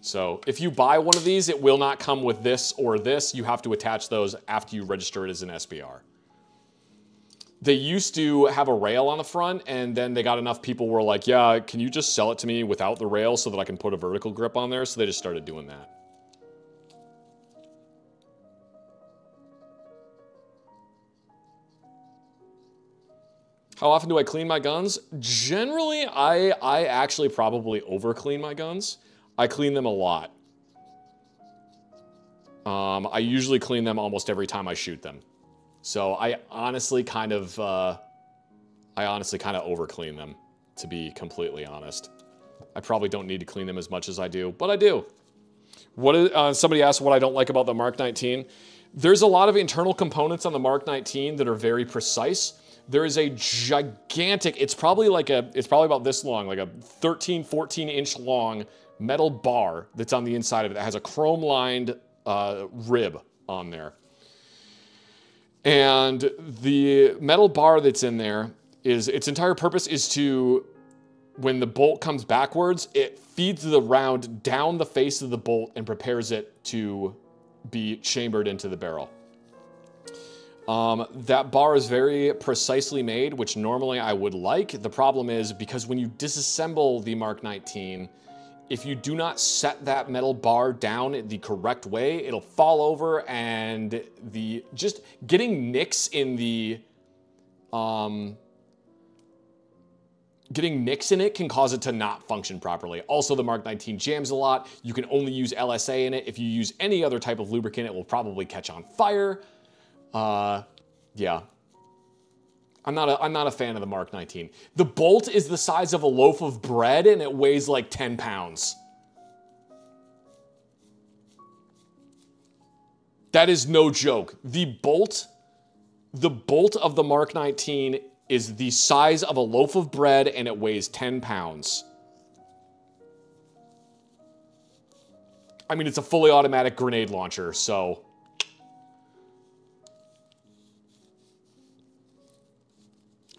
So if you buy one of these, it will not come with this or this. You have to attach those after you register it as an S B R. They used to have a rail on the front, and then they got enough people were like, yeah, can you just sell it to me without the rail so that I can put a vertical grip on there? So they just started doing that. How often do I clean my guns? Generally, I, I actually probably over-clean my guns. I clean them a lot. Um, I usually clean them almost every time I shoot them. So I honestly kind of, uh, I honestly kind of over-clean them, to be completely honest. I probably don't need to clean them as much as I do, but I do. What is, uh, somebody asked what I don't like about the Mark nineteen. There's a lot of internal components on the Mark nineteen that are very precise. There is a gigantic, it's probably like a, it's probably about this long, like a thirteen, fourteen inch long metal bar that's on the inside of it that has a chrome-lined uh, rib on there. And the metal bar that's in there is, its entire purpose is to, when the bolt comes backwards, it feeds the round down the face of the bolt and prepares it to be chambered into the barrel. Um, that bar is very precisely made, which normally I would like. The problem is because when you disassemble the Mark nineteen, if you do not set that metal bar down the correct way, it'll fall over, and the just getting nicks in the um, getting nicks in it can cause it to not function properly. Also, the Mark nineteen jams a lot. You can only use L S A in it. If you use any other type of lubricant, it will probably catch on fire. Uh, yeah, I'm not a, I'm not a fan of the Mark nineteen. The bolt is the size of a loaf of bread and it weighs like ten pounds. That is no joke. The bolt, the bolt of the Mark nineteen is the size of a loaf of bread and it weighs ten pounds. I mean, it's a fully automatic grenade launcher, so...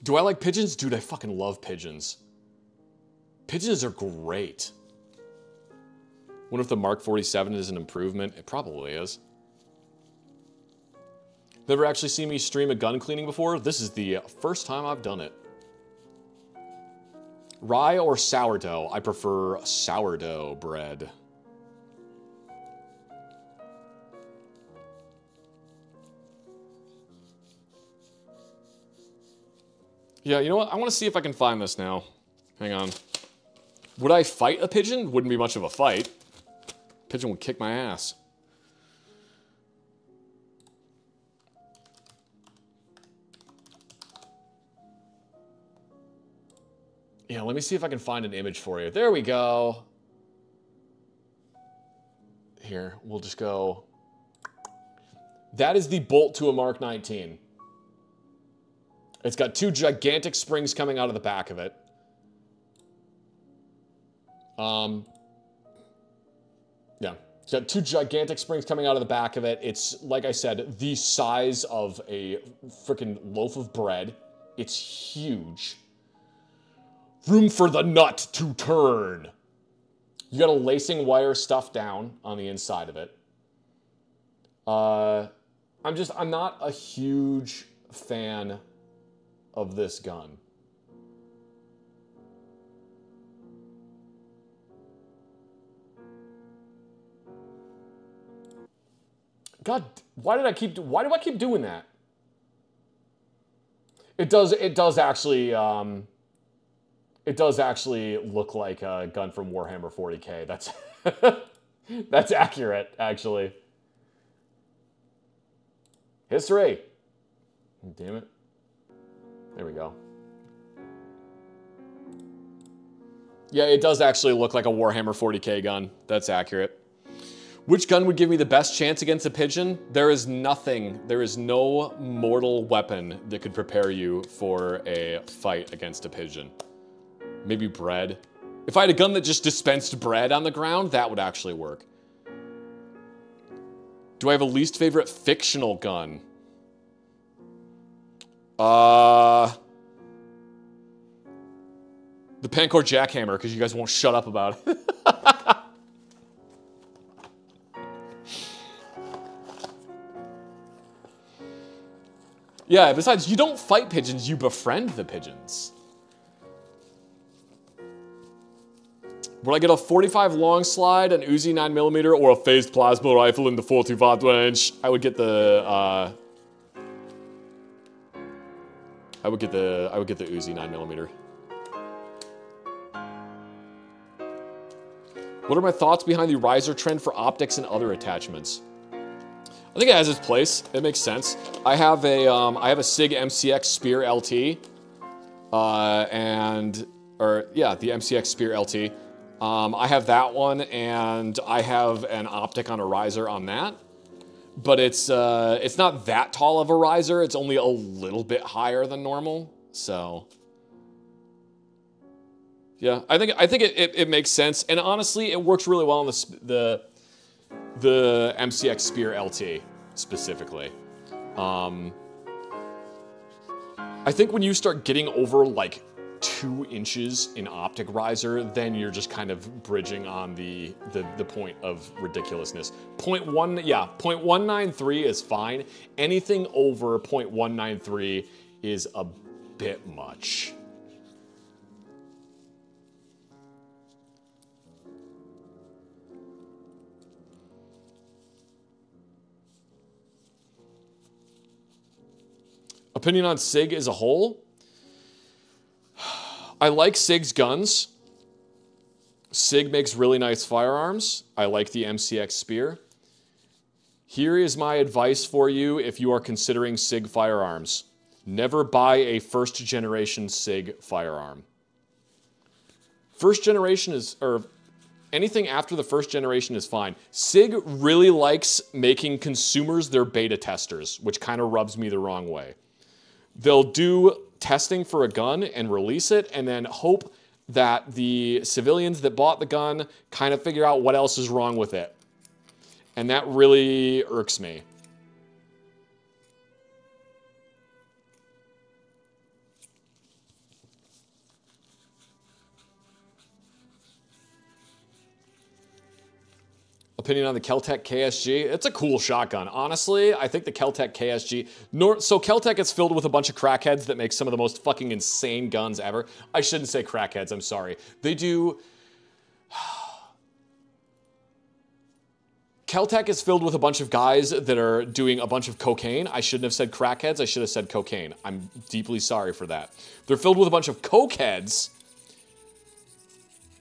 Do I like pigeons? Dude, I fucking love pigeons. Pigeons are great. Wonder if the Mark forty-seven is an improvement. It probably is. Never actually seen me stream a gun cleaning before. This is the first time I've done it. Rye or sourdough? I prefer sourdough bread. Yeah, you know what? I want to see if I can find this now. Hang on. Would I fight a pigeon? Wouldn't be much of a fight. Pigeon would kick my ass. Yeah, let me see if I can find an image for you. There we go. Here, we'll just go. That is the bolt to a Mark nineteen. It's got two gigantic springs coming out of the back of it. Um, yeah, it's got two gigantic springs coming out of the back of it. It's, like I said, the size of a freaking loaf of bread. It's huge. Room for the nut to turn. You got a lacing wire stuffed down on the inside of it. Uh, I'm just, I'm not a huge fan of this gun. God, why did I keep, why do I keep doing that? It does, it does actually, um, it does actually look like a gun from Warhammer forty K. That's, that's accurate, actually. History. Damn it. There we go. Yeah, it does actually look like a Warhammer forty K gun. That's accurate. Which gun would give me the best chance against a pigeon? There is nothing. There is no mortal weapon that could prepare you for a fight against a pigeon. Maybe bread. If I had a gun that just dispensed bread on the ground, that would actually work. Do I have a least favorite fictional gun? Uh, the Pancore Jackhammer, because you guys won't shut up about it. Yeah, besides, you don't fight pigeons, you befriend the pigeons. Would I get a forty-five long slide, an Uzi nine millimeter, or a phased plasma rifle in the forty-five range? I would get the, uh... I would get the I would get the Uzi nine millimeter. What are my thoughts behind the riser trend for optics and other attachments? I think it has its place. It makes sense. I have a um, I have a Sig M C X Spear L T, uh, and or yeah, the M C X Spear L T. Um, I have that one, and I have an optic on a riser on that. But it's uh, it's not that tall of a riser. It's only a little bit higher than normal. So Yeah, I think I think it, it, it makes sense, and honestly, it works really well on the the the M C X Spear L T specifically. Um, I think when you start getting over like two inches in optic riser, then you're just kind of bridging on the the, the point of ridiculousness. Point one, yeah, point one nine three is fine. Anything over point one nine three is a bit much. Opinion on Sig as a whole? I like Sig's guns. Sig makes really nice firearms. I like the M C X Spear. Here is my advice for you if you are considering Sig firearms. Never buy a first generation Sig firearm. First generation is, or anything after the first generation is fine. Sig really likes making consumers their beta testers, which kind of rubs me the wrong way. They'll do testing for a gun and release it and then hope that the civilians that bought the gun kind of figure out what else is wrong with it. And that really irks me. Opinion on the Kel-Tec K S G. It's a cool shotgun. Honestly, I think the Kel-Tec K S G... Nor so Kel-Tec is filled with a bunch of crackheads that make some of the most fucking insane guns ever. I shouldn't say crackheads, I'm sorry. They do... Kel-Tec is filled with a bunch of guys that are doing a bunch of cocaine. I shouldn't have said crackheads, I should have said cocaine. I'm deeply sorry for that. They're filled with a bunch of cokeheads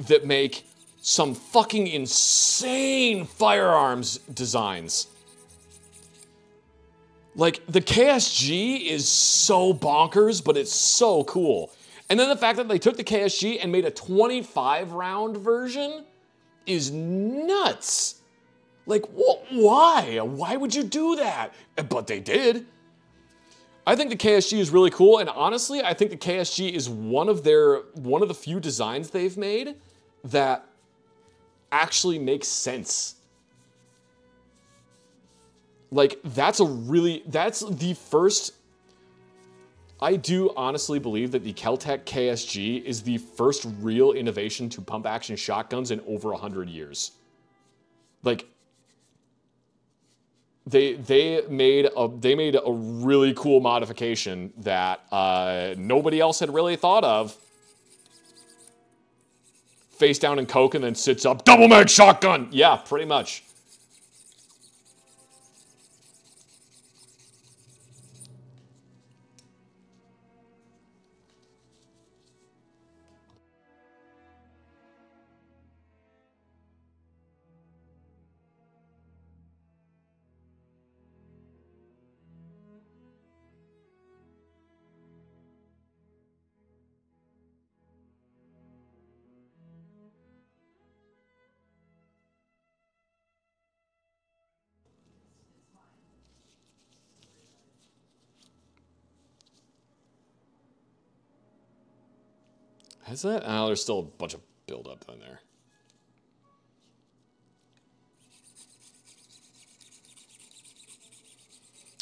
that make... some fucking insane firearms designs. Like, the K S G is so bonkers, but it's so cool. And then the fact that they took the K S G and made a twenty-five round version is nuts. Like, wh- why? Why would you do that? But they did. I think the K S G is really cool, and honestly, I think the K S G is one of their, one of the few designs they've made that actually makes sense. Like, that's a really, that's the first, I do honestly believe that the Kel-Tec K S G is the first real innovation to pump action shotguns in over one hundred years. Like, they they made a they made a really cool modification that uh, nobody else had really thought of. Face down in coke and then sits up. Double mag shotgun! Yeah, pretty much. Is that? Oh, there's still a bunch of buildup on there.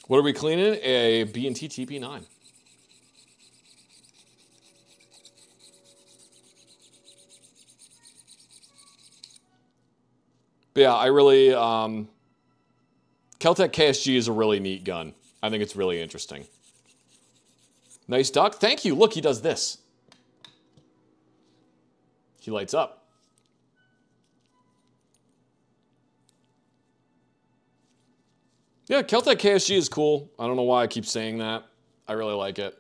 What are we cleaning? A B and T T P nine. But yeah, I really... Um, Kel-Tec K S G is a really neat gun. I think it's really interesting. Nice duck. Thank you. Look, he does this. He lights up. Yeah, Kel-Tec K S G is cool. I don't know why I keep saying that. I really like it.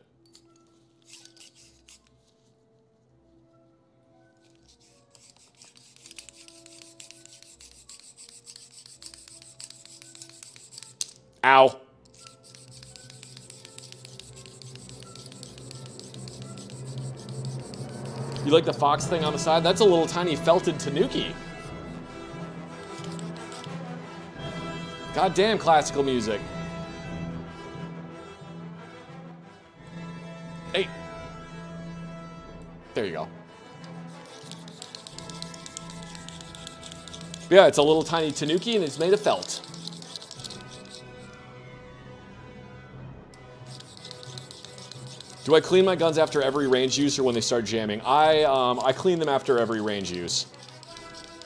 Ow. You like the fox thing on the side? That's a little tiny felted tanuki. Goddamn classical music. Hey. There you go. Yeah, it's a little tiny tanuki and it's made of felt. Do I clean my guns after every range use or when they start jamming? I, um, I clean them after every range use,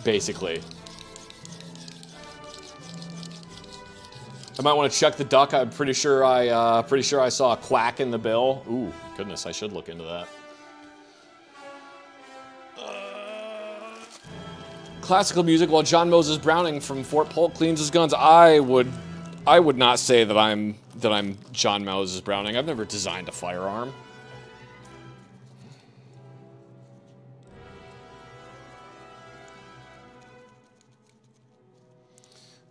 basically. I might want to check the duck. I'm pretty sure I, uh, pretty sure I saw a quack in the bill. Ooh, goodness, I should look into that. Uh, classical music while John Moses Browning from Fort Polk cleans his guns. I would, I would not say that I'm that I'm John Moses Browning. I've never designed a firearm.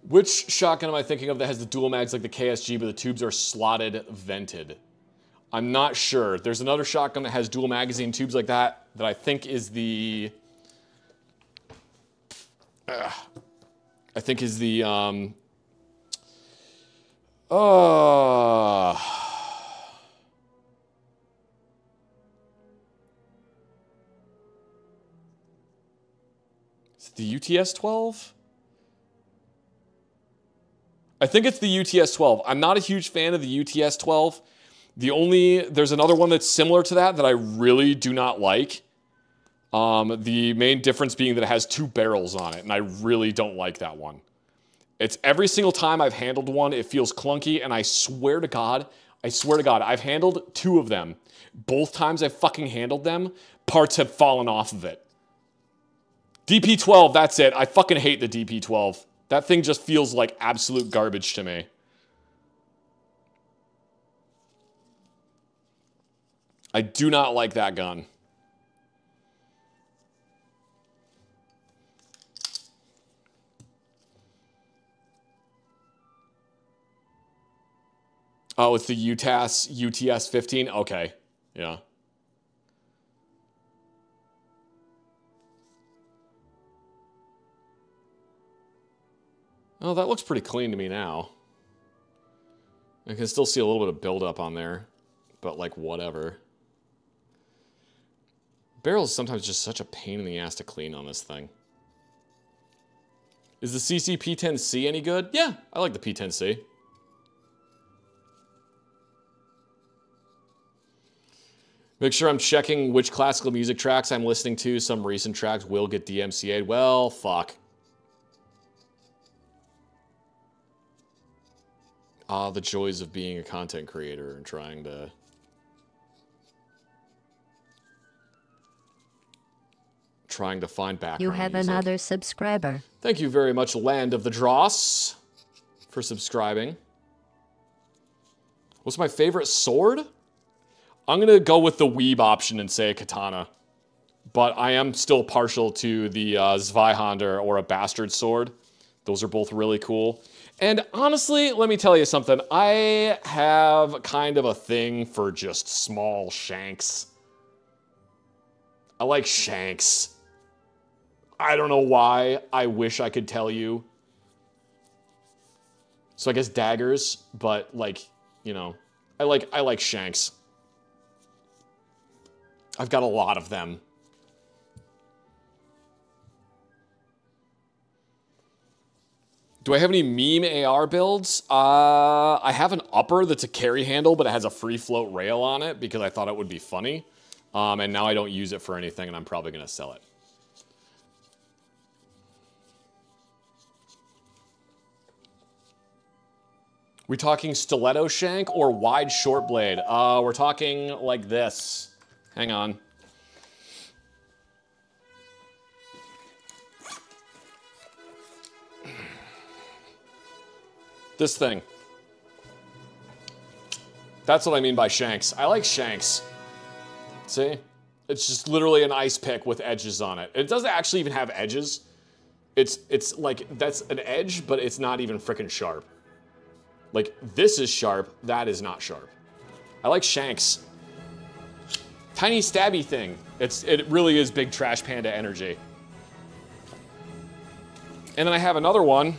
Which shotgun am I thinking of that has the dual mags like the K S G, but the tubes are slotted, vented? I'm not sure. There's another shotgun that has dual magazine tubes like that that I think is the... Uh, I think is the... Um, uh, is it the U T S twelve? I think it's the U T S twelve. I'm not a huge fan of the U T S twelve. The only, there's another one that's similar to that that I really do not like. Um, the main difference being that it has two barrels on it, and I really don't like that one. It's every single time I've handled one, it feels clunky, and I swear to God, I swear to God, I've handled two of them. Both times I've fucking handled them, parts have fallen off of it. D P twelve, that's it. I fucking hate the D P twelve. That thing just feels like absolute garbage to me. I do not like that gun. Oh, it's the U T A S U T S fifteen? Okay, yeah. Oh, that looks pretty clean to me now. I can still see a little bit of buildup on there, but like whatever. Barrel is sometimes just such a pain in the ass to clean on this thing. Is the C C P ten C any good? Yeah, I like the P ten C. Make sure I'm checking which classical music tracks I'm listening to. Some recent tracks will get D M C A'd. Well, fuck. Ah, the joys of being a content creator and trying to... Trying to find background music. You have another subscriber. Thank you very much, Land of the Dross, for subscribing. What's my favorite sword? I'm going to go with the weeb option and say a katana. But I am still partial to the uh, Zweihander or a bastard sword. Those are both really cool. And honestly, let me tell you something. I have kind of a thing for just small shanks. I like shanks. I don't know why. I wish I could tell you. So I guess daggers, but like, you know, I like I like shanks. I've got a lot of them. Do I have any meme A R builds? Uh, I have an upper that's a carry handle, but it has a free float rail on it because I thought it would be funny. Um, and now I don't use it for anything, and I'm probably going to sell it. We talking stiletto shank or wide short blade? Uh, we're talking like this. Hang on. This thing. That's what I mean by shanks. I like shanks. See? It's just literally an ice pick with edges on it. It doesn't actually even have edges. It's it's like, that's an edge, but it's not even frickin' sharp. Like, this is sharp, that is not sharp. I like shanks. Tiny stabby thing. It's It really is big Trash Panda energy. And then I have another one.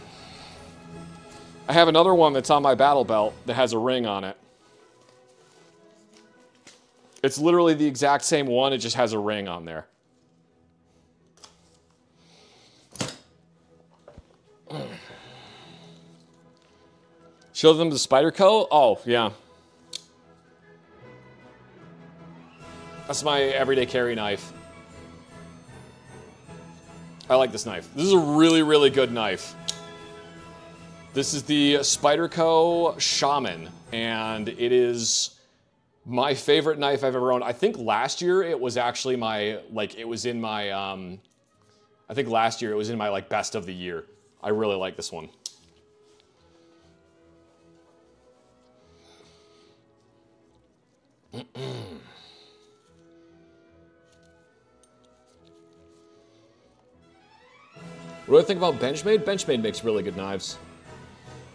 I have another one that's on my battle belt that has a ring on it. It's literally the exact same one, it just has a ring on there. Show them the spider coat? Oh, yeah. That's my everyday carry knife. I like this knife. This is a really, really good knife. This is the Spyderco Shaman, and it is my favorite knife I've ever owned. I think last year it was actually my, like, it was in my, um, I think last year it was in my, like, best of the year. I really like this one. What do I think about Benchmade? Benchmade makes really good knives.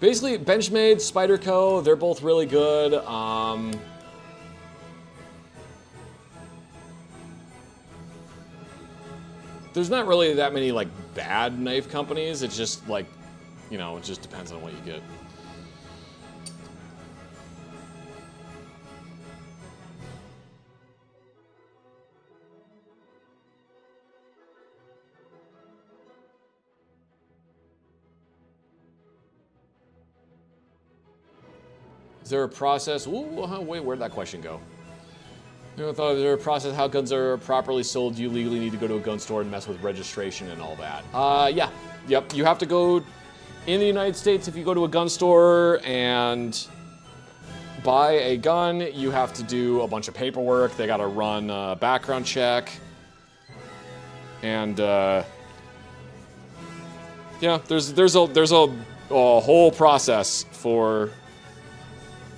Basically, Benchmade, Spyderco, they're both really good. Um, there's not really that many like bad knife companies. It's just like, you know, it just depends on what you get. Is there a process? Ooh, huh, wait, where'd that question go? You know, I thought, is there a process how guns are properly sold? You legally need to go to a gun store and mess with registration and all that. Uh, yeah, yep. You have to go in the United States. If you go to a gun store and buy a gun, you have to do a bunch of paperwork. They got to run a background check, and uh, yeah, there's there's a there's a, a whole process for.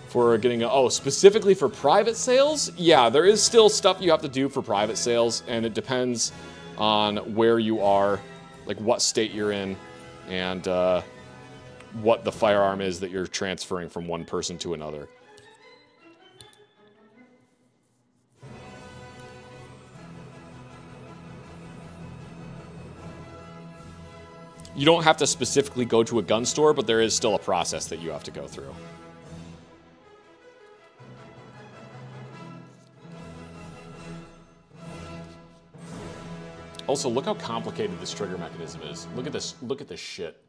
For getting a, oh, specifically for private sales? Yeah, there is still stuff you have to do for private sales, and it depends on where you are, like what state you're in, and uh, what the firearm is that you're transferring from one person to another. You don't have to specifically go to a gun store, but there is still a process that you have to go through. Also, look how complicated this trigger mechanism is. Look at this, look at this shit.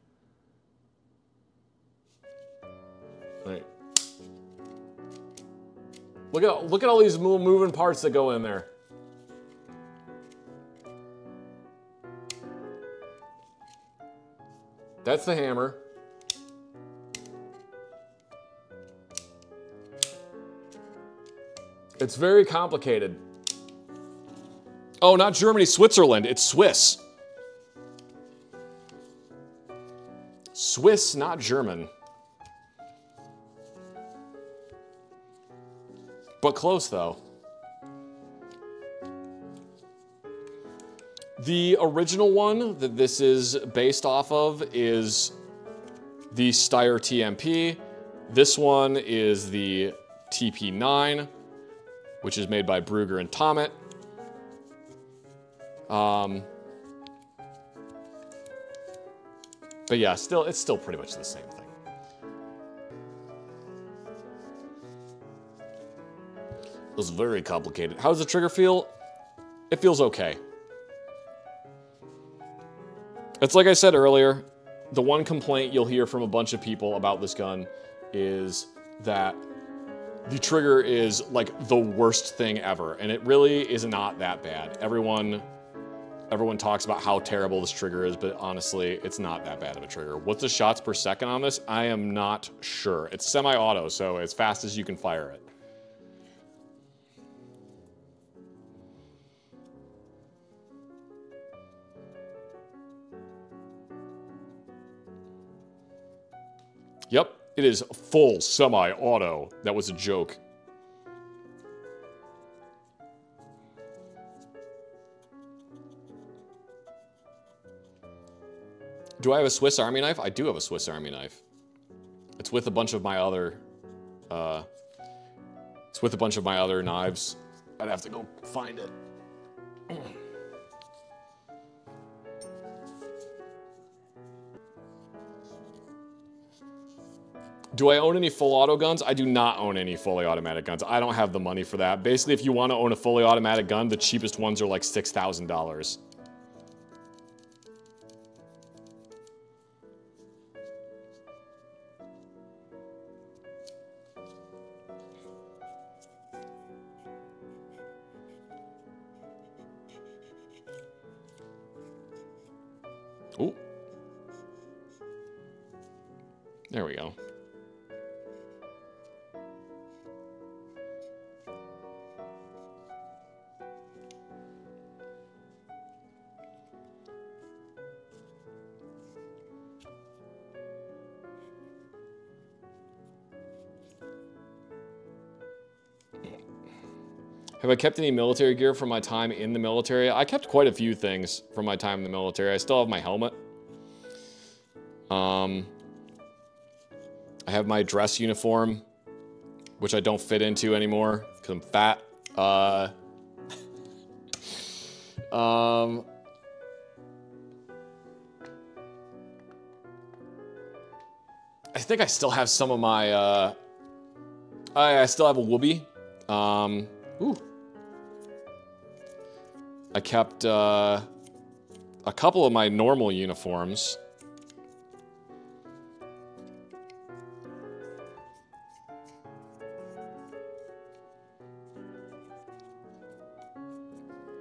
All right. Look at, look at all these moving parts that go in there. That's the hammer. It's very complicated. Oh, not Germany, Switzerland, it's Swiss. Swiss, not German. But close though. The original one that this is based off of is the Steyr T M P. This one is the T P nine, which is made by Brügger and Thomet. Um, but yeah, still, it's still pretty much the same thing. It was very complicated. How does the trigger feel? It feels okay. It's like I said earlier, the one complaint you'll hear from a bunch of people about this gun is that the trigger is like the worst thing ever, and it really is not that bad. Everyone... Everyone talks about how terrible this trigger is, but honestly, it's not that bad of a trigger. What's the shots per second on this? I am not sure. It's semi-auto, so as fast as you can fire it. Yep, it is full semi-auto. That was a joke. Do I have a Swiss Army knife? I do have a Swiss Army knife. It's with a bunch of my other, uh, it's with a bunch of my other knives. I'd have to go find it. Do I own any full auto guns? I do not own any fully automatic guns. I don't have the money for that. Basically, if you want to own a fully automatic gun, the cheapest ones are like six thousand dollars. Oh. There we go. Have I kept any military gear from my time in the military? I kept quite a few things from my time in the military. I still have my helmet. Um, I have my dress uniform, which I don't fit into anymore because I'm fat. Uh, um, I think I still have some of my, uh, I, I still have a Whoobie. Um, ooh. I kept uh, a couple of my normal uniforms.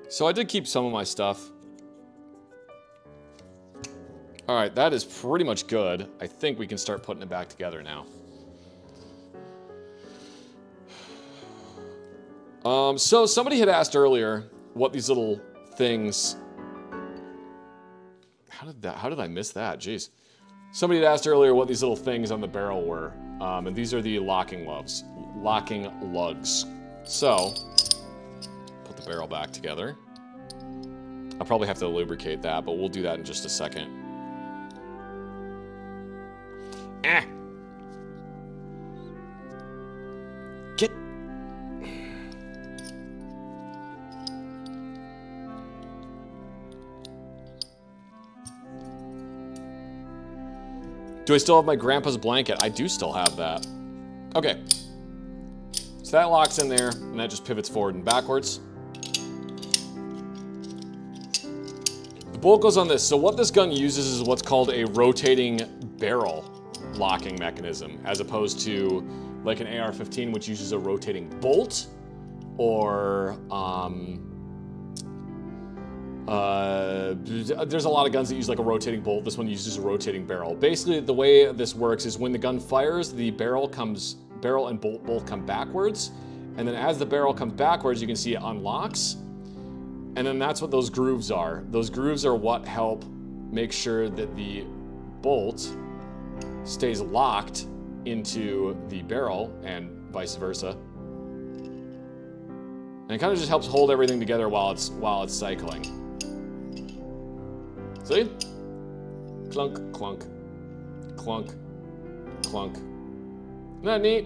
So I did keep some of my stuff. All right, that is pretty much good. I think we can start putting it back together now. Um, so somebody had asked earlier what these little things, how did that, how did I miss that? Jeez. Somebody had asked earlier what these little things on the barrel were. Um, and these are the locking lugs, locking lugs. So put the barrel back together. I'll probably have to lubricate that, but we'll do that in just a second. Eh. Do I still have my grandpa's blanket? I do still have that. Okay. So that locks in there, and that just pivots forward and backwards. The bolt goes on this. So what this gun uses is what's called a rotating barrel locking mechanism, as opposed to like an A R fifteen, which uses a rotating bolt, or um, uh, there's a lot of guns that use like a rotating bolt. This one uses a rotating barrel. Basically, the way this works is when the gun fires, the barrel comes barrel and bolt both come backwards, and then as the barrel comes backwards, you can see it unlocks, and then that's what those grooves are. Those grooves are what help make sure that the bolt stays locked into the barrel and vice versa, and it kind of just helps hold everything together while it's while it's cycling. See? Clunk, clunk, clunk, clunk. Isn't that neat?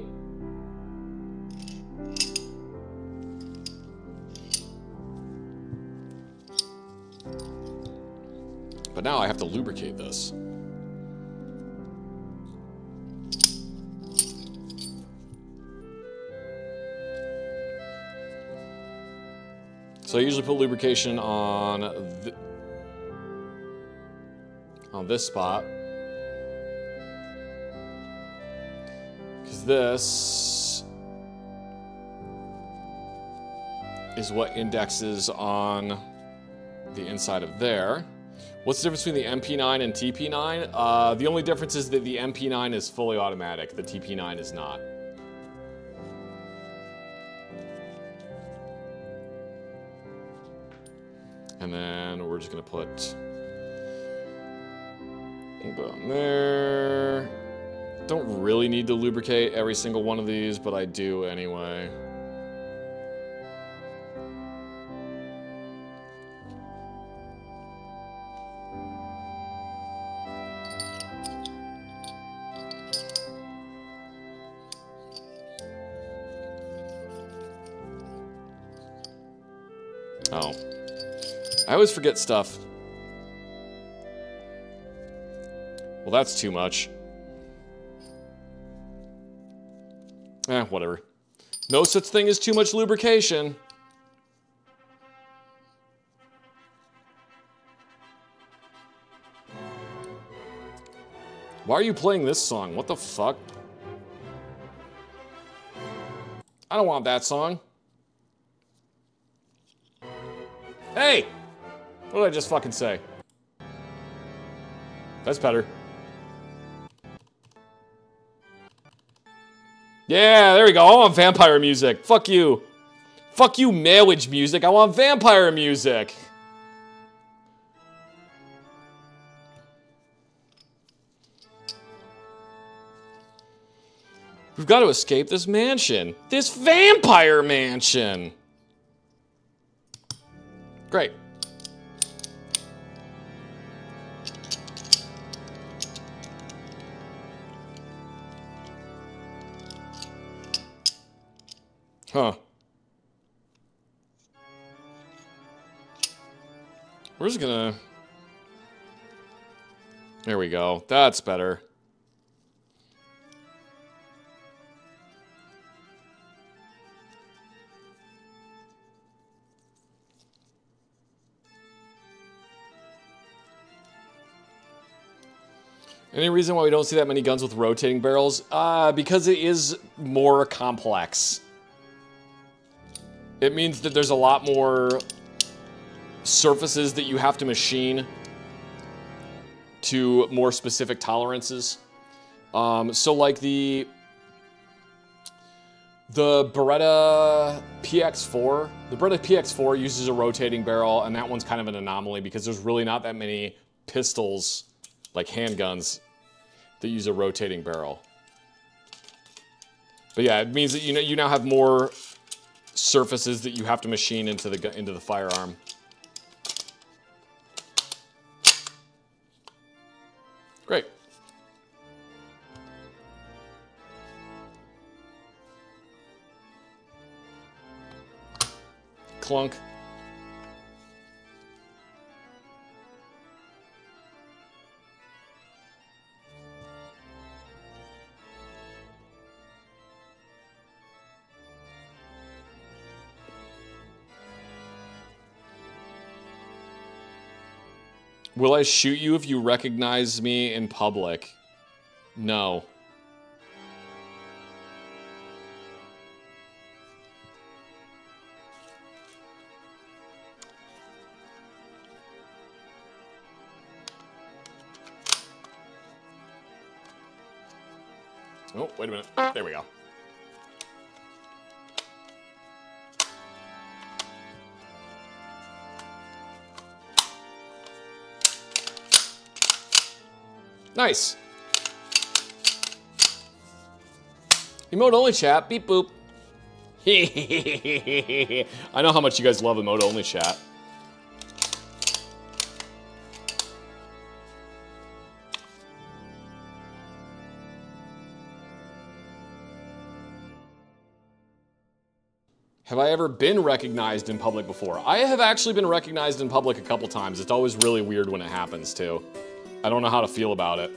But now I have to lubricate this. So I usually put lubrication on th on this spot. This is what indexes on the inside of there. What's the difference between the M P nine and T P nine? Uh, the only difference is that the M P nine is fully automatic, the T P nine is not. And then we're just gonna put down there. Don't really need to lubricate every single one of these, but I do anyway. Oh. I always forget stuff. Well, that's too much. Eh, whatever. No such thing as too much lubrication. Why are you playing this song? What the fuck? I don't want that song. Hey! What did I just fucking say? That's better. Yeah, there we go. I want vampire music. Fuck you. Fuck you, marriage music. I want vampire music. We've got to escape this mansion. This vampire mansion. Great. Huh. We're just gonna... There we go. That's better. Any reason why we don't see that many guns with rotating barrels? Uh, because it is more complex. It means that there's a lot more surfaces that you have to machine to more specific tolerances. Um, so like the, the Beretta P X four, the Beretta P X four uses a rotating barrel, and that one's kind of an anomaly because there's really not that many pistols, like handguns, that use a rotating barrel. But yeah, it means that you know you now have more surfaces that you have to machine into the into the firearm. Great. Clunk. Will I shoot you if you recognize me in public? No. Oh, wait a minute. There we go. Nice. Emote only chat. Beep boop. I know how much you guys love emote only chat. Have I ever been recognized in public before? I have actually been recognized in public a couple times. It's always really weird when it happens too. I don't know how to feel about it.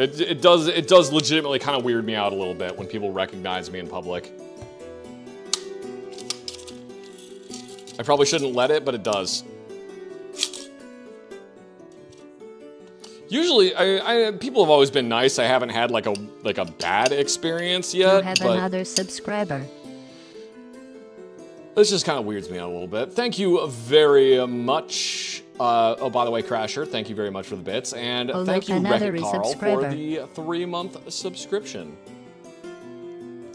It, it does it does legitimately kind of weird me out a little bit when people recognize me in public. I probably shouldn't let it, but it does. Usually, I, I, people have always been nice. I haven't had like a like a bad experience yet. You have but... another subscriber. This just kind of weirds me out a little bit. Thank you very much. Uh, oh, by the way, Crasher, thank you very much for the bits. And I'll thank you, Wreck-It Carl, for the three-month subscription.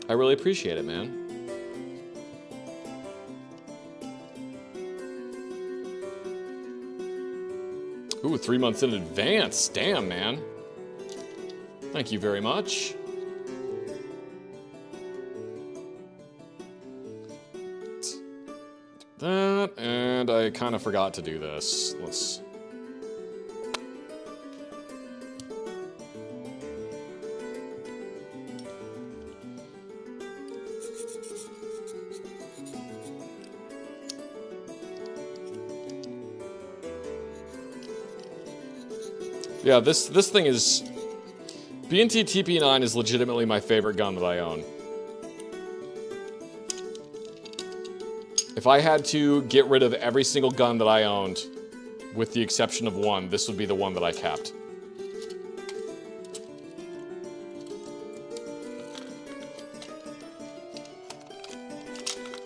I really appreciate it, man. Ooh, three months in advance. Damn, man. Thank you very much. That, and I kind of forgot to do this. Let's... Yeah, this, this thing is... B and T T P nine is legitimately my favorite gun that I own. If I had to get rid of every single gun that I owned, with the exception of one, this would be the one that I kept.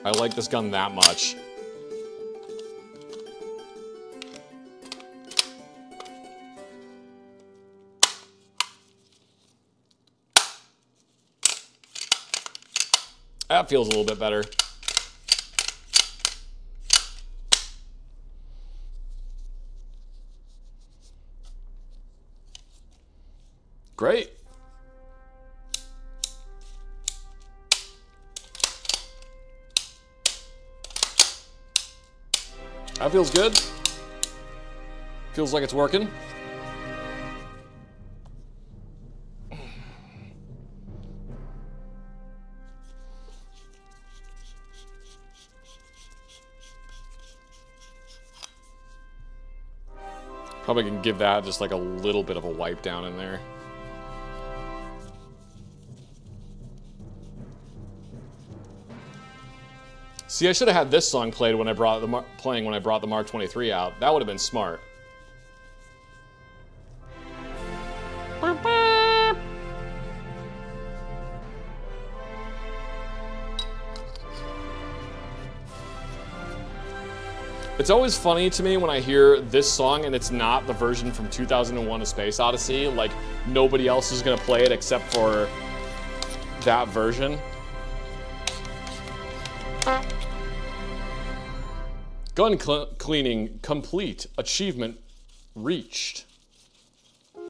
I like this gun that much. That feels a little bit better. Great. That feels good. Feels like it's working. Probably can give that just like a little bit of a wipe down in there. See, I should have had this song played when I brought the Mar playing when I brought the Mark twenty-three out. That would have been smart. It's always funny to me when I hear this song and it's not the version from two thousand one A Space Odyssey. Like, nobody else is gonna play it except for that version. Gun cl- cleaning complete. Achievement reached.